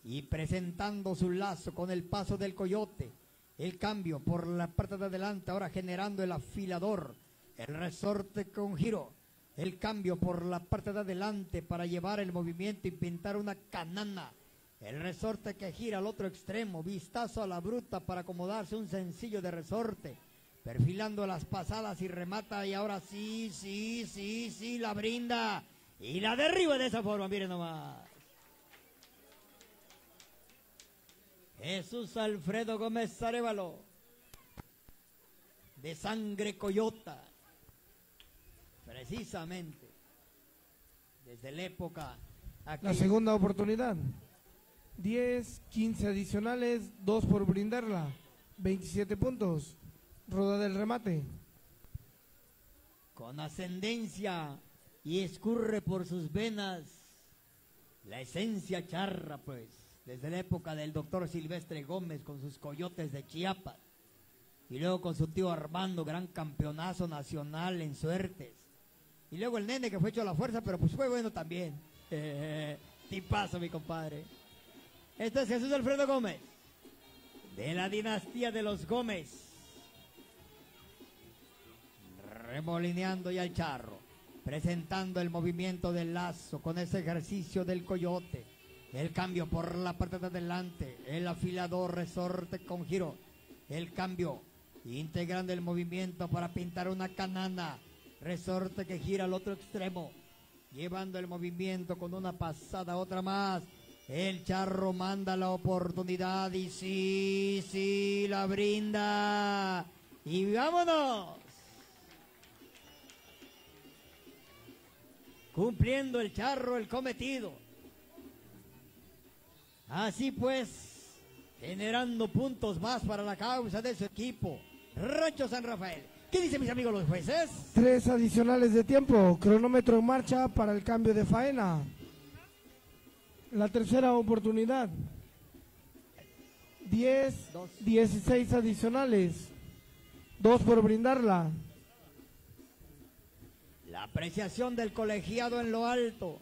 y presentando su lazo con el paso del coyote. El cambio por la parte de adelante, ahora generando el afilador, el resorte con giro. El cambio por la parte de adelante para llevar el movimiento y pintar una canana. El resorte que gira al otro extremo, vistazo a la bruta para acomodarse un sencillo de resorte. Perfilando las pasadas y remata y ahora sí, sí, sí, sí, la brinda. Y la derriba de esa forma, miren nomás. Jesús Alfredo Gómez Arévalo, de sangre coyota, precisamente, desde la época... Aquí. La segunda oportunidad, diez, quince adicionales, dos por brindarla, veintisiete puntos, roda del remate. Con ascendencia y escurre por sus venas la esencia charra pues. Desde la época del doctor Silvestre Gómez con sus coyotes de Chiapas y luego con su tío Armando, gran campeonazo nacional en suertes, y luego el nene que fue hecho a la fuerza pero pues fue bueno también. eh, tipazo mi compadre. Este es Jesús Alfredo Gómez de la dinastía de los Gómez, remolineando ya el charro, presentando el movimiento del lazo con ese ejercicio del coyote. El cambio por la parte de adelante, el afilador, resorte con giro. El cambio, integrando el movimiento para pintar una canana. Resorte que gira al otro extremo, llevando el movimiento con una pasada, otra más. El charro manda la oportunidad y sí, sí, la brinda. Y vámonos. Cumpliendo el charro el cometido. Así pues, generando puntos más para la causa de su equipo, Rancho San Rafael. ¿Qué dicen mis amigos los jueces? Tres adicionales de tiempo, cronómetro en marcha para el cambio de faena. La tercera oportunidad. Diez, dos. dieciséis adicionales. Dos por brindarla. La apreciación del colegiado en lo alto.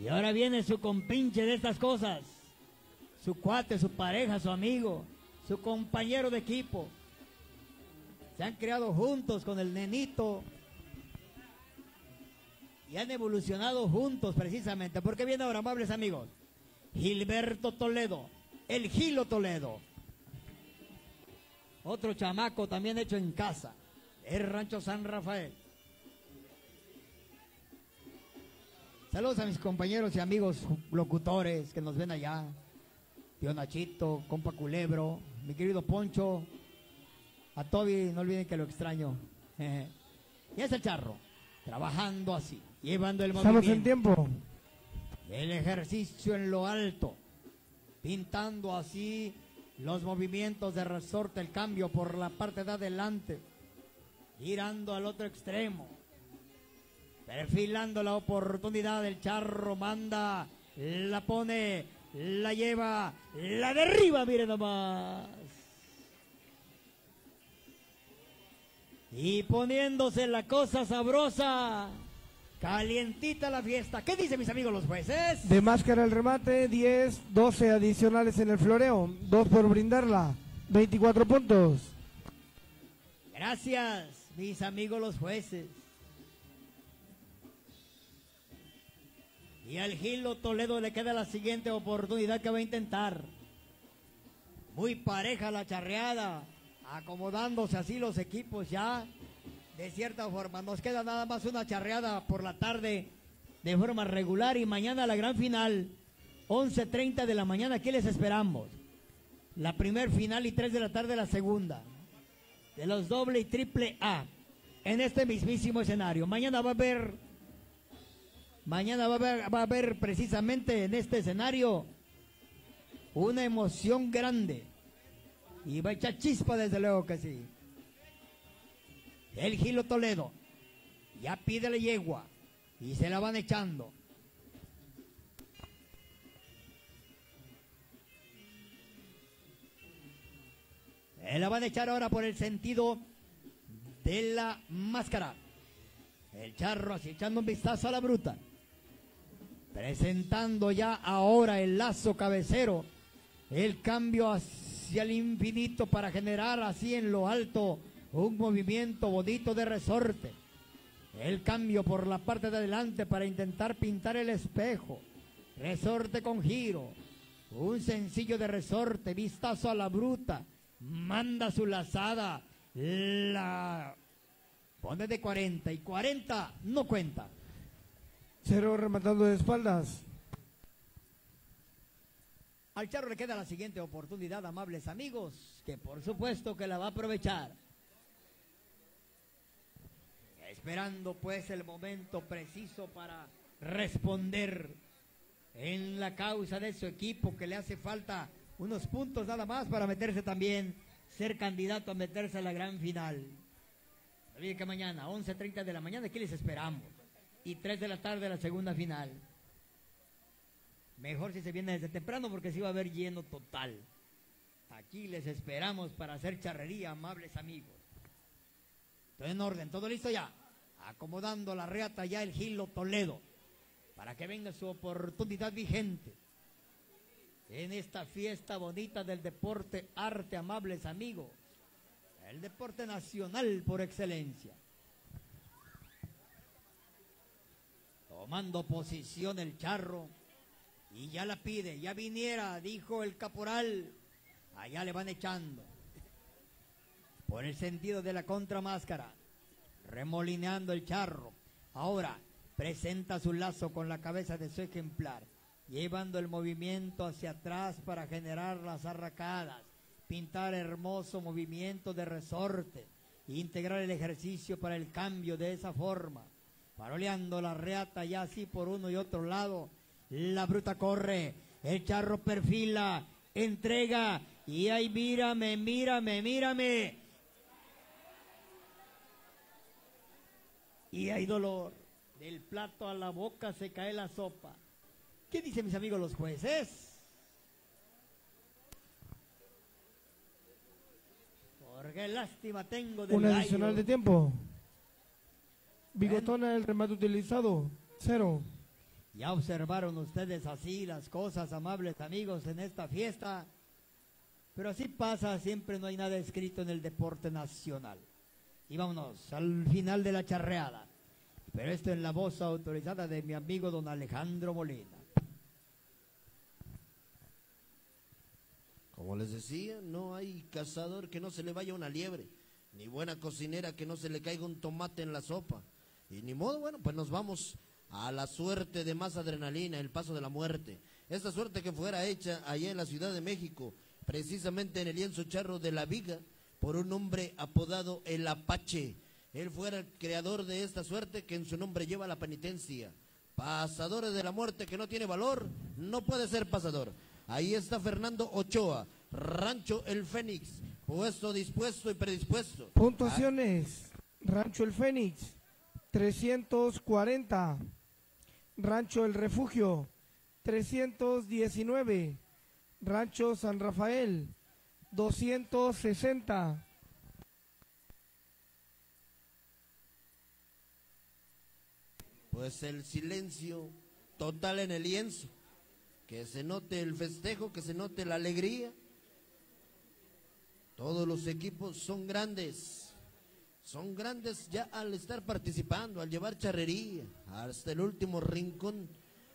Y ahora viene su compinche de estas cosas, su cuate, su pareja, su amigo, su compañero de equipo. Se han creado juntos con el nenito. y han evolucionado juntos precisamente, porque viene ahora, amables amigos, Gilberto Toledo, el Gilo Toledo, otro chamaco también hecho en casa, el Rancho San Rafael. Saludos a mis compañeros y amigos locutores que nos ven allá, tío Nachito, compa Culebro, mi querido Poncho, a Toby, no olviden que lo extraño. Y es el charro, trabajando así, llevando el movimiento. Estamos en tiempo. El ejercicio en lo alto, pintando así los movimientos de resorte, el cambio por la parte de adelante, girando al otro extremo, perfilando la oportunidad, el charro manda, la pone, la lleva, la derriba, miren nomás. Y poniéndose la cosa sabrosa, calientita la fiesta. ¿Qué dicen mis amigos los jueces? De máscara el remate, diez, doce adicionales en el floreo, dos por brindarla, veinticuatro puntos. Gracias, mis amigos los jueces. Y al Gilo Toledo le queda la siguiente oportunidad que va a intentar. Muy pareja la charreada, acomodándose así los equipos ya, de cierta forma. Nos queda nada más una charreada por la tarde, de forma regular, y mañana la gran final, once treinta de la mañana, aquí les esperamos. La primer final y tres de la tarde la segunda, de los doble y triple A, en este mismísimo escenario. Mañana va a haber... Mañana va a, haber, va a haber precisamente en este escenario una emoción grande. Y va a echar chispa, desde luego que sí. El Gilo Toledo ya pídele yegua y se la van echando. Se la van a echar ahora por el sentido de la máscara. El charro así echando un vistazo a la bruta. Presentando ya ahora el lazo cabecero, el cambio hacia el infinito para generar así en lo alto un movimiento bonito de resorte. El cambio por la parte de adelante para intentar pintar el espejo. Resorte con giro, un sencillo de resorte, vistazo a la bruta, manda su lazada, la pone de cuarenta y cuarenta no cuenta. Cero rematando de espaldas. Al charro le queda la siguiente oportunidad, amables amigos, que por supuesto que la va a aprovechar. Esperando pues el momento preciso para responder en la causa de su equipo, que le hace falta unos puntos nada más para meterse también, ser candidato a meterse a la gran final. No olviden que mañana, once treinta de la mañana, aquí les esperamos. Y tres de la tarde la segunda final. Mejor si se viene desde temprano, porque sí va a haber lleno total. Aquí les esperamos para hacer charrería, amables amigos. Todo en orden, todo listo ya. Acomodando la reata ya el Gilo Toledo, para que venga su oportunidad vigente en esta fiesta bonita del deporte arte, amables amigos. El deporte nacional por excelencia. Tomando posición el charro, y ya la pide, ya viniera, dijo el caporal, allá le van echando, por el sentido de la contramáscara, remolineando el charro, ahora presenta su lazo con la cabeza de su ejemplar, llevando el movimiento hacia atrás para generar las arracadas, pintar hermoso movimiento de resorte, integrar el ejercicio para el cambio de esa forma. Paroleando la reata ya así por uno y otro lado. La bruta corre, el charro perfila, entrega, y ahí mírame, mírame, mírame. Y hay dolor, del plato a la boca se cae la sopa. ¿Qué dicen mis amigos los jueces? Porque lástima tengo del gallo. Un adicional de tiempo. Bigotona el remate utilizado, cero. Ya observaron ustedes así las cosas, amables amigos, en esta fiesta. Pero así pasa, siempre no hay nada escrito en el deporte nacional. Y vámonos al final de la charreada. pero esto en la voz autorizada de mi amigo don Alejandro Molina. Como les decía, no hay cazador que no se le vaya una liebre, ni buena cocinera que no se le caiga un tomate en la sopa. Y ni modo, bueno, pues nos vamos a la suerte de más adrenalina, el paso de la muerte. Esta suerte que fuera hecha allá en la Ciudad de México, precisamente en el lienzo charro de la Viga, por un hombre apodado El Apache. Él fuera el creador de esta suerte que en su nombre lleva la penitencia. Pasadores de la muerte que no tiene valor, no puede ser pasador. Ahí está Fernando Ochoa, Rancho El Fénix, puesto, dispuesto y predispuesto. Puntuaciones, ah. Rancho El Fénix, trescientos cuarenta. Rancho El Refugio, trescientos diecinueve. Rancho San Rafael, doscientos sesenta. Pues el silencio total en el lienzo. Que se note el festejo, que se note la alegría. Todos los equipos son grandes, son grandes ya al estar participando, al llevar charrería hasta el último rincón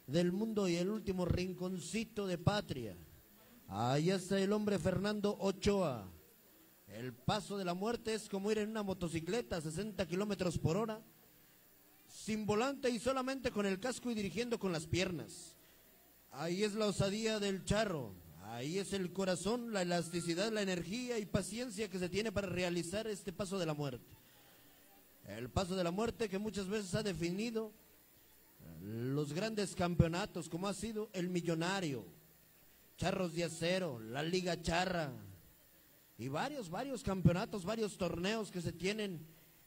del mundo y el último rinconcito de patria. Ahí está el hombre Fernando Ochoa. El paso de la muerte es como ir en una motocicleta a sesenta kilómetros por hora, sin volante y solamente con el casco y dirigiendo con las piernas. Ahí es la osadía del charro, ahí es el corazón, la elasticidad, la energía y paciencia que se tiene para realizar este paso de la muerte. El paso de la muerte que muchas veces ha definido los grandes campeonatos, como ha sido el Millonario, Charros de Acero, la Liga Charra y varios, varios campeonatos, varios torneos que se tienen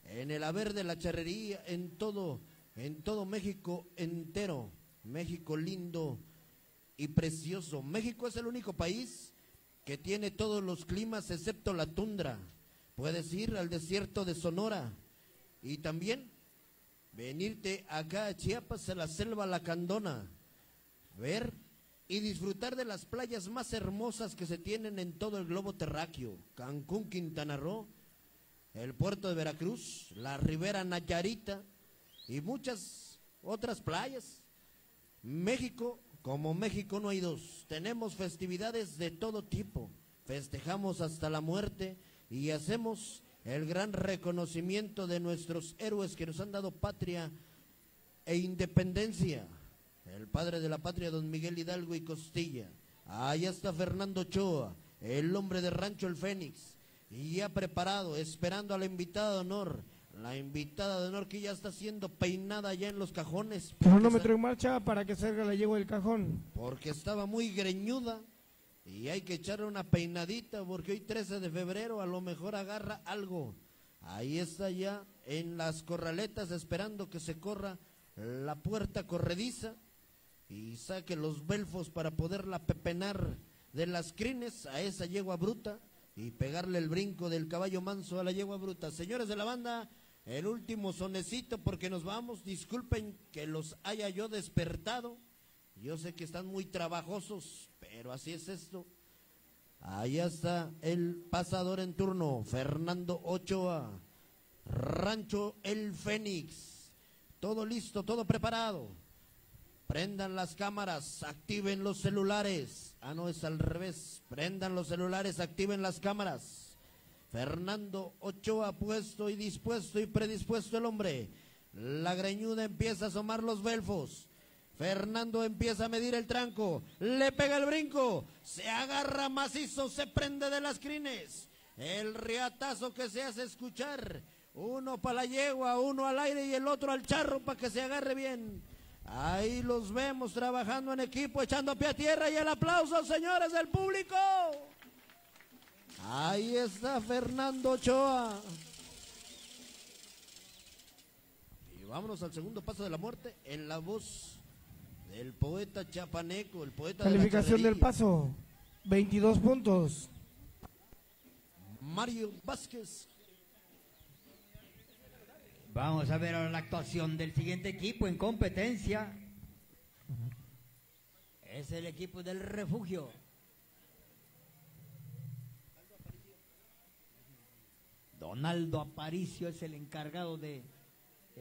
en el haber de la charrería en todo, en todo México entero, México lindo y precioso. México es el único país que tiene todos los climas excepto la tundra. Puedes ir al desierto de Sonora y también venirte acá a Chiapas, a la selva lacandona, ver y disfrutar de las playas más hermosas que se tienen en todo el globo terráqueo. Cancún, Quintana Roo, el puerto de Veracruz, la Ribera Nayarita y muchas otras playas. México, como México no hay dos, tenemos festividades de todo tipo, festejamos hasta la muerte y hacemos el gran reconocimiento de nuestros héroes que nos han dado patria e independencia, el padre de la patria, don Miguel Hidalgo y Costilla. Allá está Fernando Ochoa, el hombre de Rancho El Fénix, y ya preparado, esperando a la invitada de honor, la invitada de honor que ya está siendo peinada ya en los cajones. Cronómetro en marcha para que salga la yegua del cajón. Porque estaba muy greñuda y hay que echarle una peinadita porque hoy trece de febrero a lo mejor agarra algo. Ahí está ya en las corraletas esperando que se corra la puerta corrediza y saque los belfos para poderla pepenar de las crines a esa yegua bruta y pegarle el brinco del caballo manso a la yegua bruta. Señores de la banda, el último sonecito porque nos vamos, disculpen que los haya yo despertado, yo sé que están muy trabajosos, pero así es esto. Allá está el pasador en turno, Fernando Ochoa, Rancho El Fénix, todo listo, todo preparado. Prendan las cámaras, activen los celulares. Ah, no, es al revés. Prendan los celulares, activen las cámaras. Fernando Ochoa puesto y dispuesto y predispuesto el hombre. La greñuda empieza a asomar los belfos. Fernando empieza a medir el tranco. Le pega el brinco. Se agarra macizo, se prende de las crines. El riatazo que se hace escuchar. Uno para la yegua, uno al aire y el otro al charro para que se agarre bien. Ahí los vemos trabajando en equipo, echando pie a tierra y el aplauso, señores del público. Ahí está Fernando Ochoa. Y vámonos al segundo paso de la muerte en la voz del poeta chapaneco, el poeta de la charrería. Calificación del paso, veintidós puntos. Mario Vázquez. Vamos a ver ahora la actuación del siguiente equipo en competencia. Es el equipo del Refugio. Don Aldo Aparicio es el encargado de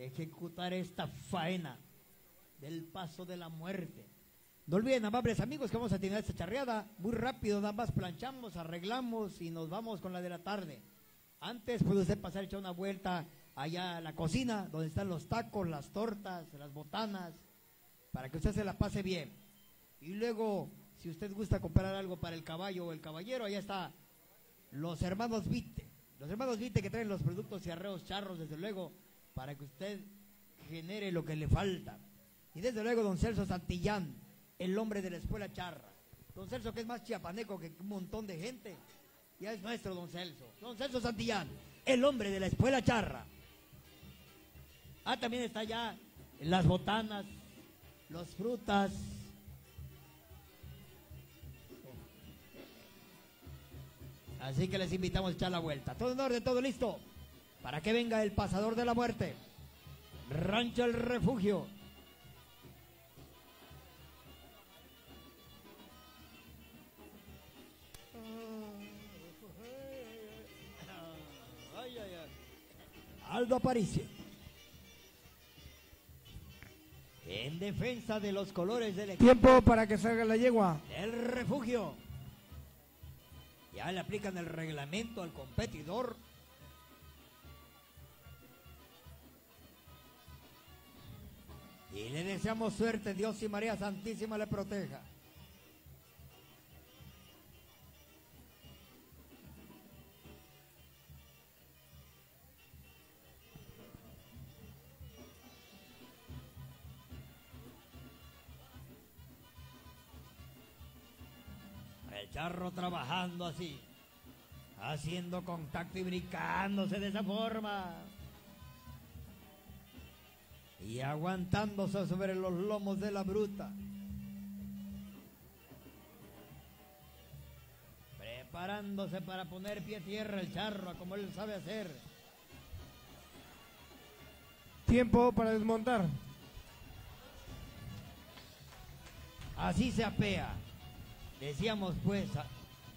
ejecutar esta faena del paso de la muerte. No olviden, amables amigos, que vamos a tener esta charreada muy rápido, nada más planchamos, arreglamos y nos vamos con la de la tarde. Antes puede usted pasar a echar una vuelta allá a la cocina, donde están los tacos, las tortas, las botanas, para que usted se la pase bien. Y luego, si usted gusta comprar algo para el caballo o el caballero, allá está los hermanos Vite, los hermanos Vite que traen los productos charreos charros, desde luego, para que usted genere lo que le falta. Y desde luego, don Celso Santillán, el hombre de la escuela charra. Don Celso, que es más chiapaneco que un montón de gente, ya es nuestro don Celso. Don Celso Santillán, el hombre de la escuela charra. Ah, también está allá las botanas, las frutas. Así que les invitamos a echar la vuelta. Todo en orden, todo listo, para que venga el pasador de la muerte. Rancho El Refugio. Aldo Aparicio. En defensa de los colores del equipo. Tiempo para que salga la yegua. El Refugio. Ya le aplican el reglamento al competidor. Y le deseamos suerte, Dios y María Santísima le proteja. El charro trabajando así, haciendo contacto y brincándose de esa forma. Y aguantándose sobre los lomos de la bruta. Preparándose para poner pie a tierra el charro, como él sabe hacer. Tiempo para desmontar. Así se apea. Decíamos pues,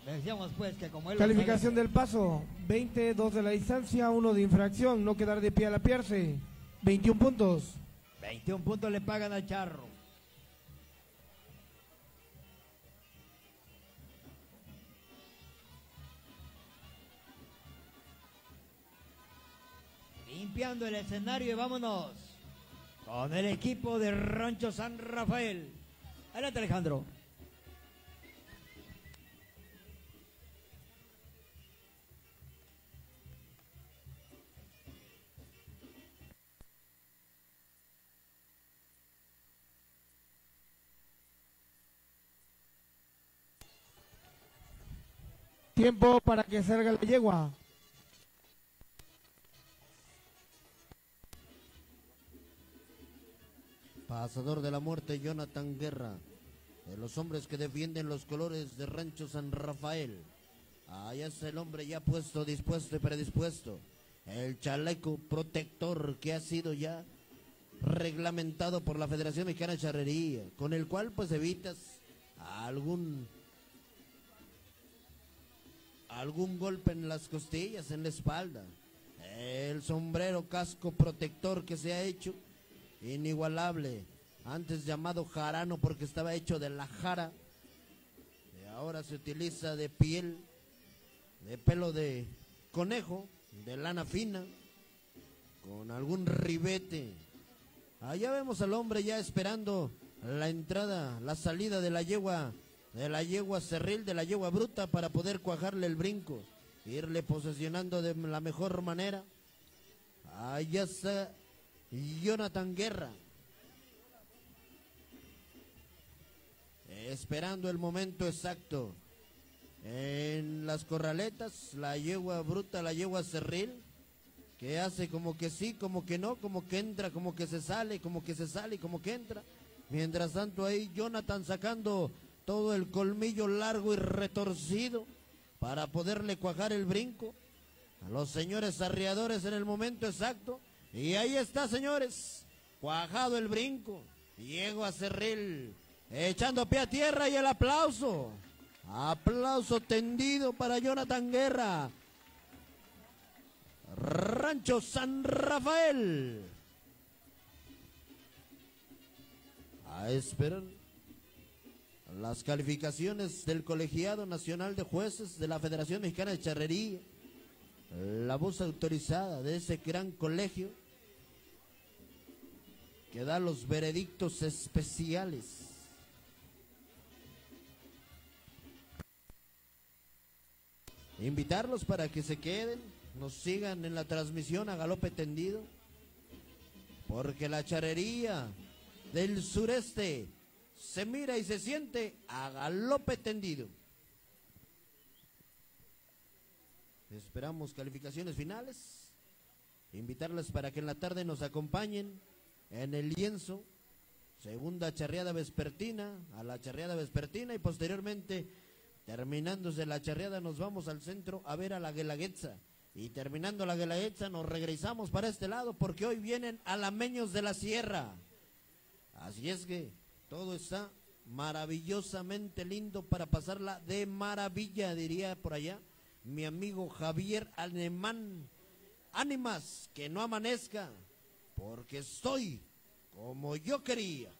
decíamos pues que como él... Calificación del paso, veinte, dos de la distancia, uno de infracción, no quedar de pie al apiarse, veintiún puntos. veintiún puntos le pagan al charro. Limpiando el escenario y vámonos con el equipo de Rancho San Rafael. Adelante, Alejandro. Tiempo para que salga la yegua. Pasador de la muerte, Jonathan Guerra, de los hombres que defienden los colores de Rancho San Rafael. Ahí es el hombre ya puesto, dispuesto y predispuesto. El chaleco protector que ha sido ya reglamentado por la Federación Mexicana de Charrería, con el cual pues evitas algún... algún golpe en las costillas, en la espalda. El sombrero casco protector que se ha hecho inigualable, antes llamado jarano porque estaba hecho de la jara, y ahora se utiliza de piel, de pelo de conejo, de lana fina, con algún ribete. Allá vemos al hombre ya esperando la entrada, la salida de la yegua, de la yegua cerril, de la yegua bruta, para poder cuajarle el brinco, irle posesionando de la mejor manera. Allá está Jonathan Guerra, esperando el momento exacto. En las corraletas, la yegua bruta, la yegua cerril, que hace como que sí, como que no, como que entra, como que se sale, como que se sale, como que entra. Mientras tanto ahí Jonathan sacando todo el colmillo largo y retorcido para poderle cuajar el brinco a los señores arriadores en el momento exacto. Y ahí está, señores, cuajado el brinco, yegua cerril echando pie a tierra, y el aplauso, aplauso tendido para Jonathan Guerra, Rancho San Rafael. A esperar las calificaciones del Colegiado Nacional de Jueces de la Federación Mexicana de Charrería, la voz autorizada de ese gran colegio que da los veredictos especiales. Invitarlos para que se queden, nos sigan en la transmisión a Galope Tendido, porque la charrería del sureste se mira y se siente a Galope Tendido. Esperamos calificaciones finales. Invitarles para que en la tarde nos acompañen en el lienzo, segunda charreada vespertina, a la charreada vespertina, y posteriormente, terminándose la charreada, nos vamos al centro a ver a la Guelaguetza, y terminando la Guelaguetza nos regresamos para este lado, porque hoy vienen Alameños de la Sierra. Así es que todo está maravillosamente lindo para pasarla de maravilla, diría por allá mi amigo Javier Alemán. Ánimas, que no amanezca, porque estoy como yo quería,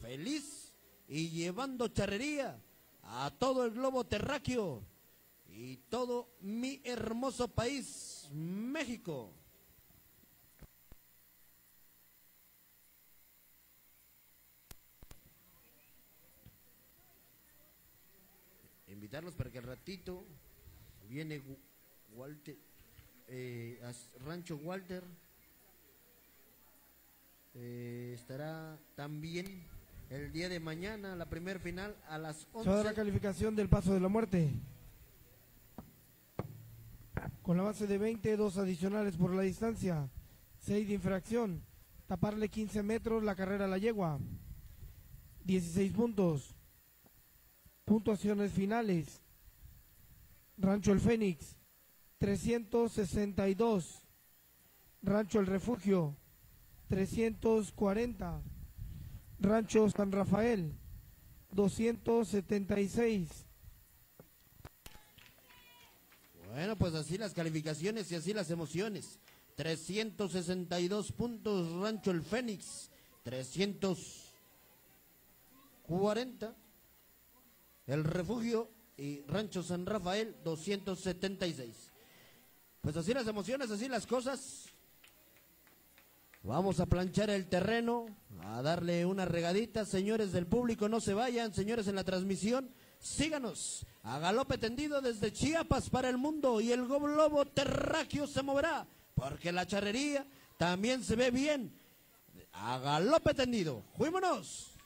feliz y llevando charrería a todo el globo terráqueo y todo mi hermoso país, México. Invitarlos para que al ratito viene Walter, eh, a Rancho Walter, eh, estará también. El día de mañana, la primer final a las once. Se da la calificación del paso de la muerte. Con la base de veinte, dos adicionales por la distancia, seis de infracción, taparle quince metros la carrera a la yegua, dieciséis puntos. Puntuaciones finales: Rancho El Fénix, trescientos sesenta y dos. Rancho El Refugio, trescientos cuarenta. Rancho San Rafael, doscientos setenta y seis. Bueno, pues así las calificaciones y así las emociones. trescientos sesenta y dos puntos Rancho El Fénix, trescientos cuarenta El Refugio, y Rancho San Rafael, doscientos setenta y seis. Pues así las emociones, así las cosas. Vamos a planchar el terreno, a darle una regadita. Señores del público, no se vayan. Señores en la transmisión, síganos a Galope Tendido desde Chiapas para el mundo, y el globo terráqueo se moverá, porque la charrería también se ve bien. A Galope Tendido, ¡juímonos!